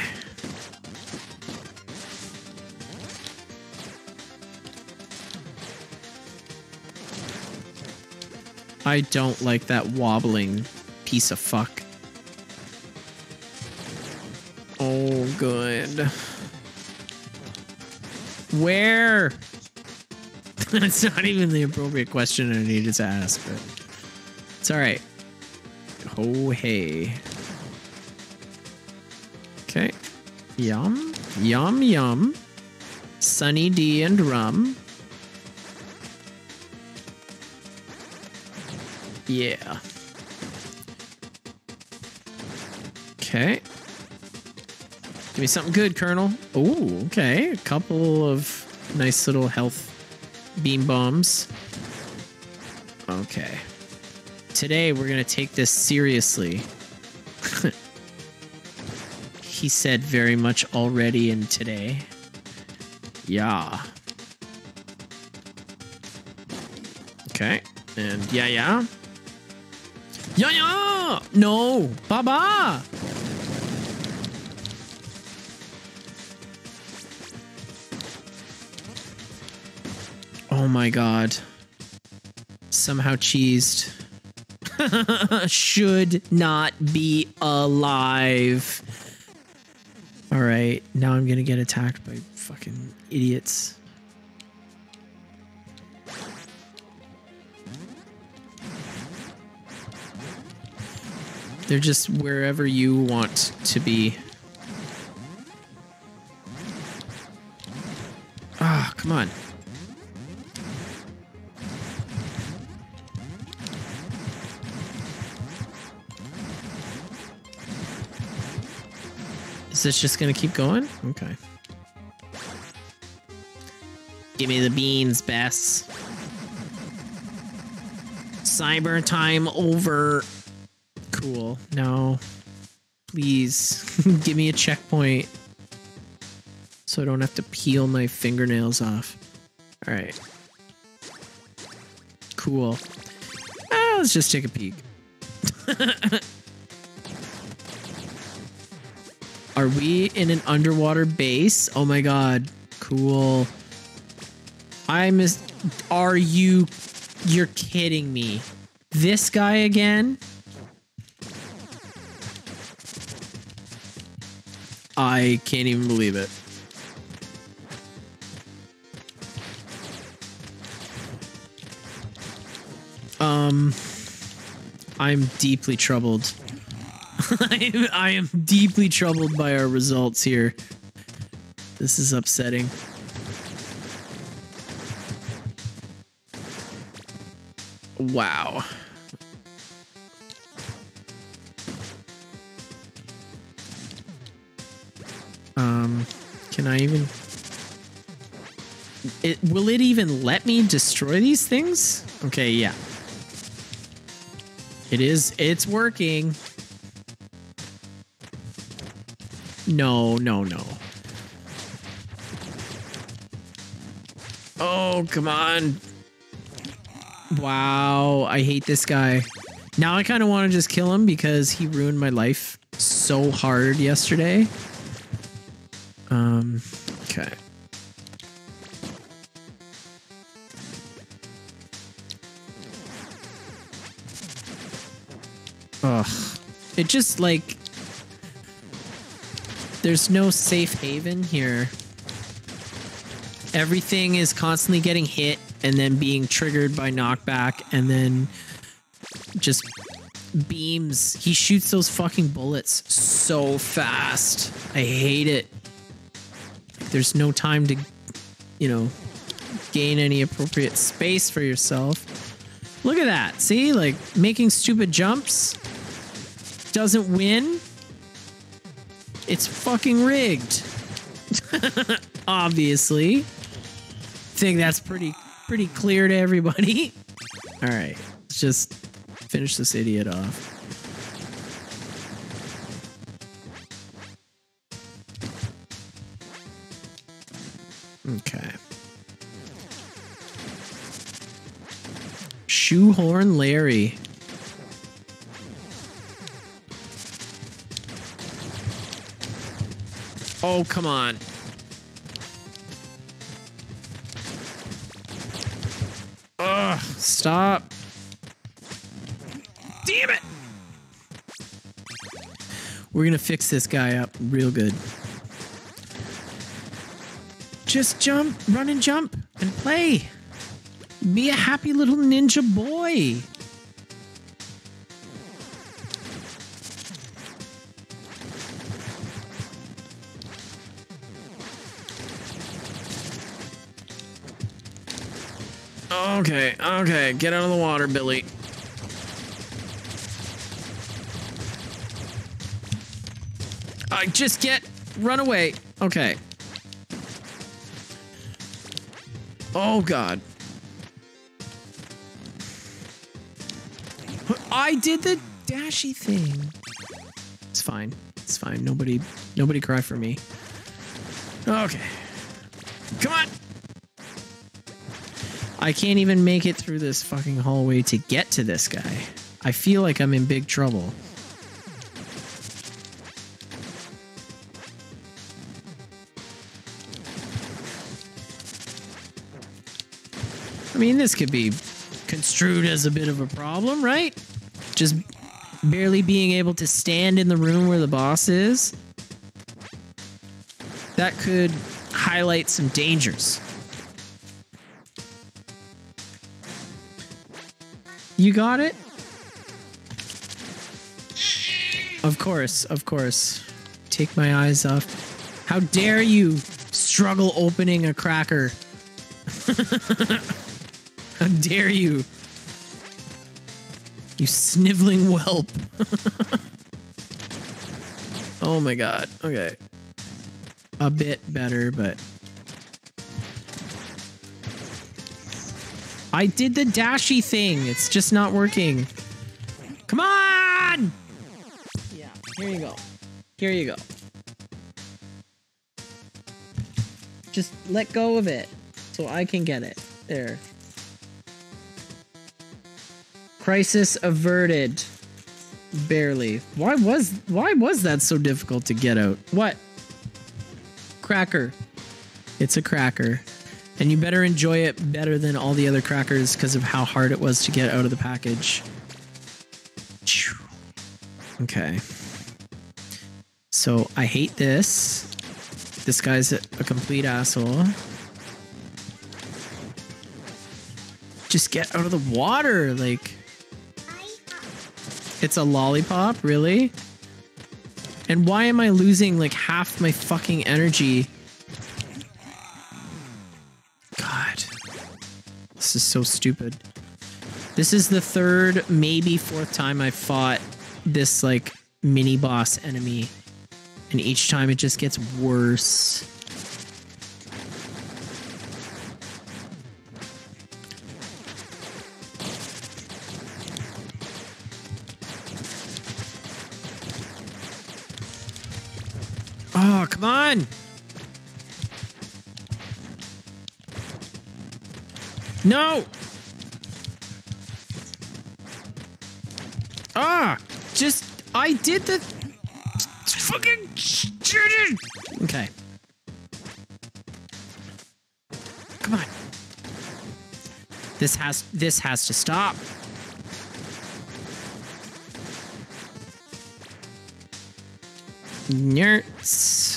I don't like that wobbling piece of fuck. Oh, good. Where? That's not even the appropriate question I needed to ask, but it's all right. Oh, hey. Okay. Yum. Yum, yum. Sunny D and rum. Yeah. Okay. Give me something good, Colonel. Oh, okay. A couple of nice little health beam bombs. Okay. Today, we're going to take this seriously. He said very much already in today. Yeah. Okay. And yeah, yeah. Yeah, yeah! No! Baba! Oh my god. Somehow cheesed. Should not be alive. All right, now I'm gonna get attacked by fucking idiots. They're just wherever you want to be. Ah, come on. Is this just gonna keep going? Okay. Give me the beans, Bess. Cyber time over. Cool. No. Please. Give me a checkpoint. So I don't have to peel my fingernails off. Alright. Cool. Ah, let's just take a peek. Are we in an underwater base? Oh my god. Cool. I miss... Are you... You're kidding me. This guy again? I can't even believe it. Um... I'm deeply troubled. I, am, I am deeply troubled by our results here. This is upsetting. Wow. Um, can I even... It, will it even let me destroy these things? Okay, yeah. It is... It's working. No, no, no. Oh, come on. Wow, I hate this guy. Now I kind of want to just kill him because he ruined my life so hard yesterday. Um, okay. Ugh. It just, like... There's no safe haven here. Everything is constantly getting hit and then being triggered by knockback and then just beams. He shoots those fucking bullets so fast. I hate it. There's no time to, you know, gain any appropriate space for yourself. Look at that. See, like making stupid jumps doesn't win. It's fucking rigged. Obviously. Think that's pretty pretty clear to everybody. All right. Let's just finish this idiot off. Okay. Shoehorn Larry. Oh, come on. Ugh, stop. Damn it! We're gonna fix this guy up real good. Just jump, run and jump, and play. Be a happy little ninja boy. Okay, okay, get out of the water, Billy. I just get run away. Okay. Oh God. I did the dashy thing. It's fine. It's fine. Nobody, nobody cry for me. Okay. Come on. I can't even make it through this fucking hallway to get to this guy. I feel like I'm in big trouble. I mean, this could be construed as a bit of a problem, right? Just barely being able to stand in the room where the boss is. That could highlight some dangers. You got it? Of course, of course. Take my eyes off. How dare you struggle opening a cracker? How dare you? You sniveling whelp. Oh my God. Okay. A bit better, but... I did the dashy thing. It's just not working. Come on! Yeah, here you go. Here you go. Just let go of it so I can get it. There. Crisis averted. Barely. Why was why was that so difficult to get out? What? Cracker. It's a cracker. And you better enjoy it better than all the other crackers because of how hard it was to get out of the package. Okay. So I hate this. This guy's a complete asshole. Just get out of the water, like... It's a lollipop, really? And why am I losing like half my fucking energy? This is so stupid. This is the third, maybe fourth time I fought this like mini boss enemy, and each time it just gets worse. Oh, come on. No! Ah! Just... I did the... Fucking... Okay. Come on. This has... This has to stop. Nerds.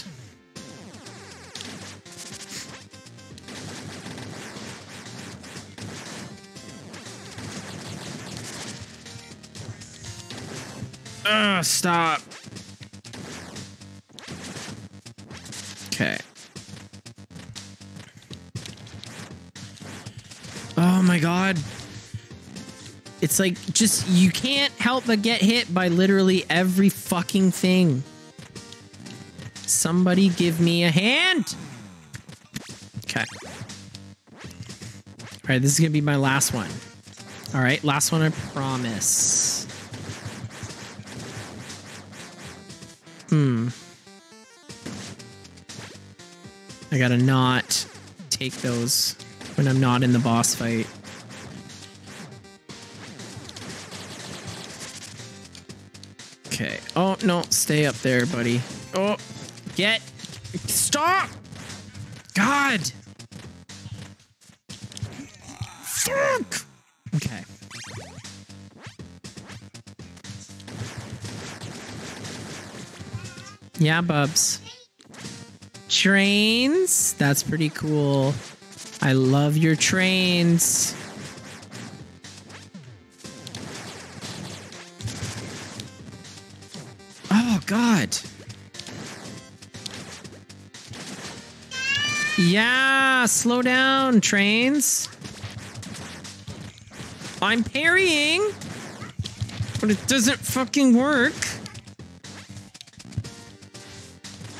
Ugh, stop. Okay. Oh my God. It's like, just, you can't help but get hit by literally every fucking thing. Somebody give me a hand. Okay. All right, this is gonna be my last one. All right, last one, I promise. Hmm. I gotta not take those when I'm not in the boss fight. Okay. Oh, no. Stay up there, buddy. Oh, get. Stop. God. Fuck. Okay. Yeah, bubs. Trains? That's pretty cool. I love your trains. God. Yeah, slow down, trains. I'm parrying, but it doesn't fucking work.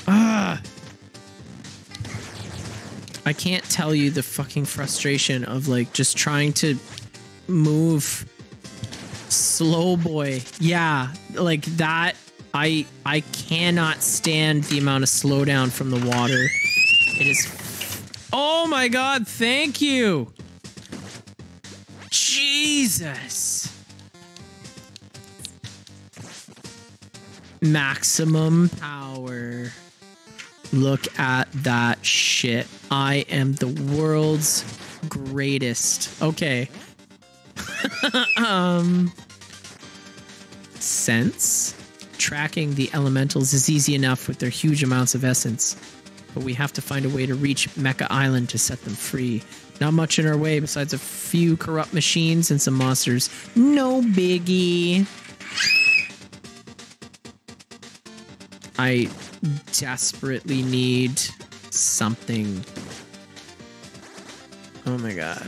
Ah. I can't tell you the fucking frustration of like just trying to move slow boy. Yeah, like that. I I cannot stand the amount of slowdown from the water. It is. Oh my God! Thank you. Jesus. Maximum power. Look at that shit. I am the world's greatest. Okay. um, sense. Tracking the elementals is easy enough with their huge amounts of essence, but we have to find a way to reach Mecca Island to set them free. Not much in our way besides a few corrupt machines and some monsters. No biggie. I desperately need something. Oh my God.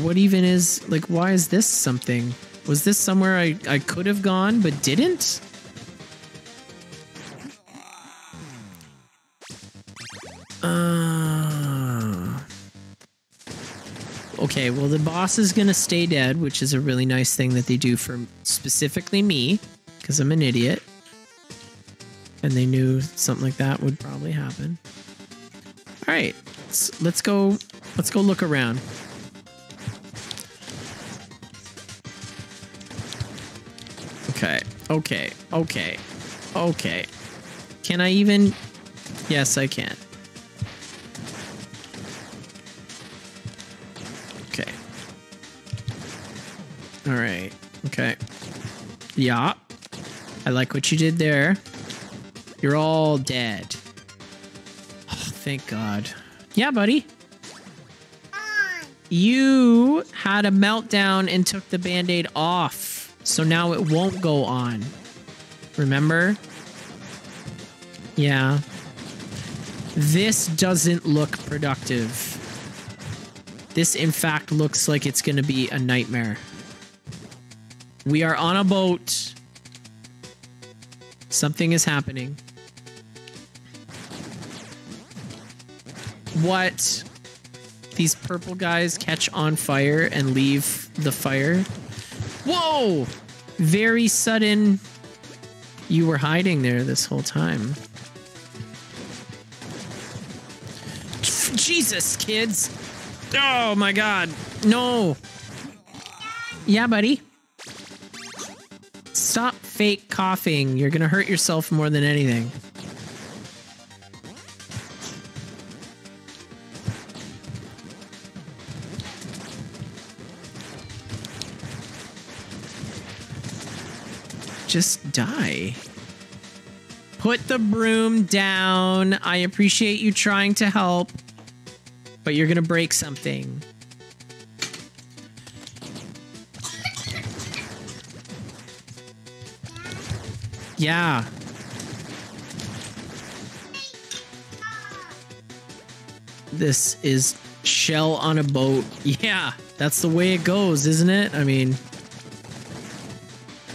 What even is, like, why is this something? Was this somewhere I, I could have gone but didn't? Uh, okay, well, the boss is gonna stay dead, which is a really nice thing that they do for specifically me, because I'm an idiot. And they knew something like that would probably happen. All right, let's, let's go. Let's go look around. Okay, okay, okay, okay. Can I even? Yes, I can. Okay. All right, okay. Yeah, I like what you did there. You're all dead. Oh, thank God. Yeah, buddy. You had a meltdown and took the Band-Aid off. So now it won't go on. Remember? Yeah. This doesn't look productive. This, in fact, looks like it's going to be a nightmare. We are on a boat. Something is happening. What? These purple guys catch on fire and leave the fire? Whoa! Very sudden. You were hiding there this whole time. Jesus, kids. Oh my God. No. Yeah, buddy. Stop fake coughing. You're gonna hurt yourself more than anything. Just die. Put the broom down. I appreciate you trying to help, but you're gonna break something. Yeah. This is shell on a boat. Yeah, that's the way it goes, isn't it? I mean,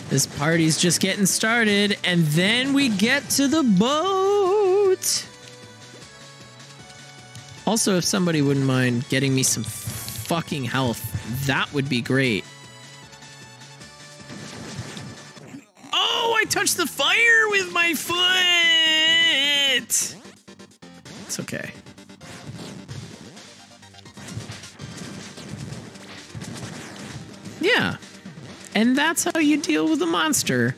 this party's just getting started, and then we get to the boat. Also, if somebody wouldn't mind getting me some fucking health, that would be great. Oh, I touched the fire with my foot. It's okay. Yeah. And that's how you deal with a monster.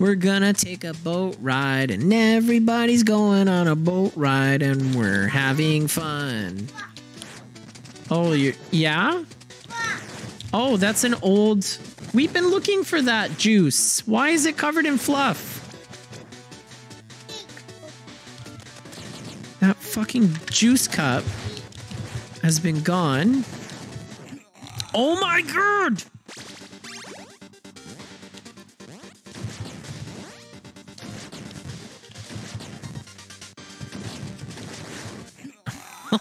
We're gonna take a boat ride, and everybody's going on a boat ride, and we're having fun. Oh, you, yeah? Oh, that's an old... We've been looking for that juice. Why is it covered in fluff? That fucking juice cup has been gone. Oh my God!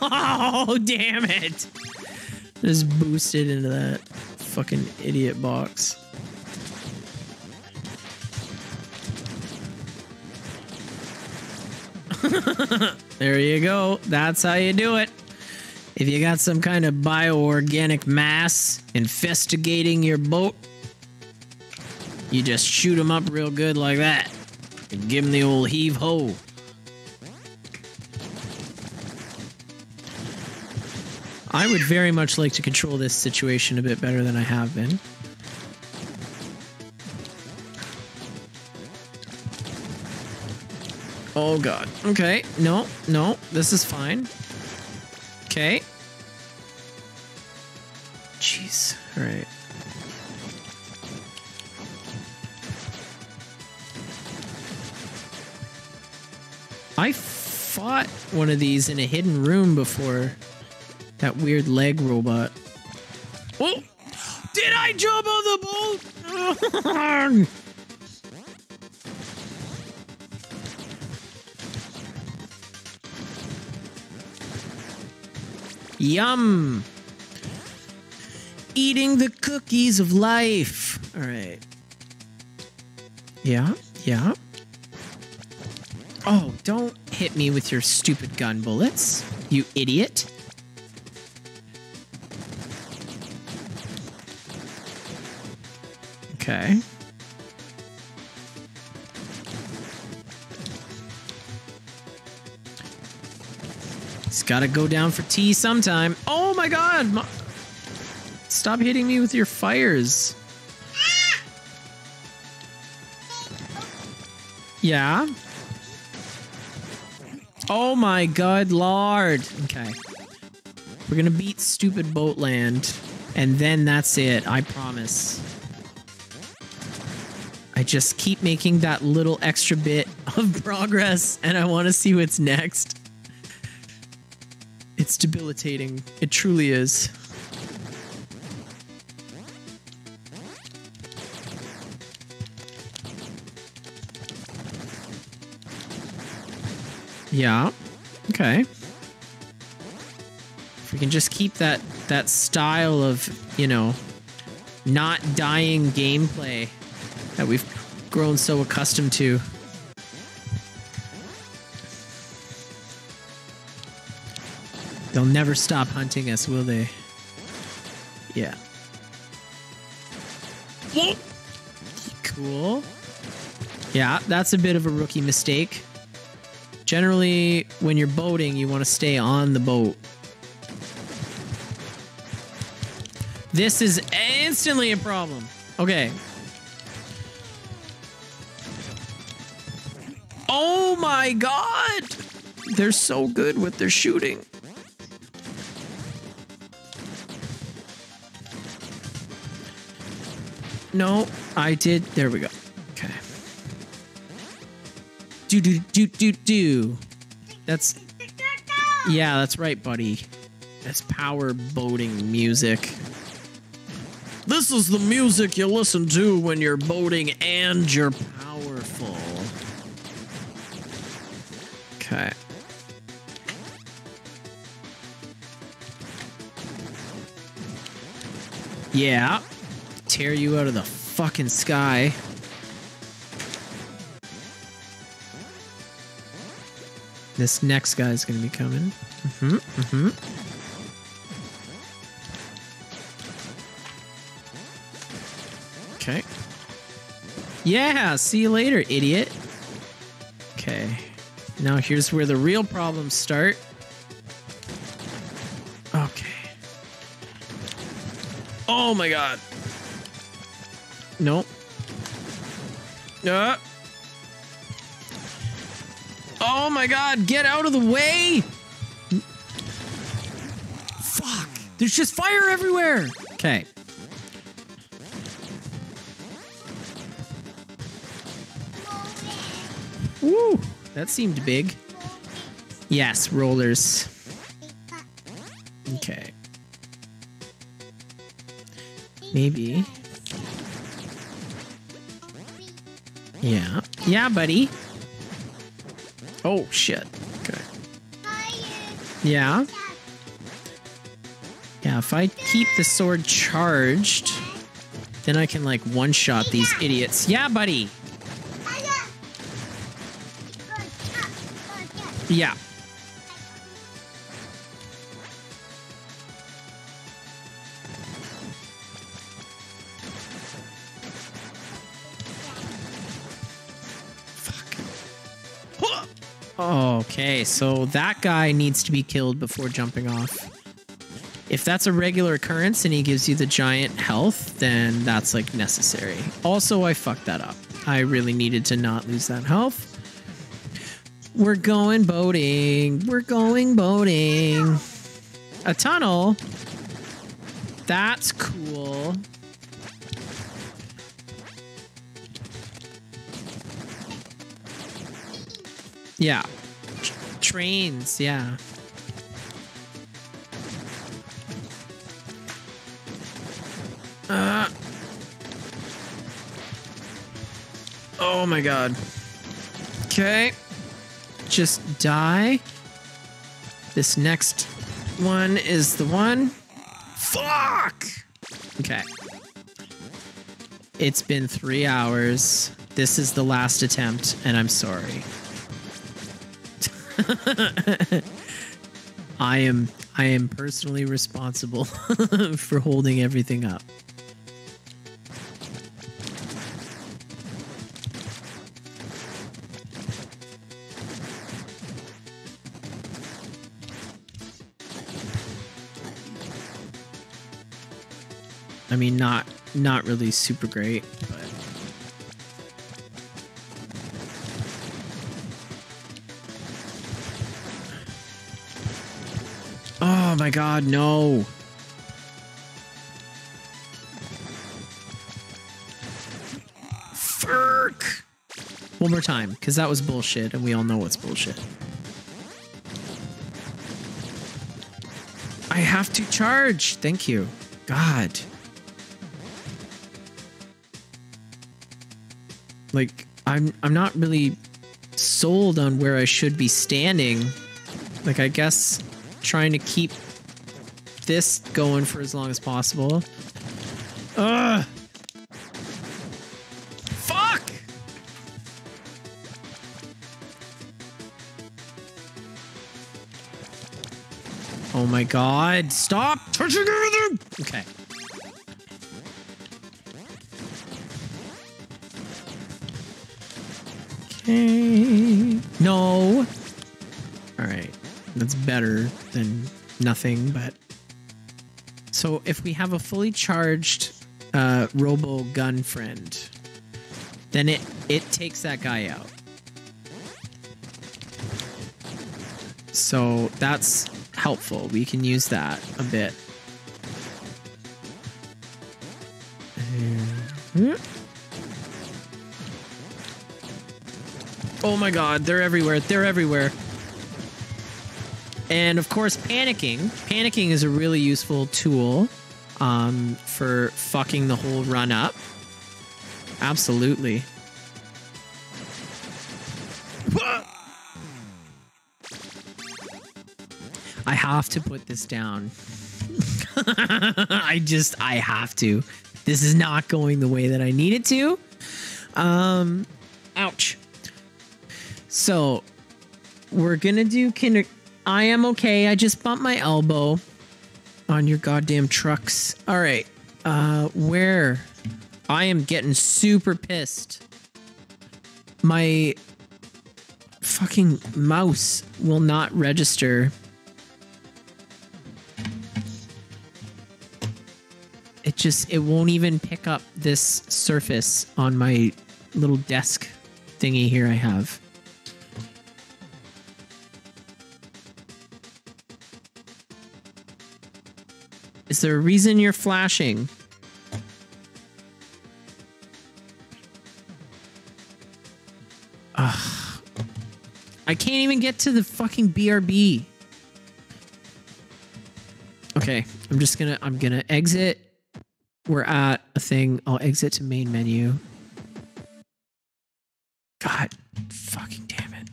Oh, damn it. Just boosted into that fucking idiot box. There you go. That's how you do it. If you got some kind of bioorganic mass infestigating your boat, you just shoot them up real good like that. And give them the old heave-ho. I would very much like to control this situation a bit better than I have been. Oh god. Okay. No, no. This is fine. Okay. Jeez. All right. I fought one of these in a hidden room before. That weird leg robot. Oh! Did I jump on the boat? Yum! Eating the cookies of life. All right. Yeah, yeah. Oh, don't hit me with your stupid gun bullets, you idiot. Okay. It's gotta go down for tea sometime. Oh my god! My Stop hitting me with your fires. Ah! Yeah? Oh my god, lord! Okay. We're gonna beat stupid Boatland, and then that's it, I promise. I just keep making that little extra bit of progress, and I want to see what's next. It's debilitating. It truly is. Yeah. Okay. If we can just keep that, that style of, you know, not dying gameplay that we've grown so accustomed to. They'll never stop hunting us, will they? Yeah. Yeah. Cool. Yeah, that's a bit of a rookie mistake. Generally, when you're boating, you want to stay on the boat. This is instantly a problem. Okay. Oh my god! They're so good with their shooting. No, I did. There we go. Okay. Do do do do do. That's. Yeah, that's right, buddy. That's power boating music. This is the music you listen to when you're boating and you're powerful. Okay. Yeah. Tear you out of the fucking sky. This next guy's gonna be coming. Mm-hmm, mm-hmm. Okay. Yeah, see you later, idiot. Okay. Now here's where the real problems start. Okay. Oh my god. Nope. Uh. Oh my god, get out of the way! Fuck. There's just fire everywhere! Okay. Woo! That seemed big. Yes, rollers. Okay. Maybe. Yeah. Yeah, buddy. Oh, shit. Okay. Yeah. Yeah, if I keep the sword charged, then I can, like, one-shot these idiots. Yeah, buddy! Yeah. Fuck. Okay, so that guy needs to be killed before jumping off. If that's a regular occurrence and he gives you the giant health, then that's, like, necessary. Also, I fucked that up. I really needed to not lose that health. We're going boating. We're going boating. A tunnel? That's cool. Yeah. T- trains, yeah. Uh. Oh my god. Okay. Just die. This next one is the one. Fuck! Okay. It's been three hours. This is the last attempt, and I'm sorry. I am I am personally responsible for holding everything up. I mean, not not really super great, but oh my god, no. Furk. One more time, because that was bullshit, and we all know it's bullshit. I have to charge. Thank you. God. Like, I'm I'm not really sold on where I should be standing. Like, I guess trying to keep this going for as long as possible. Ugh! Fuck! Oh my god, stop touching everything! Okay. No. All right. That's better than nothing, but so if we have a fully charged uh, robo gun friend, then it it takes that guy out. So that's helpful. We can use that a bit. Mm-hmm. Oh my god, they're everywhere, they're everywhere. And of course, panicking. Panicking is a really useful tool um, for fucking the whole run up. Absolutely. I have to put this down. I just, I have to. This is not going the way that I need it to. Um, ouch. So, we're gonna do kinder... I am okay, I just bumped my elbow on your goddamn trucks. Alright, uh, where? I am getting super pissed. My fucking mouse will not register. It just, it won't even pick up this surface on my little desk thingy here I have. Is there a reason you're flashing? Ugh. I can't even get to the fucking B R B. Okay, I'm just gonna, I'm gonna exit. We're at a thing. I'll exit to main menu. God fucking damn it.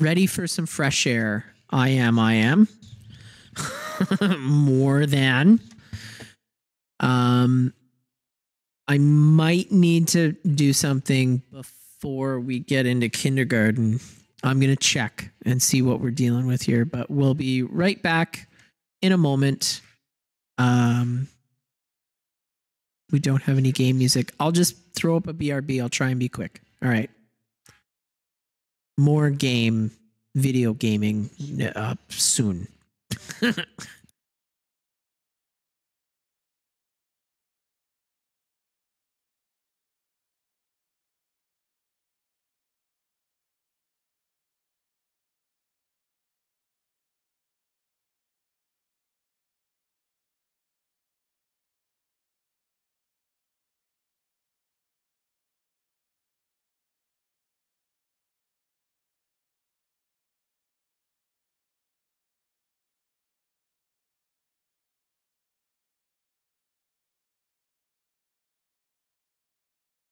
Ready for some fresh air. I am, I am. more than. Um, I might need to do something before we get into kindergarten. I'm going to check and see what we're dealing with here, but we'll be right back in a moment. Um, we don't have any game music. I'll just throw up a B R B. I'll try and be quick. All right. More game, video gaming uh, soon.